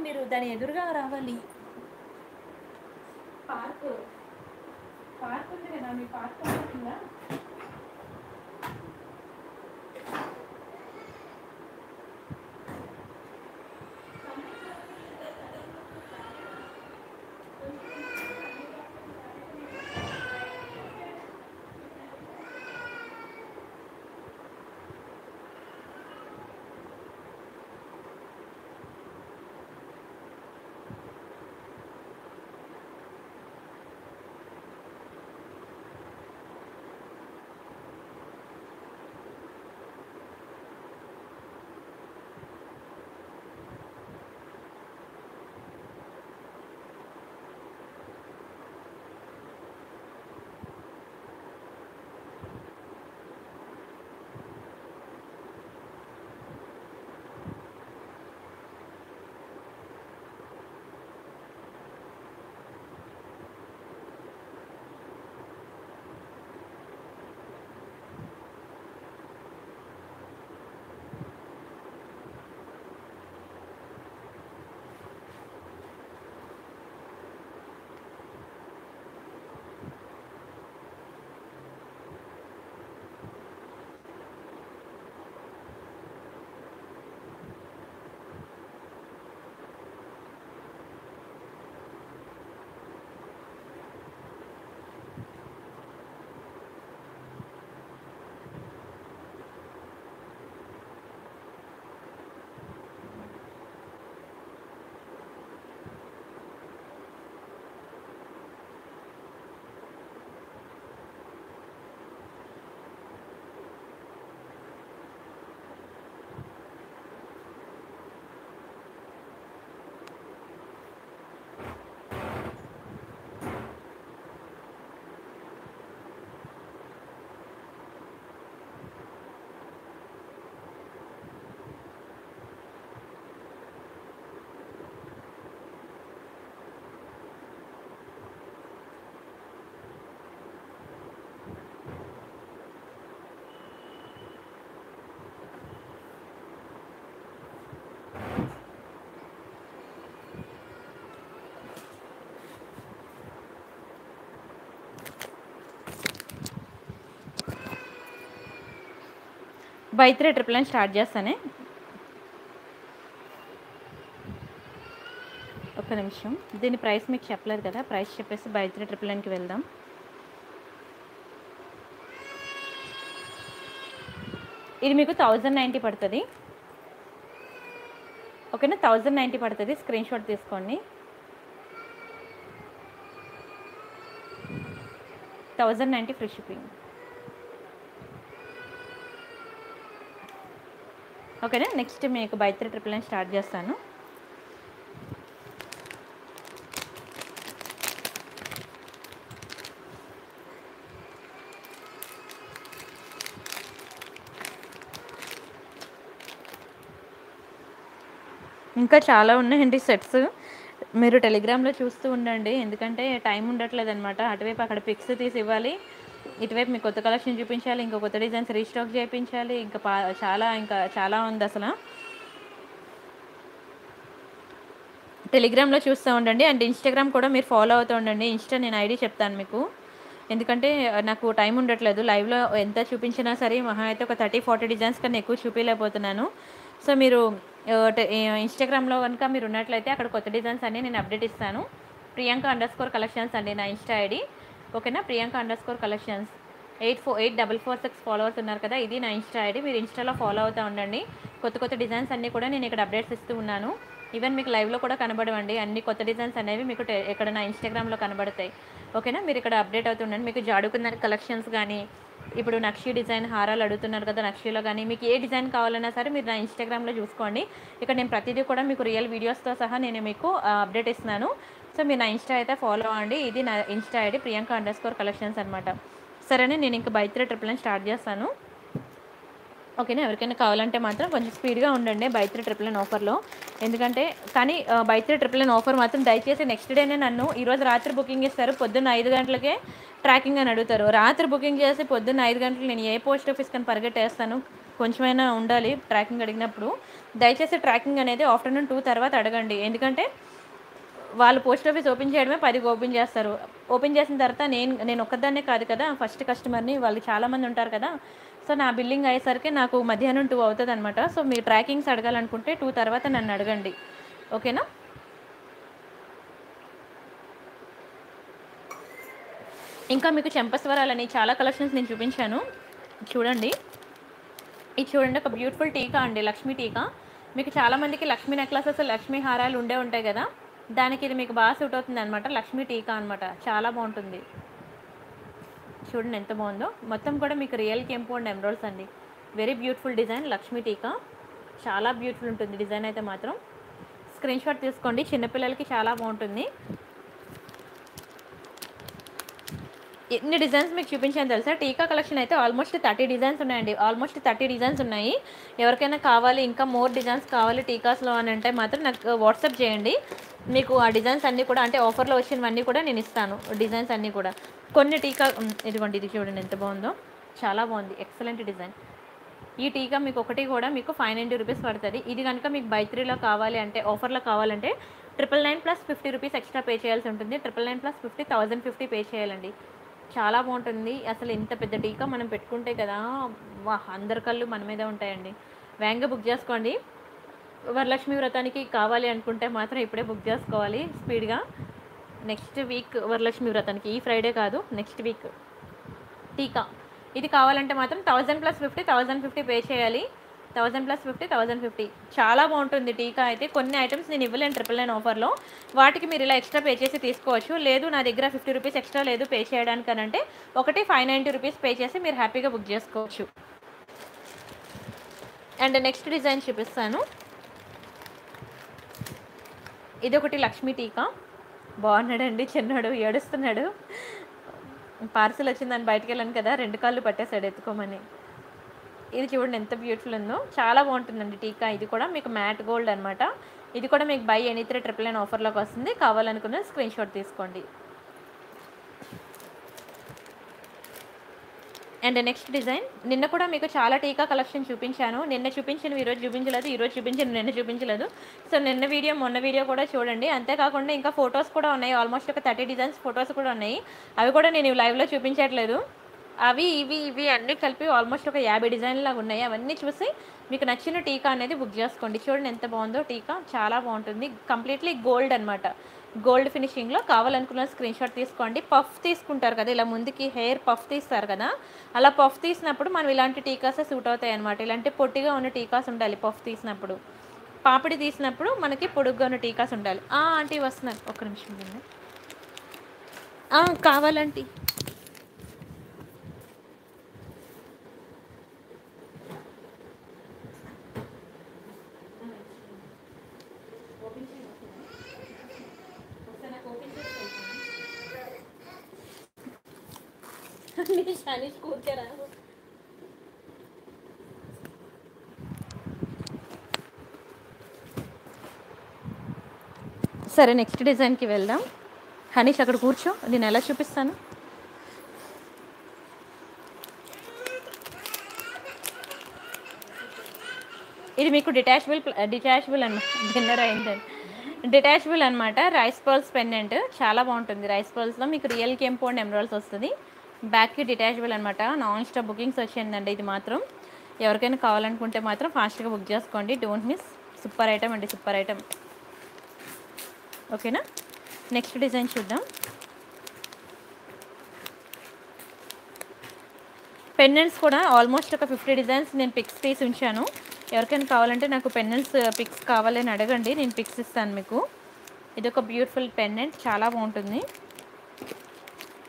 మీరు దాని ఎదురుగా రావాలి. పార్క్ ఉంది కదా, మీ పార్క్ ఉంటుందా? బై 3 ట్రిపుల్ లైన్ స్టార్ట్ చేస్తాను. ఒక నిమిషం, దీని ప్రైస్ మీకు చెప్పలేదు కదా, ప్రైస్ చెప్పేసి బై 3 ట్రిపుల్ లైన్కి వెళ్దాం. ఇది మీకు 1090 పడుతుంది. ఓకేనా, 1090 పడుతుంది. స్క్రీన్ షాట్ తీసుకోండి. 1090 ఫ్రీ షిప్పింగ్. ఓకేనా, నెక్స్ట్ మీకు బై 3 ట్రిపుల్ లైన్ స్టార్ట్ చేస్తాను. ఇంకా చాలా ఉన్నాయండి సెట్స్, మీరు టెలిగ్రామ్లో చూస్తూ ఉండండి, ఎందుకంటే టైం ఉండట్లేదు అనమాట. అటువైపు అక్కడ పిక్స్ తీసి ఇవ్వాలి, ఇటువైపు మీకు కొత్త కలెక్షన్ చూపించాలి, ఇంకా కొత్త డిజైన్స్ రీస్టాక్ చేయించాలి, ఇంకా చాలా ఉంది అసలు. టెలిగ్రామ్లో చూస్తూ ఉండండి అండ్ ఇన్స్టాగ్రామ్ కూడా మీరు ఫాలో అవుతూ ఉండండి. ఇన్స్టా నేను ఐడి చెప్తాను మీకు, ఎందుకంటే నాకు టైం ఉండట్లేదు. లైవ్లో ఎంత చూపించినా సరే మహా అయితే ఒక 30-40 డిజైన్స్ కన్నా ఎక్కువ చూపించలేకపోతున్నాను. సో మీరు ఇన్స్టాగ్రామ్లో కనుక మీరు ఉన్నట్లయితే అక్కడ కొత్త డిజైన్స్ అన్నీ నేను అప్డేట్ ఇస్తాను. priyanka_collections అండి నా ఇన్స్టా ఐడి. ఓకేనా, priyanka_collections. 84846 ఫాలోవర్స్ ఉన్నారు కదా, ఇది నా ఇన్స్టా ఐడి. మీరు ఇన్స్టాలో ఫాలో అవుతూ ఉండండి. కొత్త కొత్త డిజైన్స్ అన్నీ కూడా నేను ఇక్కడ అప్డేట్స్ ఇస్తూ ఉన్నాను. ఈవెన్ మీకు లైవ్లో కూడా కనబడవండి, అన్ని కొత్త డిజైన్స్ అనేవి మీకు ఇక్కడ నా ఇన్స్టాగ్రామ్లో కనబడతాయి. ఓకేనా, మీరు ఇక్కడ అప్డేట్ అవుతుండండి. మీకు జాడుకున్న కలెక్షన్స్ కానీ, ఇప్పుడు నక్షి డిజైన్ హారాలు అడుగుతున్నారు కదా, నక్షిలో కానీ మీకు ఏ డిజైన్ కావాలన్నా సరే మీరు నా ఇన్స్టాగ్రామ్లో చూసుకోండి. ఇక్కడ నేను ప్రతిదీ కూడా మీకు రియల్ వీడియోస్తో సహా నేను మీకు అప్డేట్ ఇస్తున్నాను. సో మీరు నా ఇన్స్టా అయితే ఫాలో అవ్వండి. ఇది నా ఇన్స్టా ఐడి priyanka_collections అనమాట. సరేనే, నేను ఇంకా బై 3 ట్రిపుల్ లైన్ స్టార్ట్ చేస్తాను. ఓకేనా, ఎవరికైనా కావాలంటే మాత్రం కొంచెం స్పీడ్గా ఉండండి బై 3 ట్రిపుల్ లైన్ ఆఫర్లో, ఎందుకంటే కానీ బై 3 ట్రిపుల్ లైన్ ఆఫర్ మాత్రం దయచేసి నెక్స్ట్ డేనే నన్ను, ఈరోజు రాత్రి బుకింగ్ చేస్తారు, పొద్దున్న 5 గంటలకే ట్రాకింగ్ అని అడుగుతారు. రాత్రి బుకింగ్ చేసి పొద్దున్న 5 గంటలకు నేను ఏ పోస్ట్ ఆఫీస్ కానీ పరిగెట్టేస్తాను. కొంచెమైనా ఉండాలి ట్రాకింగ్ అడిగినప్పుడు. దయచేసి ట్రాకింగ్ అనేది ఆఫ్టర్నూన్ 2 తర్వాత అడగండి, ఎందుకంటే వాళ్ళు పోస్ట్ ఆఫీస్ ఓపెన్ చేయడమే 10కి ఓపెన్ చేస్తారు. ఓపెన్ చేసిన తర్వాత నేను ఒక్కదాన్నే కాదు కదా ఫస్ట్ కస్టమర్ని, వాళ్ళు చాలామంది ఉంటారు కదా. సో నా బిల్లింగ్ అయ్యేసరికి నాకు మధ్యాహ్నం 2 అవుతుంది అనమాట. సో మీ ట్రాకింగ్స్ అడగాలనుకుంటే 2 తర్వాత నన్ను అడగండి. ఓకేనా, ఇంకా మీకు చెంపస్వరాలని చాలా కలెక్షన్స్ నేను చూపించాను. చూడండి, ఇది చూడండి, ఒక బ్యూటిఫుల్ టీకా అండి, లక్ష్మీ టీకా. మీకు చాలామందికి లక్ష్మీ నెక్లెసెస్, లక్ష్మీ హారాలు ఉండే ఉంటాయి కదా, దానికి ఇది మీకు బాగా సూట్ అవుతుంది అనమాట. లక్ష్మీ టీకా అనమాట, చాలా బాగుంటుంది. చూడండి ఎంత బాగుందో. మొత్తం కూడా మీకు రియల్ కెంపు అండ్ ఎమరాల్డ్స్ అండి. Very beautiful design Lakshmi tikka, చాలా బ్యూటిఫుల్ ఉంటుంది డిజైన్ అయితే మాత్రం. స్క్రీన్ షాట్ తీసుకోండి, చిన్నపిల్లలకి చాలా బాగుంటుంది. ఎన్ని డిజైన్స్ మీకు చూపించాను తెలుసా? టీకా కలెక్షన్ అయితే ఆల్మోస్ట్ 30 డిజైన్స్ ఉన్నాయండి. ఆల్మోస్ట్ 30 డిజైన్స్ ఉన్నాయి. ఎవరికైనా కావాలి, ఇంకా మోర్ డిజైన్స్ కావాలి టీకాస్లో అని అంటే మాత్రం నాకు వాట్సాప్ చేయండి. మీకు ఆ డిజైన్స్ అన్నీ కూడా, అంటే ఆఫర్లో వచ్చినవన్నీ కూడా నేను ఇస్తాను డిజైన్స్ అన్నీ కూడా. కొన్ని టీకా ఇదిగోండి, ఇది చూడండి ఎంత బాగుందో, చాలా బాగుంది, ఎక్సలెంట్ డిజైన్. ఈ టీకా మీకు ఒకటి కూడా మీకు 590 రూపీస్ పడుతుంది. ఇది కనుక మీకు బై 3లో కావాలి అంటే, ఆఫర్లో కావాలంటే 999 ప్లస్ 50 రూపీస్ ఎక్స్ట్రా పే చేయాల్సి ఉంటుంది. 999 ప్లస్ 50, 1050 పే చేయాలండి. చాలా బాగుంటుంది అసలు. ఇంత పెద్ద టీకా మనం పెట్టుకుంటే కదా, వా అందరి కళ్ళు మన మీద ఉంటాయండి. వేగంగా బుక్ చేసుకోండి. వరలక్ష్మి వ్రతానికి కావాలి అనుకుంటే మాత్రం ఇప్పుడే బుక్ చేసుకోవాలి స్పీడ్గా. నెక్స్ట్ వీక్ వరలక్ష్మి వ్రతానికి, ఈ ఫ్రైడే కాదు నెక్స్ట్ వీక్ టీకా. ఇది కావాలంటే మాత్రం 1000 ప్లస్ 50, 1050 పే చేయాలి. 1000 ప్లస్ 50, 1050. చాలా బాగుంటుంది టీకా అయితే. కొన్ని ఐటమ్స్ నేను ఇవ్వలేను 999 ఆఫర్లో, వాటికి మీరు ఇలా ఎక్స్ట్రా పే చేసి తీసుకోవచ్చు. లేదు నా దగ్గర 50 రూపీస్ ఎక్స్ట్రా లేదు పే చేయడానికి అని అంటే, ఒకటి 590 రూపీస్ పే చేసి మీరు హ్యాపీగా బుక్ చేసుకోవచ్చు. అండ్ నెక్స్ట్ డిజైన్ చూపిస్తాను. ఇదొకటి లక్ష్మీ టీకా, బాగున్నాడండి చిన్నాడు, ఏడుస్తున్నాడు. పార్సిల్ వచ్చిందని బయటకు వెళ్ళాను కదా, 2 కాళ్ళు పట్టేశాడు ఎత్తుకోమని. ఇది చూడండి ఎంత బ్యూటిఫుల్ ఉందో, చాలా బాగుంటుందండి టీకా. ఇది కూడా మీకు మ్యాట్ గోల్డ్ అనమాట. ఇది కూడా మీకు బై 3 ట్రిపుల్ లైన్ ఆఫర్లోకి వస్తుంది. కావాలనుకున్న స్క్రీన్ షాట్ తీసుకోండి. అండ్ నెక్స్ట్ డిజైన్, నిన్న కూడా మీకు చాలా టీకా కలెక్షన్ చూపించాను. నిన్న చూపించిన ఈరోజు చూపించలేదు, ఈరోజు చూపించిన నిన్న చూపించలేదు. సో నిన్న వీడియో మొన్న వీడియో కూడా చూడండి. అంతేకాకుండా ఇంకా ఫొటోస్ కూడా ఉన్నాయి, ఆల్మోస్ట్ ఒక 30 డిజైన్స్ ఫొటోస్ కూడా ఉన్నాయి. అవి కూడా నేను లైవ్లో చూపించట్లేదు. అవి ఇవి ఇవి అన్ని కలిపి ఆల్మోస్ట్ ఒక 50 డిజైన్ లాగా ఉన్నాయి. అవన్నీ చూసి మీకు నచ్చిన టీకా అనేది బుక్ చేసుకోండి. చూడండి ఎంత బాగుందో టీకా, చాలా బాగుంటుంది. కంప్లీట్లీ గోల్డ్ అన్నమాట, గోల్డ్ ఫినిషింగ్ లో. కావాలనుకున్న స్క్రీన్ షాట్ తీసుకోండి. పఫ్ తీసుకుంటారు కదా ఇలా ముందుకి, హెయిర్ పఫ్ తీస్తారు కదా, అలా పఫ్ తీసినప్పుడు మనం ఇలాంటి టీకాసే సూట్ అవుతాయి అన్నమాట. ఇలాంటి పొట్టిగా ఉన్న టీకాస్ ఉండాలి పఫ్ తీసినప్పుడు, పాపిడి తీసినప్పుడు మనకి పొడుగ్గా ఉన్న టీకాస్ ఉండాలి. ఆంటీ వస్తున్నారు, ఒక్క నిమిషం ఉంది. కావాలంటీ సరే నెక్స్ట్ డిజైన్కి వెళ్దాం. హనీష్ అక్కడ కూర్చో, నేను ఎలా చూపిస్తాను. ఇది మీకు డిటాచబుల్ అన్నమాట. డిన్నర్ అయిందండి. డిటాచబుల్ అనమాట. రైస్ పర్ల్స్ పెండెంట్ చాలా బాగుంటుంది. రైస్ పర్ల్స్లో మీకు రియల్ కెంపోండ్ ఎమరాల్స్ వస్తుంది. బ్యాక్కి డిటాచబుల్ అనమాట. నాన్ స్టాప్ బుకింగ్స్ వచ్చిందండి. ఇది మాత్రం ఎవరికైనా కావాలనుకుంటే మాత్రం ఫాస్ట్గా బుక్ చేసుకోండి, డోంట్ మిస్. సూపర్ ఐటమ్ అండి, సూపర్ ఐటమ్. ఓకేనా, నెక్స్ట్ డిజైన్ చూద్దాం. పెన్నెంట్స్ కూడా ఆల్మోస్ట్ ఒక 50 డిజైన్స్ నేను పిక్స్ తీసి ఉంచాను. ఎవరికైనా కావాలంటే నాకు పెన్నెంట్స్ పిక్స్ కావాలని అడగండి, నేను పిక్స్ ఇస్తాను మీకు. ఇది ఒక బ్యూటిఫుల్ పెన్నెంట్, చాలా బాగుంటుంది.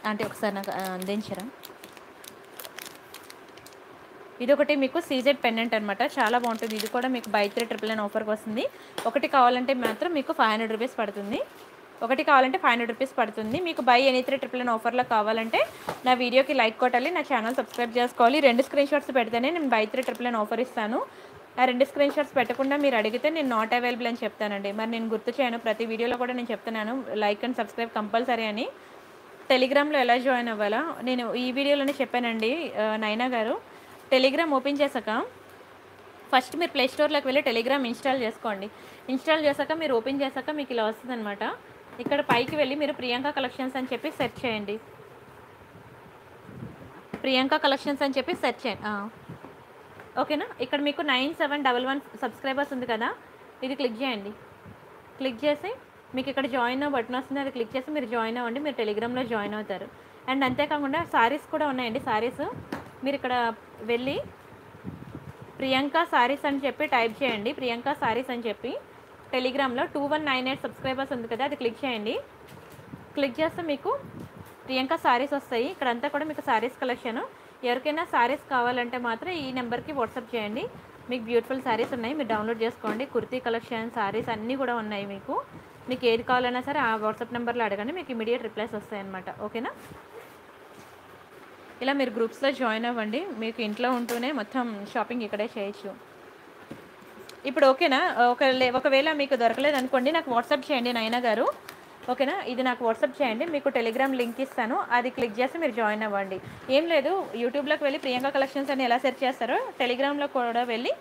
అంటే ఒకసారి నాకు అందించరా. ఇదొకటి మీకు సీజెడ్ పెండెంట్ అనమాట, చాలా బాగుంటుంది. ఇది కూడా మీకు బై 3 ట్రిపుల్ 9 ఆఫర్కి వస్తుంది. ఒకటి కావాలంటే మాత్రం మీకు ₹500 పడుతుంది. ఒకటి కావాలంటే ₹500 పడుతుంది. మీకు బై 3 ట్రిపుల్ 9 ఆఫర్లో కావాలంటే నా వీడియోకి లైక్ కొట్టాలి, నా ఛానల్ సబ్స్క్రైబ్ చేసుకోవాలి. 2 స్క్రీన్ షాట్స్ పెడితేనే నేను బై 3 ట్రిపుల్ 9 ఆఫర్ ఇస్తాను. ఆ 2 స్క్రీన్ షాట్స్ పెట్టకుండా మీరు అడిగితే నేను నాట్ అవైలబుల్ అని చెప్తానండి. మరి నేను గుర్తు చేయను, ప్రతి వీడియోలో కూడా నేను చెప్తున్నాను లైక్ అండ్ సబ్స్క్రైబ్ కంపల్సరీ అని. టెలిగ్రామ్లో ఎలా జాయిన్ అవ్వాలా నేను ఈ వీడియోలోనే చెప్పానండి నైనా గారు. టెలిగ్రామ్ ఓపెన్ చేశాక ఫస్ట్ మీరు ప్లేస్టోర్లోకి వెళ్ళి టెలిగ్రామ్ ఇన్స్టాల్ చేసుకోండి. ఇన్స్టాల్ చేశాక మీరు ఓపెన్ చేశాక మీకు ఇలా వస్తుంది అనమాట. ఇక్కడ పైకి వెళ్ళి మీరు ప్రియాంక కలెక్షన్స్ అని చెప్పి సెర్చ్ చేయండి. ప్రియాంక కలెక్షన్స్ అని చెప్పి సెర్చ్ చేయండి. ఓకేనా, ఇక్కడ మీకు 9711 సబ్స్క్రైబర్స్ ఉంది కదా, ఇది క్లిక్ చేయండి. క్లిక్ చేసి మీకు ఇక్కడ జాయిన్ బటన్ వస్తుంది, అది క్లిక్ చేసి మీరు జాయిన్ అవ్వండి. మీరు టెలిగ్రామ్లో జాయిన్ అవుతారు. అండ్ అంతేకాకుండా శారీస్ కూడా ఉన్నాయండి. శారీస్ మీరు ఇక్కడ వెళ్ళి ప్రియాంక శారీస్ అని చెప్పి టైప్ చేయండి. ప్రియాంక శారీస్ అని చెప్పి టెలిగ్రామ్లో 2198 సబ్స్క్రైబర్స్ ఉంది కదా, అది క్లిక్ చేయండి. క్లిక్ చేస్తే మీకు ప్రియాంక శారీస్ వస్తాయి. ఇక్కడంతా కూడా మీకు శారీస్ కలెక్షన్. ఎవరికైనా శారీస్ కావాలంటే మాత్రం ఈ నెంబర్కి వాట్సాప్ చేయండి. మీకు బ్యూటిఫుల్ శారీస్ ఉన్నాయి, మీరు డౌన్లోడ్ చేసుకోండి. కుర్తీ కలెక్షన్, శారీస్ అన్నీ కూడా ఉన్నాయి. మీకు ఏది కావాలన్నా సరే ఆ వాట్సాప్ నెంబర్లో అడగండి, మీకు ఇమీడియట్ రిప్లైస్ వస్తాయన్నమాట. ఓకేనా, ఇలా మీరు గ్రూప్స్లో జాయిన్ అవ్వండి. మీకు ఇంట్లో ఉంటూనే మొత్తం షాపింగ్ ఇక్కడే చేయొచ్చు ఇప్పుడు. ఓకేనా, ఒకవేళ మీకు దొరకలేదు అనుకోండి, నాకు వాట్సాప్ చేయండి నైనా గారు. ఓకేనా, ఇది నాకు వాట్సాప్ చేయండి, మీకు టెలిగ్రామ్ లింక్ ఇస్తాను, అది క్లిక్ చేసి మీరు జాయిన్ అవ్వండి. ఏం లేదు, యూట్యూబ్లోకి వెళ్ళి ప్రియాంక కలెక్షన్స్ అని ఎలా సెర్చ్ చేస్తారో టెలిగ్రామ్లో కూడా వెళ్ళి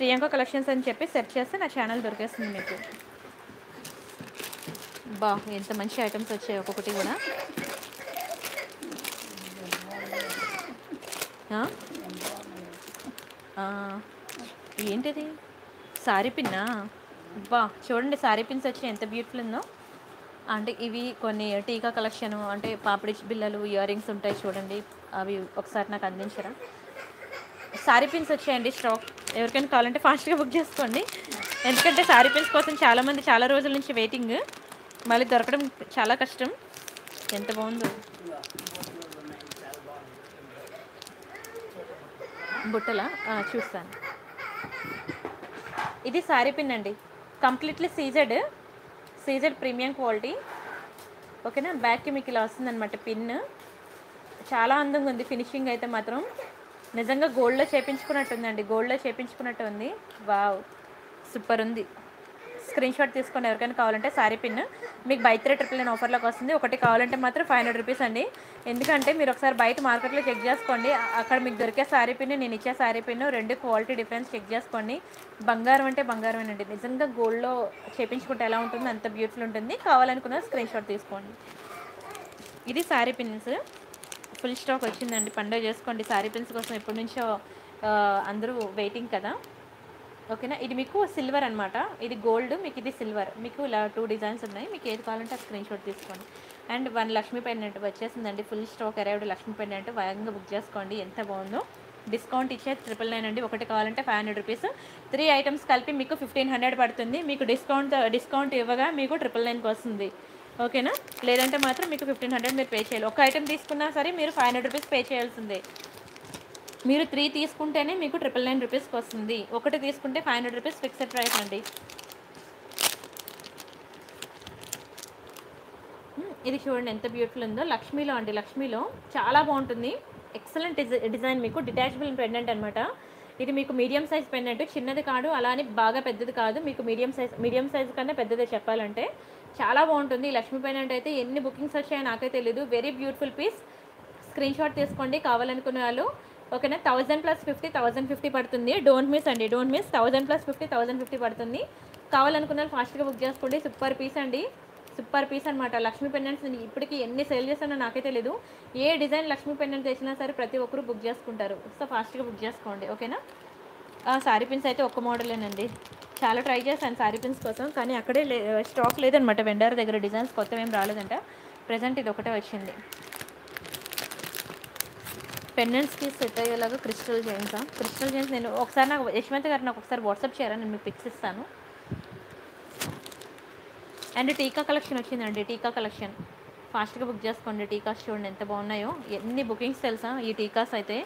ప్రియాంక కలెక్షన్స్ అని చెప్పి సెర్చ్ చేస్తే నా ఛానల్ దొరికేస్తుంది మీకు. బా, ఎంత మంచి ఐటమ్స్ వచ్చాయి ఒక్కొక్కటి కూడా. ఏంటిది, సారీ పిన్నా. బా చూడండి, సారీ పిన్స్ వచ్చి ఎంత బ్యూటిఫుల్ ఉందో. అంటే ఇవి కొన్ని టీకా కలెక్షన్, అంటే పాపిడి బిళ్ళలు, ఇయర్ రింగ్స్ ఉంటాయి చూడండి, అవి ఒకసారి నాకు అందించరా. సారీ పిన్స్ వచ్చాయండి స్టాక్. ఎవరికైనా కావాలంటే ఫాస్ట్గా బుక్ చేసుకోండి, ఎందుకంటే సారీ పిన్స్ కోసం చాలామంది చాలా రోజుల నుంచి వెయిటింగ్, మళ్ళీ దొరకడం చాలా కష్టం. ఎంత బాగుందో, బుట్టలా చూస్తాను. ఇది శారీ పిన్ అండి, కంప్లీట్లీ సీజెడ్ ప్రీమియం క్వాలిటీ. ఓకేనా, బ్యాక్కి మీకు ఇలా వస్తుందన్నమాట పిన్. చాలా అందంగా ఉంది ఫినిషింగ్ అయితే మాత్రం. నిజంగా గోల్డ్లో చేయించుకున్నట్టు ఉందండి, గోల్డ్లో చేయించుకున్నట్టు ఉంది. వావ్, సూపర్ ఉంది. స్క్రీన్ షాట్ తీసుకొని ఎవరికైనా కావాలంటే శారీ పిన్ మీకు బై 3 ట్రిపుల్ 9 ఆఫర్లోకి వస్తుంది. ఒకటి కావాలంటే మాత్రం ₹500 అండి. ఎందుకంటే మీరు ఒకసారి బయట మార్కెట్లో చెక్ చేసుకోండి, అక్కడ మీకు దొరికే శారీ పిన్, నేను ఇచ్చే శారీ పిన్ రెండు క్వాలిటీ డిఫరెన్స్ చెక్ చేసుకోండి. బంగారం అంటే బంగారమేనండి, నిజంగా గోల్డ్లో చేయించుకుంటే ఎలా ఉంటుంది, అంత బ్యూటిఫుల్ ఉంటుంది. కావాలనుకున్న స్క్రీన్ షాట్ తీసుకోండి. ఇది శారీ పిన్స్, ఫుల్ స్టాక్ వచ్చిందండి. పండుగ చేసుకోండి సారీ ప్రింట్స్ కోసం ఎప్పటి నుంచో అందరూ వెయిటింగ్ కదా. ఓకేనా, ఇది మీకు సిల్వర్ అనమాట, ఇది గోల్డ్, మీకు ఇది సిల్వర్. మీకు ఇలా 2 డిజైన్స్ ఉన్నాయి, మీకు ఏది కావాలంటే ఆ స్క్రీన్ షాట్ తీసుకోండి. అండ్ 1 లక్ష్మీ పెండెంట్ వచ్చేసిందండి, full stock arrived Lakshmi pendant, వేగంగా బుక్ చేసుకోండి. ఎంత బాగుందో, డిస్కౌంట్ ఇచ్చేది 999 అండి. ఒకటి కావాలంటే 500 రూపీస్, 3 ఐటమ్స్ కలిపి మీకు 1500 పడుతుంది. మీకు డిస్కౌంట్ ఇవ్వగా మీకు 999కి వస్తుంది. ఓకేనా, లేదంటే మాత్రం మీకు 1500 మీరు పే చేయాలి. ఒక ఐటమ్ తీసుకున్నా సరే మీరు 500 రూపీస్ పే చేయాల్సిందే. మీరు 3 తీసుకుంటేనే మీకు 999 రూపీస్కి వస్తుంది. ఒకటి తీసుకుంటే 500 రూపీస్ ఫిక్స్డ్ ప్రైస్ అండి. ఇది చూడండి ఎంత బ్యూటిఫుల్ ఉందో, లక్ష్మీలో అండి, లక్ష్మీలో చాలా బాగుంటుంది. ఎక్సలెంట్ డిజైన్, మీకు డిటాచబుల్ పెండెంట్ అనమాట. ఇది మీకు మీడియం సైజ్ పెండెంట్, చిన్నది కాదు అలానే బాగా పెద్దది కాదు, మీకు మీడియం సైజ్ కన్నా పెద్దదే చెప్పాలంటే. చాలా బాగుంటుంది ఈ లక్ష్మీ పెండెంట్ అయితే. ఎన్ని బుకింగ్స్ వచ్చాయో నాకే తెలీదు. Very beautiful piece, screen shot తీసుకోండి కావాలనుకునే వాళ్ళు. ఓకేనా, 1000 + 50 1050 పడుతుంది. డోంట్ మిస్ అండి, డోంట్ మిస్. 1000 + 50 1050 పడుతుంది. కావాలనుకున్న వాళ్ళు ఫాస్ట్గా బుక్ చేసుకోండి. సూపర్ పీస్ అండి, సూపర్ పీస్ అనమాట. లక్ష్మీ పెండెంట్స్ ఇప్పటికి ఎన్ని సేల్ చేస్తానో నాకే తెలీదు. ఏ డిజైన్ లక్ష్మీ పెండెంట్ తెచ్చినా సరే ప్రతి ఒక్కరు బుక్ చేసుకుంటారు. సో ఫాస్ట్గా బుక్ చేసుకోండి. ఓకేనా, శారీ పిన్స్ అయితే ఒక్క మోడలేనండి. చాలా ట్రై చేశాను శారీ పిన్స్ కోసం, కానీ అక్కడే స్టాక్ లేదనమాట. వెండర్ దగ్గర డిజైన్స్ కొత్తవి ఏం రాలేదంట. ప్రజెంట్ ఇది ఒకటే వచ్చింది. పెండెంట్స్కి సెట్ అయ్యేలాగా క్రిస్టల్ జైన్స్ నేను ఒకసారి, నాకు యశ్వంత్ గారు నాకు ఒకసారి వాట్సాప్ చేయాలి, నేను మీకు పిక్స్ ఇస్తాను. అండ్ టీకా కలెక్షన్ వచ్చిందండి, టీకా కలెక్షన్ ఫాస్ట్గా బుక్ చేసుకోండి. టీకాస్ చూడండి ఎంత బాగున్నాయో, ఎన్ని బుకింగ్స్ తెలుసా ఈ టీకాస్ అయితే.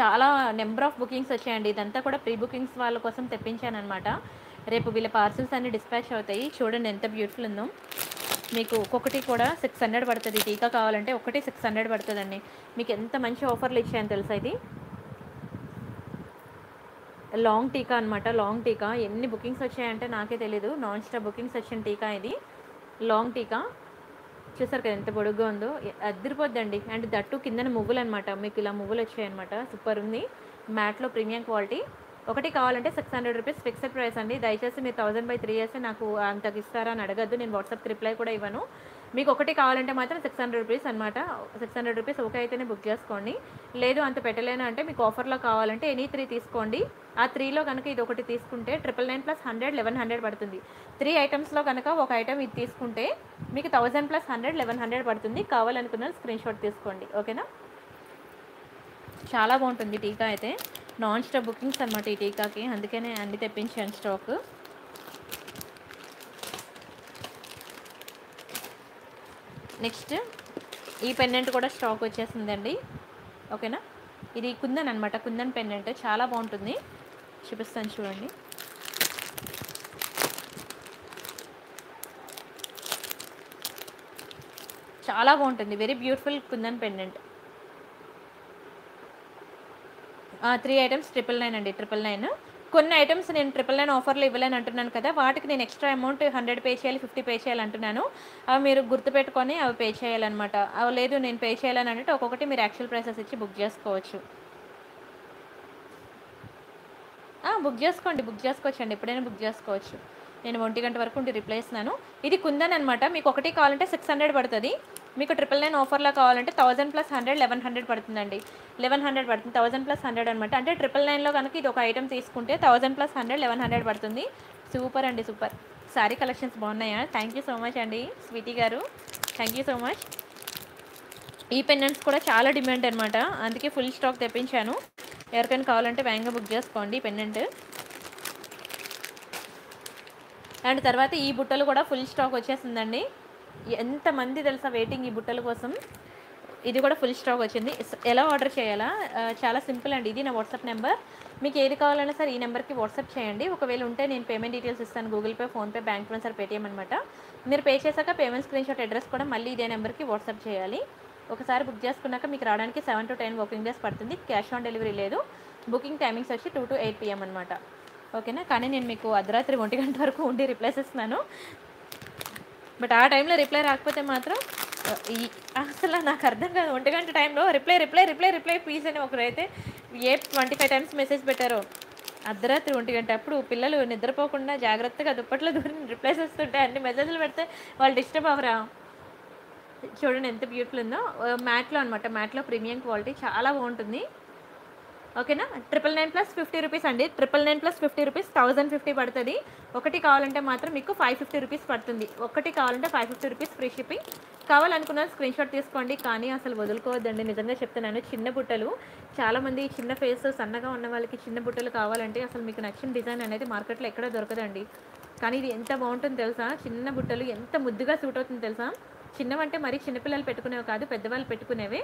చాలా నెంబర్ ఆఫ్ బుకింగ్స్ వచ్చాయండి. ఇదంతా కూడా ప్రీ బుకింగ్స్ వాళ్ళ కోసం తెప్పించానమాట. రేపు వీళ్ళ పార్సిల్స్ అన్ని డిస్పాచ్ అవుతాయి. చూడండి ఎంత బ్యూటిఫుల్ ఉందో. మీకు ఒక్కొక్కటి కూడా 600 పడుతుంది. టీకా కావాలంటే ఒకటి 600 పడుతుందండి. మీకు ఎంత మంచి ఆఫర్లు ఇచ్చాయని తెలుసా. ఇది లాంగ్ టీకా అనమాట, లాంగ్ టీకా. ఎన్ని బుకింగ్స్ వచ్చాయంటే నాకే తెలీదు. నాన్ స్టాప్ బుకింగ్స్ వచ్చిన టీకా ఇది, లాంగ్ టీకా. చూసారు కదా ఎంత పొడుగ్గా ఉందో, అదిరిపోద్దండి. అండ్ దట్టు కిందన మువ్వులు అనమాట, మీకు ఇలా మువ్వులు వచ్చాయన్నమాట. సూపర్ ఉంది, మ్యాట్లో ప్రీమియం క్వాలిటీ. ఒకటి కావాలంటే 600 రూపీస్ ఫిక్స్డ్ ప్రైస్ అండి. దయచేసి మీరు 1000/3 చేస్తే నాకు అంతకు ఇస్తారా అని అడగద్దు, నేను వాట్సాప్కి రిప్లై కూడా ఇవ్వను. మీకు ఒకటి కావాలంటే మాత్రం 600 రూపీస్ అనమాట. 600 రూపీస్ ఓకే అయితేనే బుక్ చేసుకోండి, లేదు అంత పెట్టలేను అంటే మీకు ఆఫర్లో కావాలంటే ఎనీ 3 తీసుకోండి. ఆ 3లో కనుక ఇది ఒకటి తీసుకుంటే 999 + 100 1100 పడుతుంది. 3 ఐటమ్స్లో కనుక ఒక ఐటమ్ ఇది తీసుకుంటే మీకు 1000 + 100 1100 పడుతుంది. కావాలనుకున్న స్క్రీన్ షాట్ తీసుకోండి. ఓకేనా, చాలా బాగుంటుంది టీకా అయితే. నాన్ స్టాప్ బుకింగ్స్ అనమాట ఈ టీకాకి, అందుకనే అన్ని తెప్పించాను స్టాక్. నెక్స్ట్ ఈ పెండెంట్ కూడా స్టాక్ వచ్చేసిందండి. ఓకేనా, ఇది కుందన్ అనమాట, కుందన్ పెండెంట్ చాలా బాగుంటుంది. చూపిస్తాను చూడండి. చాలా బాగుంటుంది, very beautiful kundan pendant. 3 items 999 అండి, 999. కొన్ని ఐటమ్స్ నేను 999 ఆఫర్లు ఇవ్వలేని అంటున్నాను కదా, వాటికి నేను ఎక్స్ట్రా అమౌంట్ 100 పే చేయాలి, 50 పే చేయాలి అంటున్నాను. అవి మీరు గుర్తుపెట్టుకొని అవి పే చేయాలన్నమాట. అవి లేదు నేను పే చేయాలని అంటే ఒక్కొక్కటి మీరు యాక్చువల్ ప్రైసెస్ ఇచ్చి బుక్ చేసుకోవచ్చు. బుక్ చేసుకోవచ్చండి, ఎప్పుడైనా బుక్ చేసుకోవచ్చు. నేను 1 గంట వరకు ఉండి రిప్లై ఇస్తున్నాను. ఇది కుందన్ అనమాట, మీకు ఒకటి కావాలంటే 600 పడుతుంది. మీకు 999 ఆఫర్లో కావాలంటే 1000 + 100 1100 పడుతుందండి. 1100 పడుతుంది, 1000 + 100 అనమాట. అంటే 999లో కనుక ఇది ఒక ఐటమ్ తీసుకుంటే 1000 + 100 1100 పడుతుంది. సూపర్ అండి, సూపర్. శారీ కలెక్షన్స్ బాగున్నాయా? థ్యాంక్ యూ సో మచ్ అండి స్వీటీ గారు, థ్యాంక్ యూ సో మచ్. ఈ పెండెంట్స్ కూడా చాలా డిమాండ్ అనమాట, అందుకే ఫుల్ స్టాక్ తెప్పించాను. ఎవరికైనా కావాలంటే వేగంగా బుక్ చేసుకోండి పెండెంట్. అండ్ తర్వాత ఈ బుట్టలు కూడా ఫుల్ స్టాక్ వచ్చేసిందండి. ఎంతమంది తెలుసా వెయిటింగ్ ఈ బుట్టల కోసం. ఇది కూడా ఫుల్ స్టాక్ వచ్చింది. ఎలా ఆర్డర్ చేయాలా, చాలా సింపుల్ అండి. ఇది నా వాట్సాప్ నెంబర్, మీకు ఏది కావాలన్నా సరే ఈ నెంబర్కి వాట్సాప్ చేయండి. ఒకవేళ ఉంటే నేను పేమెంట్ డీటెయిల్స్ ఇస్తాను, గూగుల్ పే, PhonePe, bank transfer, Paytm అనమాట. మీరు పే చేశాక పేమెంట్ స్క్రీన్ షాట్, అడ్రస్ కూడా మళ్ళీ ఇదే నెంబర్కి వాట్సాప్ చేయాలి. ఒకసారి బుక్ చేసుకున్నాక మీకు రావడానికి 7 to 10 వర్కింగ్ డేస్ పడుతుంది. క్యాష్ ఆన్ డెలివరీ లేదు. బుకింగ్ టైమింగ్స్ వచ్చి 2 to 8 PM అనమాట. ఓకేనా, కానీ నేను మీకు అర్ధరాత్రి 1 గంట వరకు ఉండి రిప్లైస్ ఇస్తున్నాను. బట్ ఆ టైంలో రిప్లై రాకపోతే మాత్రం అసలు నాకు అర్థం కాదు. 1 గంట టైంలో రిప్లై ప్లీజ్ అని ఒకరైతే 25 టైమ్స్ మెసేజ్ పెట్టారు. అర్ధరాత్రి 1 గంట అప్పుడు పిల్లలు నిద్రపోకుండా జాగ్రత్తగా దుప్పట్లు దూరిని రిప్లేస్ చేస్తుంటే అన్ని మెసేజ్లు పెడితే వాళ్ళు డిస్టర్బ్ అవరా? చూడండి ఎంత బ్యూటిఫుల్ ఉందో. మ్యాట్లో అనమాట, మ్యాట్లో ప్రీమియం క్వాలిటీ చాలా బాగుంటుంది. ఓకేనా? 999 ప్లస్ 50 రూపీస్ అండి. 999 ప్లస్ 50 రూపీస్ 1050 పడుతుంది. ఒకటి కావాలంటే మాత్రం మీకు 550 రూపీస్ పడుతుంది. ఒకటి కావాలంటే 550 రూపీస్ ఫ్రీ షిప్పింగ్. కావాలనుకున్న స్క్రీన్ షాట్ తీసుకోండి, కానీ అసలు వదులుకోవద్దండి. నిజంగా చెప్తున్నాను, చిన్న బుట్టలు చాలామంది చిన్న ఫేస్ సన్నగా ఉన్న వాళ్ళకి చిన్న బుట్టలు కావాలంటే అసలు మీకు నచ్చిన డిజైన్ అనేది మార్కెట్లో ఎక్కడ దొరకదండి. కానీ ఇది ఎంత బాగుంటుంది తెలుసా? చిన్న బుట్టలు ఎంత ముద్దుగా సూట్ అవుతుంది తెలుసా? చిన్నవంటే మరి చిన్నపిల్లలు పెట్టుకునేవి కాదు, పెద్దవాళ్ళు పెట్టుకునేవి.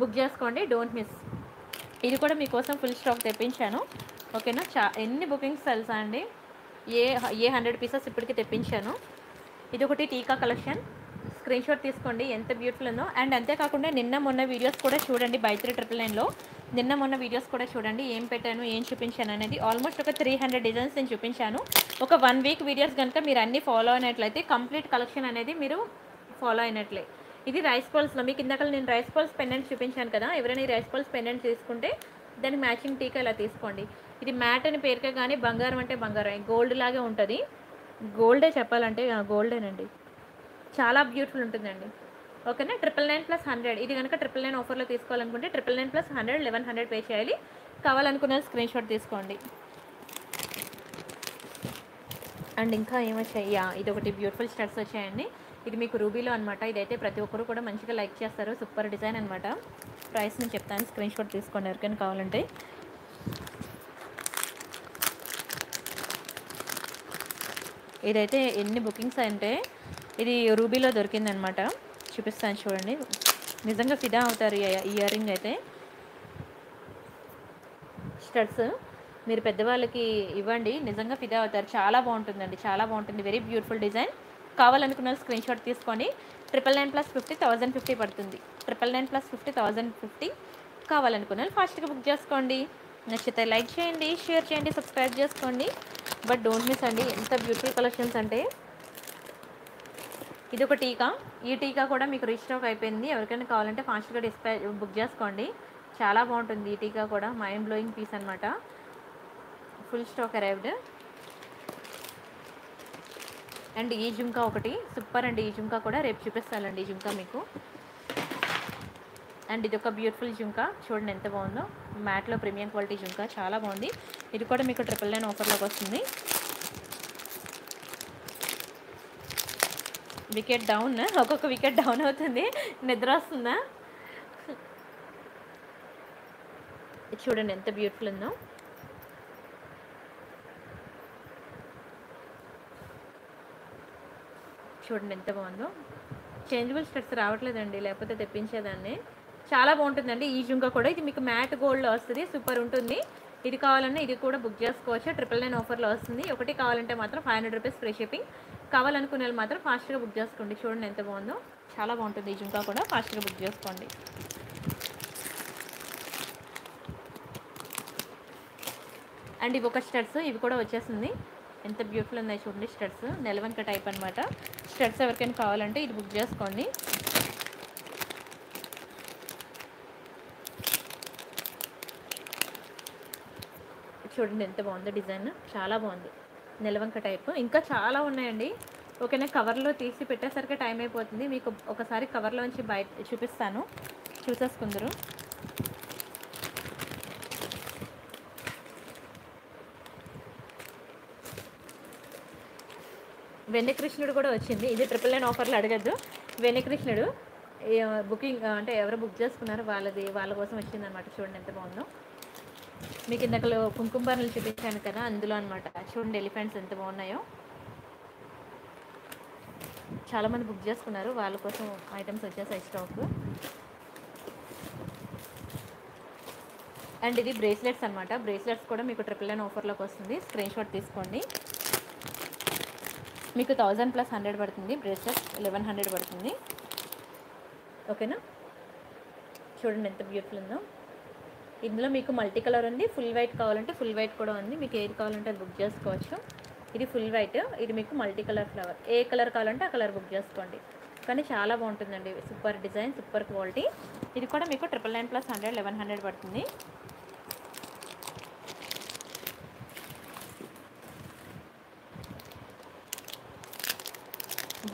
బుక్ చేసుకోండి, డోంట్ మిస్. ఇది కూడా మీకోసం ఫుల్ స్టాక్ తెప్పించాను. ఓకేనా? ఎన్ని బుకింగ్స్ తెలుసా అండి? ఏ 100 పీసెస్ ఇప్పటికి తెప్పించాను. ఇది ఒకటి టీకా కలెక్షన్, స్క్రీన్ షాట్ తీసుకోండి ఎంత బ్యూటిఫుల్ ఉందో. అండ్ అంతేకాకుండా నిన్న మొన్న వీడియోస్ కూడా చూడండి, బై 399లో నిన్న మొన్న వీడియోస్ కూడా చూడండి, ఏం పెట్టాను ఏం చూపించాను అనేది. ఆల్మోస్ట్ ఒక 300 డిజైన్స్ నేను చూపించాను. ఒక 1 వీక్ వీడియోస్ కనుక మీరు అన్నీ ఫాలో అయినట్లయితే కంప్లీట్ కలెక్షన్ అనేది మీరు ఫాలో అయినట్లే. ఇది రైస్ పల్స్లో మీకు ఇందాక నేను రైస్ పల్స్ పెండెంట్ చూపించాను కదా, ఎవరైనా ఈ రైస్ పల్స్ పెండెంట్ తీసుకుంటే దానికి మ్యాచింగ్ టీకా ఇలా తీసుకోండి. ఇది మ్యాట్ అని పేరుకే కానీ బంగారం అంటే బంగారం, గోల్డ్ లాగే ఉంటుంది. గోల్డే చెప్పాలంటే గోల్డేనండి, చాలా బ్యూటిఫుల్ ఉంటుందండి. ఓకేనా? 999 ప్లస్ 100. ఇది కనుక 999 ఆఫర్లో తీసుకోవాలనుకుంటే 999 ప్లస్ 100 1100 పే చేయాలి. కావాలనుకున్న స్క్రీన్ షాట్ తీసుకోండి. అండ్ ఇంకా ఏమొచ్చాయి? ఇది ఒకటి బ్యూటిఫుల్ స్టడ్స్ వచ్చాయండి. ఇది మీకు రూబీలో అనమాట. ఇదైతే ప్రతి ఒక్కరు కూడా మంచిగా లైక్ చేస్తారు, సూపర్ డిజైన్ అనమాట. ప్రైస్ నేను చెప్తాను, స్క్రీన్ షాట్ తీసుకోండి ఎవరికైనా కావాలంటే. ఇదైతే ఎన్ని బుకింగ్స్ అంటే ఇది రూబీలో దొరికిందనమాట. చూపిస్తాను చూడండి, నిజంగా ఫిదా అవుతారు ఇయర్ రింగ్ అయితే. స్టడ్స్ మీరు పెద్దవాళ్ళకి ఇవ్వండి, నిజంగా ఫిదా అవుతారు. చాలా బాగుంటుందండి, చాలా బాగుంటుంది. Very beautiful design. కావాలనుకున్న స్క్రీన్ షాట్ తీసుకొని 999 ప్లస్ 50 1050 పడుతుంది. 999 ప్లస్ 50 1050. కావాలనుకున్న ఫాస్ట్గా బుక్ చేసుకోండి. నచ్చితే లైక్ చేయండి, షేర్ చేయండి, సబ్స్క్రైబ్ చేసుకోండి. బట్ డోంట్ మిస్ అండి. ఎంత బ్యూటిఫుల్ కలెక్షన్స్ అంటే! ఇది ఒక టీకా. ఈ టీకా కూడా మీకు రీస్టాక్ అయిపోయింది. ఎవరికైనా కావాలంటే ఫాస్ట్గా బుక్ చేసుకోండి. చాలా బాగుంటుంది ఈ టీకా కూడా, మైండ్ బ్లోయింగ్ పీస్ అనమాట. Full stock arrived. అండ్ ఈ జుంకా ఒకటి సూపర్ అండి. ఈ జుంకా కూడా రేపు చూపిస్తానండి ఈ జుంకా మీకు. అండ్ ఇది ఒక బ్యూటిఫుల్ జుంకా చూడండి ఎంత బాగుందో. మ్యాట్లో ప్రీమియం క్వాలిటీ జుంకా చాలా బాగుంది. ఇది కూడా మీకు 999 ఆఫర్లోకి వస్తుంది. వికెట్ డౌన్, ఒక్కొక్క వికెట్ డౌన్ అవుతుంది. నిద్ర వస్తుందా? చూడండి ఎంత బ్యూటిఫుల్ ఉందో. చూడండి ఎంత బాగుందో. చేంజబుల్ స్టడ్స్ రావట్లేదండి, లేకపోతే తెప్పించేదాన్ని. చాలా బాగుంటుందండి ఈ జుంకా కూడా. ఇది మీకు మ్యాట్ గోల్డ్లో వస్తుంది, సూపర్ ఉంటుంది. ఇది కావాలన్నా ఇది కూడా బుక్ చేసుకోవచ్చు. 999 ఆఫర్లో వస్తుంది. ఒకటి కావాలంటే మాత్రం 500 రూపీస్ ఫ్రీ షిప్పింగ్. కావాలనుకునే వాళ్ళు మాత్రం ఫాస్ట్గా బుక్ చేసుకోండి. చూడండి ఎంత బాగుందో, చాలా బాగుంటుంది ఈ జుంకా కూడా. ఫాస్ట్గా బుక్ చేసుకోండి. అండ్ ఇవి ఒక స్టడ్స్, ఇవి కూడా వచ్చేసింది. ఎంత బ్యూటిఫుల్ ఉన్నాయి చూడండి. స్టడ్స్ నెలవంక టైప్ అనమాట. స్టడ్స్ ఎవరికైనా కావాలంటే ఇది బుక్ చేసుకోండి. చూడండి ఎంత బాగుందో డిజైన్, చాలా బాగుంది. నెలవంక టైప్. ఇంకా చాలా ఉన్నాయండి. ఓకేనా? కవర్లో తీసి పెట్టేసరికి టైం అయిపోతుంది. మీకు ఒకసారి కవర్లోంచి బయట చూపిస్తాను, చూసేసుకుందరు. వెన్నకృష్ణుడు కూడా వచ్చింది. ఇది 999 ఆఫర్లు అడగద్దు. వెన్నకృష్ణుడు బుకింగ్ అంటే ఎవరు బుక్ చేసుకున్నారో వాళ్ళ కోసం వచ్చింది అనమాట. చూడండి ఎంత బాగుందో. మీకు ఇందాకలో కుంకుమలు చూపించాను కదా, అందులో అనమాట. చూడండి ఎలిఫెంట్స్ ఎంత బాగున్నాయో. చాలామంది బుక్ చేసుకున్నారు, వాళ్ళ కోసం ఐటమ్స్ వచ్చేసాయి స్టాక్. అండ్ ఇది బ్రేస్లెట్స్ అనమాట. బ్రేస్లెట్స్ కూడా మీకు 999 ఆఫర్లోకి వస్తుంది. స్క్రీన్ షాట్ తీసుకోండి. మీకు 1000 ప్లస్ 100 పడుతుంది. బ్రేస్లెట్స్ 1100 పడుతుంది. ఓకేనా? చూడండి ఎంత బ్యూటిఫుల్ ఉందో. ఇందులో మీకు మల్టీ కలర్ ఉంది. ఫుల్ వైట్ కావాలంటే ఫుల్ వైట్ కూడా ఉంది. మీకు ఏది కావాలంటే అది బుక్ చేసుకోవచ్చు. ఇది ఫుల్ వైట్, ఇది మీకు మల్టీ కలర్ ఫ్లవర్. ఏ కలర్ కావాలంటే ఆ కలర్ బుక్ చేసుకోండి. కానీ చాలా బాగుంటుందండి, సూపర్ డిజైన్, సూపర్ క్వాలిటీ. ఇది కూడా మీకు 999 ప్లస్ 100 1100 పడుతుంది.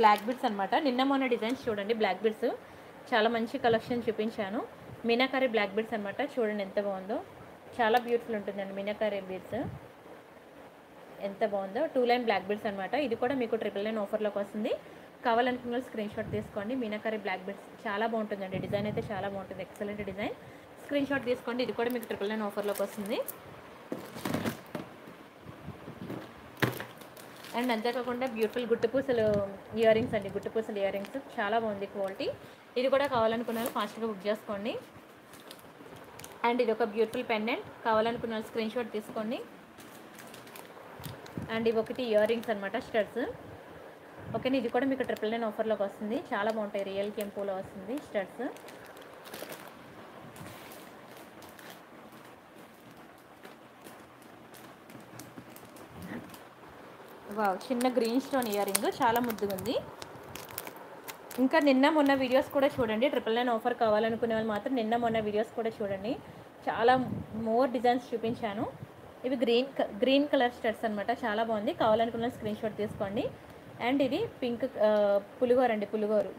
బ్లాక్ బిడ్స్ అన్నమాట. నిన్న మొన్న డిజైన్స్ చూడండి, బ్లాక్ బిడ్స్ చాలా మంచి కలెక్షన్ చూపించాను. మీనాకరీ బ్లాక్ బిడ్స్ అన్నమాట. చూడండి ఎంత బాగుందో, చాలా బ్యూటిఫుల్ ఉంటుందండి మీనాకరీ బిడ్స్. ఎంత బాగుందో 2 లైన్ బ్లాక్ బిడ్స్ అన్నమాట. ఇది కూడా మీకు 399 ఆఫర్లోకి వస్తుంది. కావాలనుకున్న స్క్రీన్ షాట్ తీసుకోండి. మీనాకరీ బ్లాక్ బిడ్స్ చాలా బాగుంటుందండి, డిజైన్ అయితే చాలా బాగుంటుంది, ఎక్సలెంట్ డిజైన్. స్క్రీన్ షాట్ తీసుకోండి. ఇది కూడా మీకు 399 ఆఫర్లోకి వస్తుంది. అండ్ అంతేకాకుండా బ్యూటిఫుల్ గుట్టుపూసలు ఇయర్ రింగ్స్ అండి. గుట్టుపూసలు ఇయర్ రింగ్స్ చాలా బాగుంది క్వాలిటీ. ఇది కూడా కావాలనుకున్న వాళ్ళు ఫాస్ట్గా బుక్ చేసుకోండి. అండ్ ఇది ఒక బ్యూటిఫుల్ పెండెంట్, కావాలనుకున్న వాళ్ళు స్క్రీన్ షాట్ తీసుకోండి. అండ్ ఇవి ఒకటి ఇయర్ రింగ్స్ అనమాట, స్టడ్స్. ఓకే, ఇది కూడా మీకు 999 ఆఫర్లోకి వస్తుంది. చాలా బాగుంటాయి, రియల్ కెంపులో వస్తుంది స్టడ్స్. చిన్న గ్రీన్ స్టోన్ ఇయర్ రింగ్ చాలా ముద్దుగా ఉంది. ఇంకా నిన్న మొన్న వీడియోస్ కూడా చూడండి. 999 ఆఫర్ కావాలనుకునే వాళ్ళు మాత్రం నిన్న మొన్న వీడియోస్ కూడా చూడండి, చాలా మోర్ డిజైన్స్ చూపించాను. ఇవి గ్రీన్ కలర్ స్టడ్స్ అనమాట, చాలా బాగుంది. కావాలనుకున్న స్క్రీన్ షాట్ తీసుకోండి. అండ్ ఇది పింక్ పులిగోరు అండి, పులిగోరు,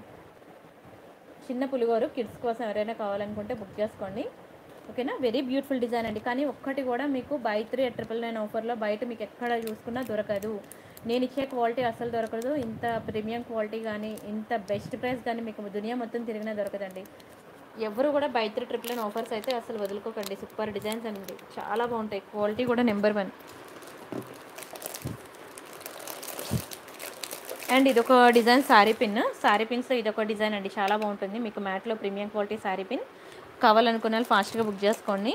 చిన్న పులిగోరు. కిడ్స్ కోసం ఎవరైనా కావాలనుకుంటే బుక్ చేసుకోండి. ఓకేనా, వెరీ బ్యూటిఫుల్ డిజైన్ అండి. కానీ ఒక్కటి కూడా మీకు బై 3 at 999 ఆఫర్లో బయట మీకు ఎక్కడ చూసుకున్నా దొరకదు. నేను ఇచ్చే క్వాలిటీ అసలు దొరకదు. ఇంత ప్రీమియం క్వాలిటీ కానీ ఇంత బెస్ట్ ప్రైస్ కానీ మీకు దునియా మొత్తం తిరిగినా దొరకదండి. ఎవరు కూడా బై 3 at 999 ఆఫర్స్ అయితే అసలు వదులుకోకండి. సూపర్ డిజైన్స్ అండి, చాలా బాగుంటాయి, క్వాలిటీ కూడా నెంబర్ 1. అండ్ ఇదొక డిజైన్ శారీ పిన్. శారీ పిన్స్లో ఇదొక డిజైన్ అండి, చాలా బాగుంటుంది. మీకు మ్యాట్లో ప్రీమియం క్వాలిటీ శారీ పిన్. కావాలనుకున్న వాళ్ళు ఫాస్ట్గా బుక్ చేసుకోండి.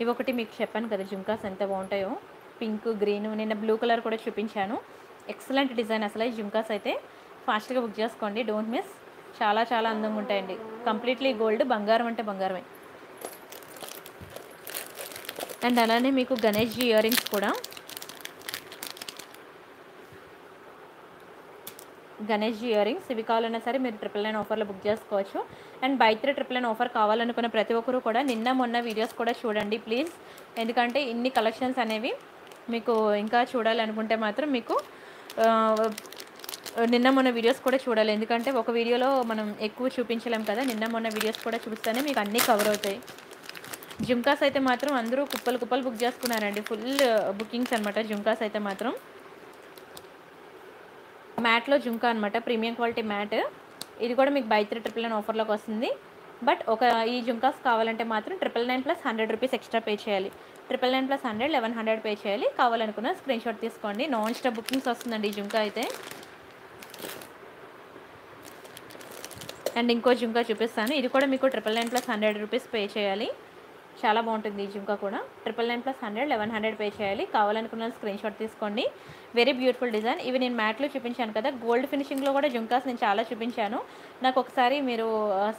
ఇవి ఒకటి మీకు చెప్పాను కదా జుంకాస్ ఎంత బాగుంటాయో, పింక్ గ్రీన్. నిన్న బ్లూ కలర్ కూడా చూపించాను. ఎక్సలెంట్ డిజైన్ అసలు జుంకాస్ అయితే. ఫాస్ట్గా బుక్ చేసుకోండి, డోంట్ మిస్. చాలా చాలా అందంగా ఉంటాయండి, కంప్లీట్లీ గోల్డ్, బంగారం అంటే బంగారమే. అండ్ అలానే మీకు గణేష్జీ ఇయర్ రింగ్స్ కూడా, గణేష్జీ ఇయర్ రింగ్స్. ఇవి కావాలన్నా సరే మీరు 999 ఆఫర్లో బుక్ చేసుకోవచ్చు. అండ్ బై 3 at 999 ఆఫర్ కావాలనుకున్న ప్రతి ఒక్కరు కూడా నిన్న మొన్న వీడియోస్ కూడా చూడండి ప్లీజ్. ఎందుకంటే ఇన్ని కలెక్షన్స్ అనేవి మీకు ఇంకా చూడాలనుకుంటే మాత్రం మీకు నిన్న మొన్న వీడియోస్ కూడా చూడాలి. ఎందుకంటే ఒక వీడియోలో మనం ఎక్కువ చూపించలేం కదా. నిన్న మొన్న వీడియోస్ కూడా చూస్తేనే మీకు అన్నీ కవర్ అవుతాయి. జుంకాస్ అయితే మాత్రం అందరూ కుప్పలు కుప్పలు బుక్ చేసుకున్నారండి, ఫుల్ బుకింగ్స్ అనమాట. జుంకాస్ అయితే మాత్రం మ్యాట్లో జుంకా అనమాట, ప్రీమియం క్వాలిటీ మ్యాట్. ఇది కూడా మీకు బై 3 at 999 ఆఫర్లోకి వస్తుంది. బట్ ఒక ఈ జుంకాస్ కావాలంటే మాత్రం 999 ప్లస్ 100 రూపీస్ ఎక్స్ట్రా పే చేయాలి. 999 ప్లస్ 100 1100 పే చేయాలి. కావాలనుకున్న స్క్రీన్ షాట్ తీసుకోండి. నాన్ స్టాప్ బుకింగ్స్ వస్తుందండి ఈ జుంకా అయితే. అండ్ ఇంకో జుంకా చూపిస్తాను. ఇది కూడా మీకు 999 ప్లస్ 100 రూపీస్ పే చేయాలి. చాలా బాగుంటుంది ఈ జుంకా కూడా. 999 ప్లస్ 100 1100 పే చేయాలి. కావాలనుకున్న స్క్రీన్ షాట్ తీసుకోండి. Very beautiful design. ఇవి నేను మ్యాట్లో చూపించాను కదా. గోల్డ్ ఫినిషింగ్లో కూడా జుంకాస్ నేను చాలా చూపించాను. నాకు ఒకసారి మీరు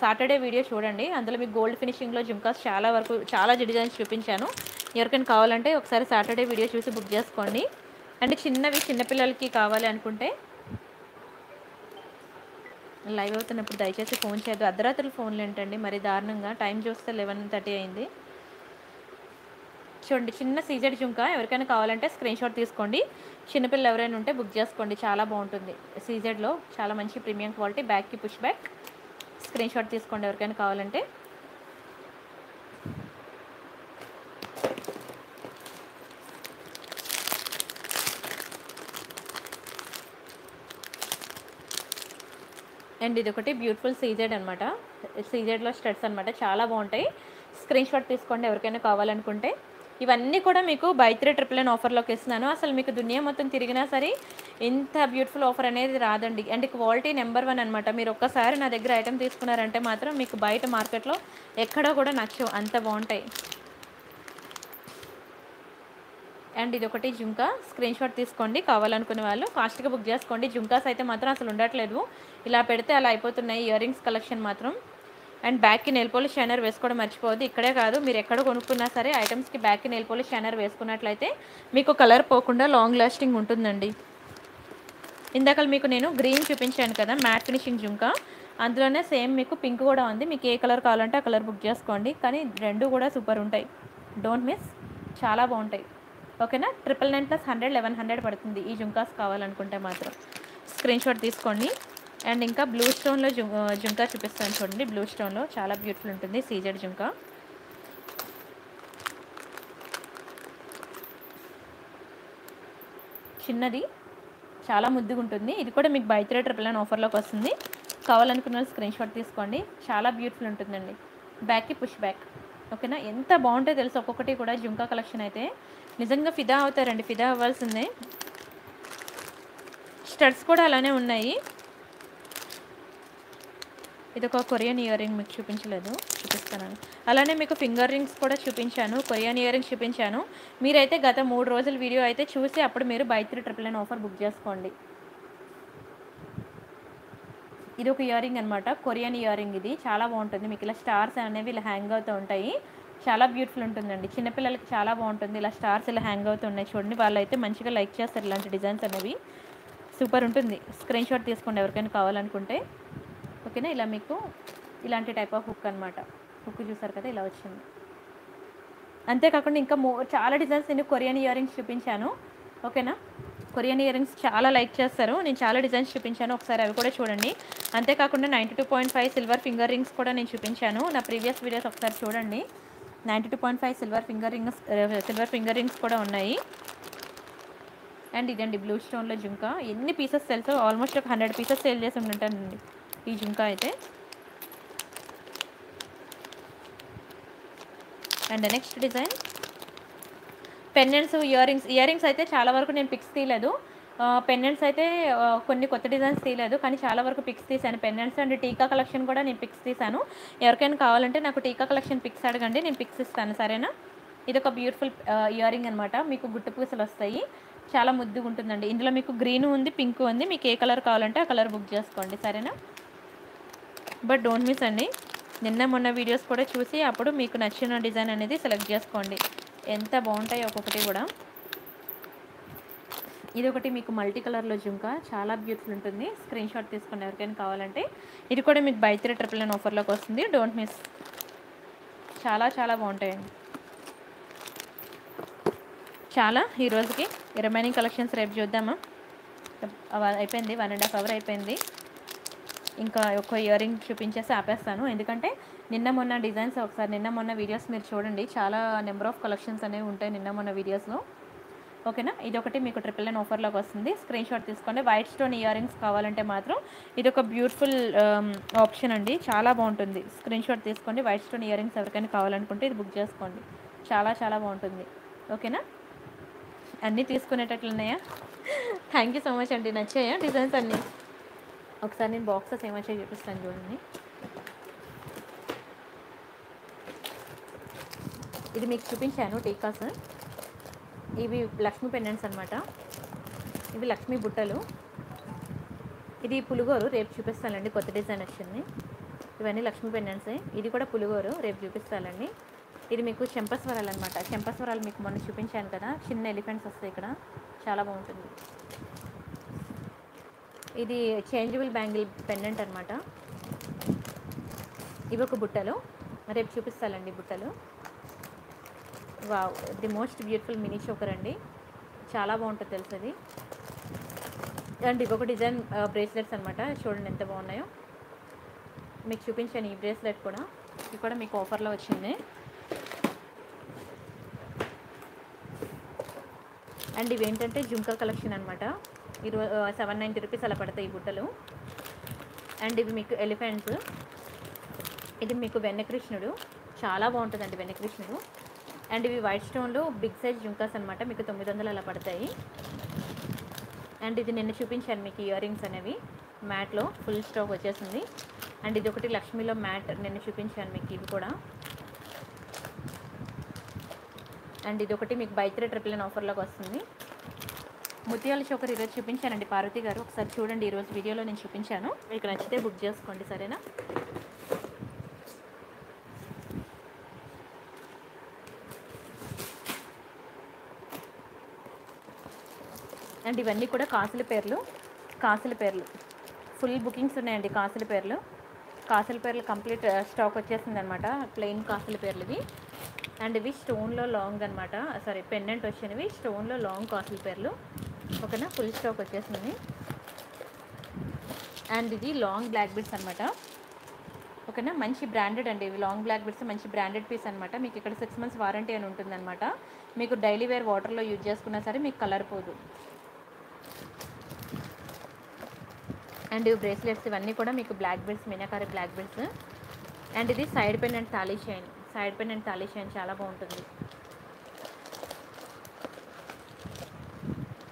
సాటర్డే వీడియో చూడండి, అందులో మీకు గోల్డ్ ఫినిషింగ్లో జుంకాస్ చాలా వరకు చాలా డిజైన్స్ చూపించాను. ఎవరికైనా కావాలంటే ఒకసారి సాటర్డే వీడియో చూసి బుక్ చేసుకోండి. అంటే చిన్నపిల్లలకి కావాలి అనుకుంటే, లైవ్ అవుతున్నప్పుడు దయచేసి ఫోన్ చేయదు. అర్ధరాత్రులు ఫోన్లు ఏంటండి మరి దారుణంగా. టైం చూస్తే 11:30 అయింది. చూడండి చిన్న సీజెడ్ జుంకా. ఎవరికైనా కావాలంటే స్క్రీన్ షాట్ తీసుకోండి. చిన్నపిల్లలు ఎవరైనా ఉంటే బుక్ చేసుకోండి, చాలా బాగుంటుంది. సీజెడ్లో చాలా మంచి ప్రీమియం క్వాలిటీ. బ్యాక్కి పుష్ బ్యాక్. స్క్రీన్ షాట్ తీసుకోండి ఎవరికైనా కావాలంటే. అండ్ ఇది ఒకటి బ్యూటిఫుల్ సీజెడ్ అనమాట. సీజెడ్లో స్టడ్స్ అనమాట, చాలా బాగుంటాయి. స్క్రీన్ షాట్ తీసుకోండి ఎవరికైనా కావాలనుకుంటే. ఇవన్నీ కూడా మీకు బై 3 at 999 ఆఫర్లోకి ఇస్తున్నాను. అసలు మీకు దునియా మొత్తం తిరిగినా సరే ఇంత బ్యూటిఫుల్ ఆఫర్ అనేది రాదండి. అండ్ క్వాలిటీ నెంబర్ 1 అనమాట. మీరు ఒక్కసారి నా దగ్గర ఐటెం తీసుకున్నారంటే మాత్రం మీకు బయట మార్కెట్లో ఎక్కడా కూడా నచ్చవు, అంత బాగుంటాయి. అండ్ ఇది ఒకటి జుంకా. స్క్రీన్ షాట్ తీసుకోండి కావాలనుకునే వాళ్ళు. ఫాస్ట్గా బుక్ చేసుకోండి. జుంకాస్ అయితే మాత్రం అసలు ఉండట్లేదు, ఇలా పెడితే అలా అయిపోతున్నాయి ఇయర్ రింగ్స్ కలెక్షన్ మాత్రం. అండ్ బ్యాక్కి నెయిల్ పాలిష్ షైనర్ వేసుకోవడం మర్చిపోవద్దు. ఇక్కడే కాదు, మీరు ఎక్కడ కొనుక్కున్నా సరే ఐటమ్స్కి బ్యాక్కి నెయిల్ పాలిష్ షైనర్ వేసుకున్నట్లయితే మీకు కలర్ పోకుండా లాంగ్ లాస్టింగ్ ఉంటుందండి. ఇందాక మీకు నేను గ్రీన్ చూపించాను కదా మ్యాట్ ఫినిషింగ్ జుంకా, అందులోనే సేమ్ మీకు పింక్ కూడా ఉంది. మీకు ఏ కలర్ కావాలంటే ఆ కలర్ బుక్ చేసుకోండి. కానీ రెండు కూడా సూపర్ ఉంటాయి, డోంట్ మిస్, చాలా బాగుంటాయి. ఓకేనా 999 ప్లస్ 100 1100 పడుతుంది ఈ జుంకాస్ కావాలనుకుంటే మాత్రం స్క్రీన్ షాట్ తీసుకోండి అండ్ ఇంకా బ్లూ స్టోన్ లో జుంకా చూపిస్తాను చూడండి బ్లూ స్టోన్ లో చాలా బ్యూటిఫుల్ ఉంటుంది సీజెడ్ జుంకా చిన్నది చాలా ముద్దుగా ఉంటుంది ఇది కూడా మీకు బై 3 999 ఆఫర్ లోకి వస్తుంది కావాలనుకున్న స్క్రీన్ షాట్ తీసుకోండి చాలా బ్యూటిఫుల్ ఉంటుందండి బ్యాక్ కి పుష్ బ్యాక్ ఓకేనా ఎంత బాగుంటో తెలుసు ఒక్కొక్కటి కూడా జుంకా కలెక్షన్ అయితే నిజంగా ఫిదా అవుతారండి ఫిదా అవ్వాల్సిందే స్టడ్స్ కూడా అలానే ఉన్నాయి ఇదొక కొరియన్ ఇయర్ రింగ్ మీకు చూపించలేదు చూపిస్తాను అలానే మీకు ఫింగర్ రింగ్స్ కూడా చూపించాను కొరియన్ ఇయర్ రింగ్స్ చూపించాను మీరైతే గత 3 రోజుల వీడియో అయితే చూసి అప్పుడు మీరు బై 3 999 ఆఫర్ బుక్ చేసుకోండి ఇదొక ఇయర్ రింగ్ అన్నమాట కొరియన్ ఇయర్ రింగ్ ఇది చాలా బాగుంటుంది మీకు ఇలా స్టార్స్ అనేవి ఇలా హ్యాంగ్ అవుతూ ఉంటాయి చాలా బ్యూటిఫుల్ ఉంటుందండి చిన్నపిల్లలకి చాలా బాగుంటుంది ఇలా స్టార్స్ ఇలా హ్యాంగ్ అవుతున్నాయి చూడండి వాళ్ళైతే మంచిగా లైక్ చేస్తారు ఇలాంటి డిజైన్స్ అనేవి సూపర్ ఉంటుంది స్క్రీన్ షాట్ తీసుకోండి ఎవరికైనా కావాలనుకుంటే ఓకేనా ఇలా మీకు ఇలాంటి టైప్ ఆఫ్ హుక్ అనమాట హుక్ చూసారు కదా ఇలా వచ్చింది అంతేకాకుండా ఇంకా చాలా డిజైన్స్ నేను కొరియన్ ఇయర్ రింగ్స్ చూపించాను ఓకేనా కొరియన్ ఇయర్ రింగ్స్ చాలా లైక్ చేస్తారు నేను చాలా డిజైన్స్ చూపించాను ఒకసారి అవి కూడా చూడండి అంతేకాకుండా 92.5 సిల్వర్ ఫింగర్ రింగ్స్ కూడా నేను చూపించాను నా ప్రీవియస్ వీడియోస్ ఒకసారి చూడండి 92.5 సిల్వర్ ఫింగర్ రింగ్స్ కూడా ఉన్నాయి అండ్ ఇదండి బ్లూ స్టోన్లో జుంకా ఎన్ని పీసెస్ తెలుసో ఆల్మోస్ట్ ఒక 100 పీసెస్ సేల్ చేసి ఉంటానండి ఈ జుంకా అయితే and next design pendants ear rings అయితే చాలా వరకు నేను పిక్స్ తీయలేదు పెండెంట్స్ అయితే కొన్ని కొత్త డిజైన్స్ తీయలేదు కానీ చాలా వరకు పిక్స్ తీసాను పెండెంట్స్ అండ్ టీకా కలెక్షన్ కూడా నేను పిక్స్ తీసాను ఎవరికైనా కావాలంటే నాకు టీకా కలెక్షన్ పిక్స్ అడగండి నేను పిక్స్ ఇస్తాను సరేనా ఇదొక బ్యూటిఫుల్ ఇయర్ రింగ్ అనమాట మీకు గుట్టు పూసలు వస్తాయి చాలా ముద్దుగా ఉంటుందండి ఇందులో మీకు గ్రీన్ ఉంది పింక్ ఉంది మీకు ఏ కలర్ కావాలంటే ఆ కలర్ బుక్ చేసుకోండి సరేనా బట్ డోంట్ మిస్ అండి నిన్న మొన్న వీడియోస్ కూడా చూసి అప్పుడు మీకు నచ్చిన డిజైన్ అనేది సెలెక్ట్ చేసుకోండి ఎంత బాగుంటాయి ఒక్కొక్కటి కూడా ఇదొకటి మీకు మల్టీ కలర్లో జుంకా చాలా బ్యూటిఫుల్ ఉంటుంది స్క్రీన్ షాట్ తీసుకుని ఎవరికైనా కావాలంటే ఇది కూడా మీకు బై 3 999 ఆఫర్లోకి వస్తుంది డోంట్ మిస్ చాలా బాగుంటాయండి చాలా ఈరోజుకి రిమైనింగ్ కలెక్షన్స్ రేపు చూద్దామా అయిపోయింది 1.5 అవర్ అయిపోయింది ఇంకా ఒక ఇయర్ రింగ్ చూపించేసి ఆపేస్తాను ఎందుకంటే నిన్న మొన్న డిజైన్స్ ఒకసారి నిన్న మొన్న వీడియోస్ మీరు చూడండి చాలా నెంబర్ ఆఫ్ కలెక్షన్స్ అనేవి ఉంటాయి నిన్న మొన్న వీడియోస్లో ఓకేనా ఇదొకటి మీకు 999 ఆఫర్లోకి వస్తుంది స్క్రీన్ షాట్ తీసుకోండి వైట్ స్టోన్ ఇయర్ రింగ్స్ కావాలంటే మాత్రం ఇదొక బ్యూటిఫుల్ ఆప్షన్ అండి చాలా బాగుంటుంది స్క్రీన్ షాట్ తీసుకోండి వైట్ స్టోన్ ఇయర్ రింగ్స్ ఎవరికైనా కావాలనుకుంటే ఇది బుక్ చేసుకోండి చాలా బాగుంటుంది ఓకేనా అన్నీ తీసుకునేటట్లున్నాయా థ్యాంక్ యూ సో మచ్ అండి నచ్చాయా డిజైన్స్ అన్నీ ఒకసారి నేను బాక్సెస్ ఏమొచ్చాయో చూపిస్తాను చూడండి ఇది మీకు చూపించాను టీకాస్ ఇవి లక్ష్మీ పెండెంట్స్ అనమాట ఇవి లక్ష్మీ బుట్టలు ఇది పులుగోరు రేపు చూపిస్తానండి కొత్త డిజైన్ వచ్చింది ఇవన్నీ లక్ష్మీ పెండెంట్సే ఇది కూడా పులుగోరు రేపు చూపిస్తానండి ఇది మీకు చెంపస్వరాలు అనమాట చెంపస్వరాలు మీకు మొన్న చూపించాను కదా చిన్న ఎలిఫెంట్స్ వస్తాయి ఇక్కడ చాలా బాగుంటుంది ఇది చేంజబుల్ బ్యాంగిల్ పెండెంట్ అనమాట ఇవి ఒక బుట్టలు రేపు చూపిస్తానండి బుట్టలు wow the most beautiful mini choker అండి చాలా బాగుంటుంది తెలుసది అండ్ ఇవి ఒక డిజైన్ బ్రేస్లెట్స్ అనమాట చూడండి ఎంత బాగున్నాయో మీకు చూపించాను ఈ బ్రేస్లెట్ కూడా ఇది కూడా మీకు ఆఫర్లో వచ్చింది అండ్ ఇవేంటంటే జుంకా కలెక్షన్ అనమాట ఈరోజు 790 రూపీస్ అలా పడతాయి ఈ బుట్టలు అండ్ ఇవి మీకు ఎలిఫెంట్స్ ఇది మీకు వెన్నకృష్ణుడు చాలా బాగుంటుందండి వెన్నకృష్ణుడు అండ్ ఇవి వైట్ స్టోన్లు బిగ్ సైజ్ జుంకాస్ అనమాట మీకు 900 అలా పడతాయి అండ్ ఇది నిన్న చూపించాను మీకు ఇయర్ రింగ్స్ అనేవి మ్యాట్లో ఫుల్ స్టాక్ వచ్చేసింది అండ్ ఇది ఒకటి లక్ష్మీలో మ్యాట్ నిన్న చూపించాను మీకు ఇవి కూడా అండ్ ఇది ఒకటి మీకు బై 3 999 ఆఫర్లోకి వస్తుంది ముత్యాల చోకర్ ఈరోజు చూపించానండి పార్వతి గారు ఒకసారి చూడండి ఈరోజు వీడియోలో నేను చూపించాను మీకు నచ్చితే బుక్ చేసుకోండి సరేనా అండ్ ఇవన్నీ కూడా కాసుల పేర్లు ఫుల్ బుకింగ్స్ ఉన్నాయండి కాసుల పేర్లు కాసుల పేర్లు కంప్లీట్ స్టాక్ వచ్చేసింది అన్నమాట. ప్లెయిన్ కాసుల పేర్లు ఇవి. అండ్ ఇవి స్టోన్లో లాంగ్ అన్నమాట, సారీ పెండెంట్ వచ్చినవి స్టోన్లో లాంగ్ కాసుల పేర్లు. ఓకేనా, ఫుల్ స్టాక్ వచ్చేసింది. అండ్ ఇది లాంగ్ బ్లాక్ బిట్స్ అన్నమాట. ఓకేనా, మంచి బ్రాండెడ్ అండి ఇవి. లాంగ్ బ్లాక్ బిట్స్ మంచి బ్రాండెడ్ పీస్ అనమాట. మీకు ఇక్కడ 6 months వారంటీ అని ఉంటుందన్నమాట. మీకు డైలీ వేర్ వాటర్లో యూజ్ చేసుకున్నా సరే మీకు కలర్ పోదు. అండ్ ఇవి బ్రేస్లెట్స్, ఇవన్నీ కూడా మీకు black bits, meenakari black bits. And ఇది side pen and thali chain, side pen and thali chain చాలా బాగుంటుంది.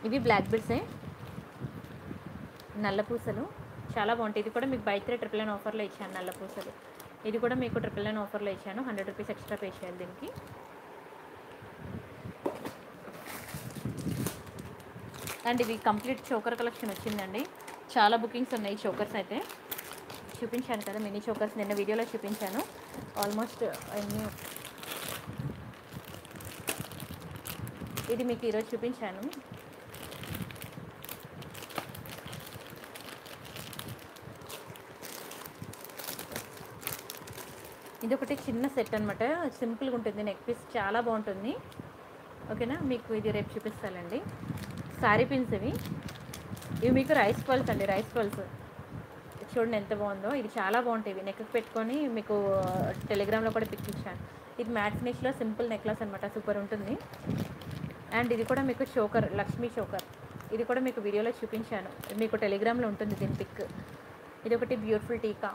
ఇవి బ్లాక్ బిట్సే, నల్లపూసలు చాలా బాగుంటాయి. ఇది కూడా మీకు బై 3 ట్రిపుల్ 9 ఆఫర్లో ఇచ్చాను నల్ల పూసలు. ఇది కూడా మీకు ట్రిపుల్ 9 ఆఫర్లో ఇచ్చాను, 100 రూపీస్ ఎక్స్ట్రా పే చేయాలి దీనికి. అండ్ ఇవి కంప్లీట్ చోకర్ కలెక్షన్ వచ్చిందండి. చాలా బుకింగ్స్ ఉన్నాయి. చోకర్స్ అయితే చూపించాను కదా, మినీ చోకర్స్ నిన్న వీడియోలో చూపించాను. ఆల్మోస్ట్ అన్నీ ఇది మీకు ఈరోజు చూపించాను. ఇది ఒకటి చిన్న సెట్ అనమాట, సింపుల్గా ఉంటుంది. నెక్ పీస్ చాలా బాగుంటుంది. ఓకేనా, మీకు ఇది రేపు చూపిస్తానండి. శారీ పిన్స్ ఇవి. ఇవి మీకు రైస్ పల్స్ అండి, రైస్ పల్స్ చూడండి ఎంత బాగుందో. ఇది చాలా బాగుంటాయి. నెక్కి పెట్టుకొని మీకు టెలిగ్రామ్లో కూడా పిక్ ఇచ్చాను. ఇది మ్యాట్ ఫినిష్లో సింపుల్ నెక్లెస్ అనమాట, సూపర్ ఉంటుంది. అండ్ ఇది కూడా మీకు చోకర్, లక్ష్మీ చోకర్. ఇది కూడా మీకు వీడియోలో చూపించాను, మీకు టెలిగ్రామ్లో ఉంటుంది దీని పిక్. ఇది ఒకటి బ్యూటిఫుల్ టీకా.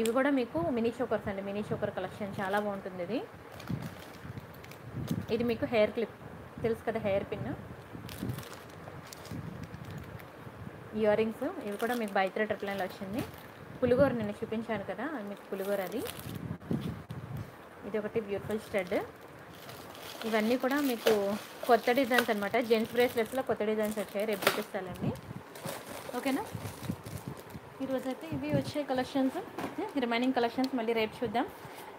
ఇవి కూడా మీకు మినీ చోకర్స్ అండి, మినీ చోకర్ కలెక్షన్ చాలా బాగుంటుంది. ఇది ఇది మీకు హెయిర్ క్లిప్ తెలుసు కదా, హెయిర్ పిన్, ఇయర్ రింగ్స్. ఇవి కూడా మీకు బై 3 ట్రిపుల్ 9 వచ్చింది. పులిగోర నేను చూపించాను కదా మీకు, పులిగోర అది. ఇది ఒకటి బ్యూటిఫుల్ స్టడ్. ఇవన్నీ కూడా మీకు కొత్త డిజైన్స్ అనమాట. జెంట్స్ బ్రేస్లెట్స్లో కొత్త డిజైన్స్ వచ్చాయి, రేపు చూపిస్తానండి. ఓకేనా, ఈరోజైతే ఇవి వచ్చే కలెక్షన్స్. రిమైనింగ్ కలెక్షన్స్ మళ్ళీ రేపు చూద్దాం.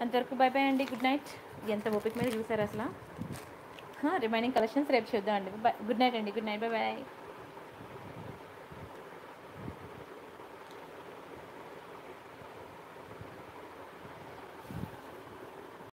అంతవరకు బై బై అండి, గుడ్ నైట్. ఎంత ఓపిక మీద చూసారు అసలు. రిమైనింగ్ కలెక్షన్స్ రేపు చూద్దాం అండి. గుడ్ నైట్ అండి, గుడ్ నైట్, బై బాయ్.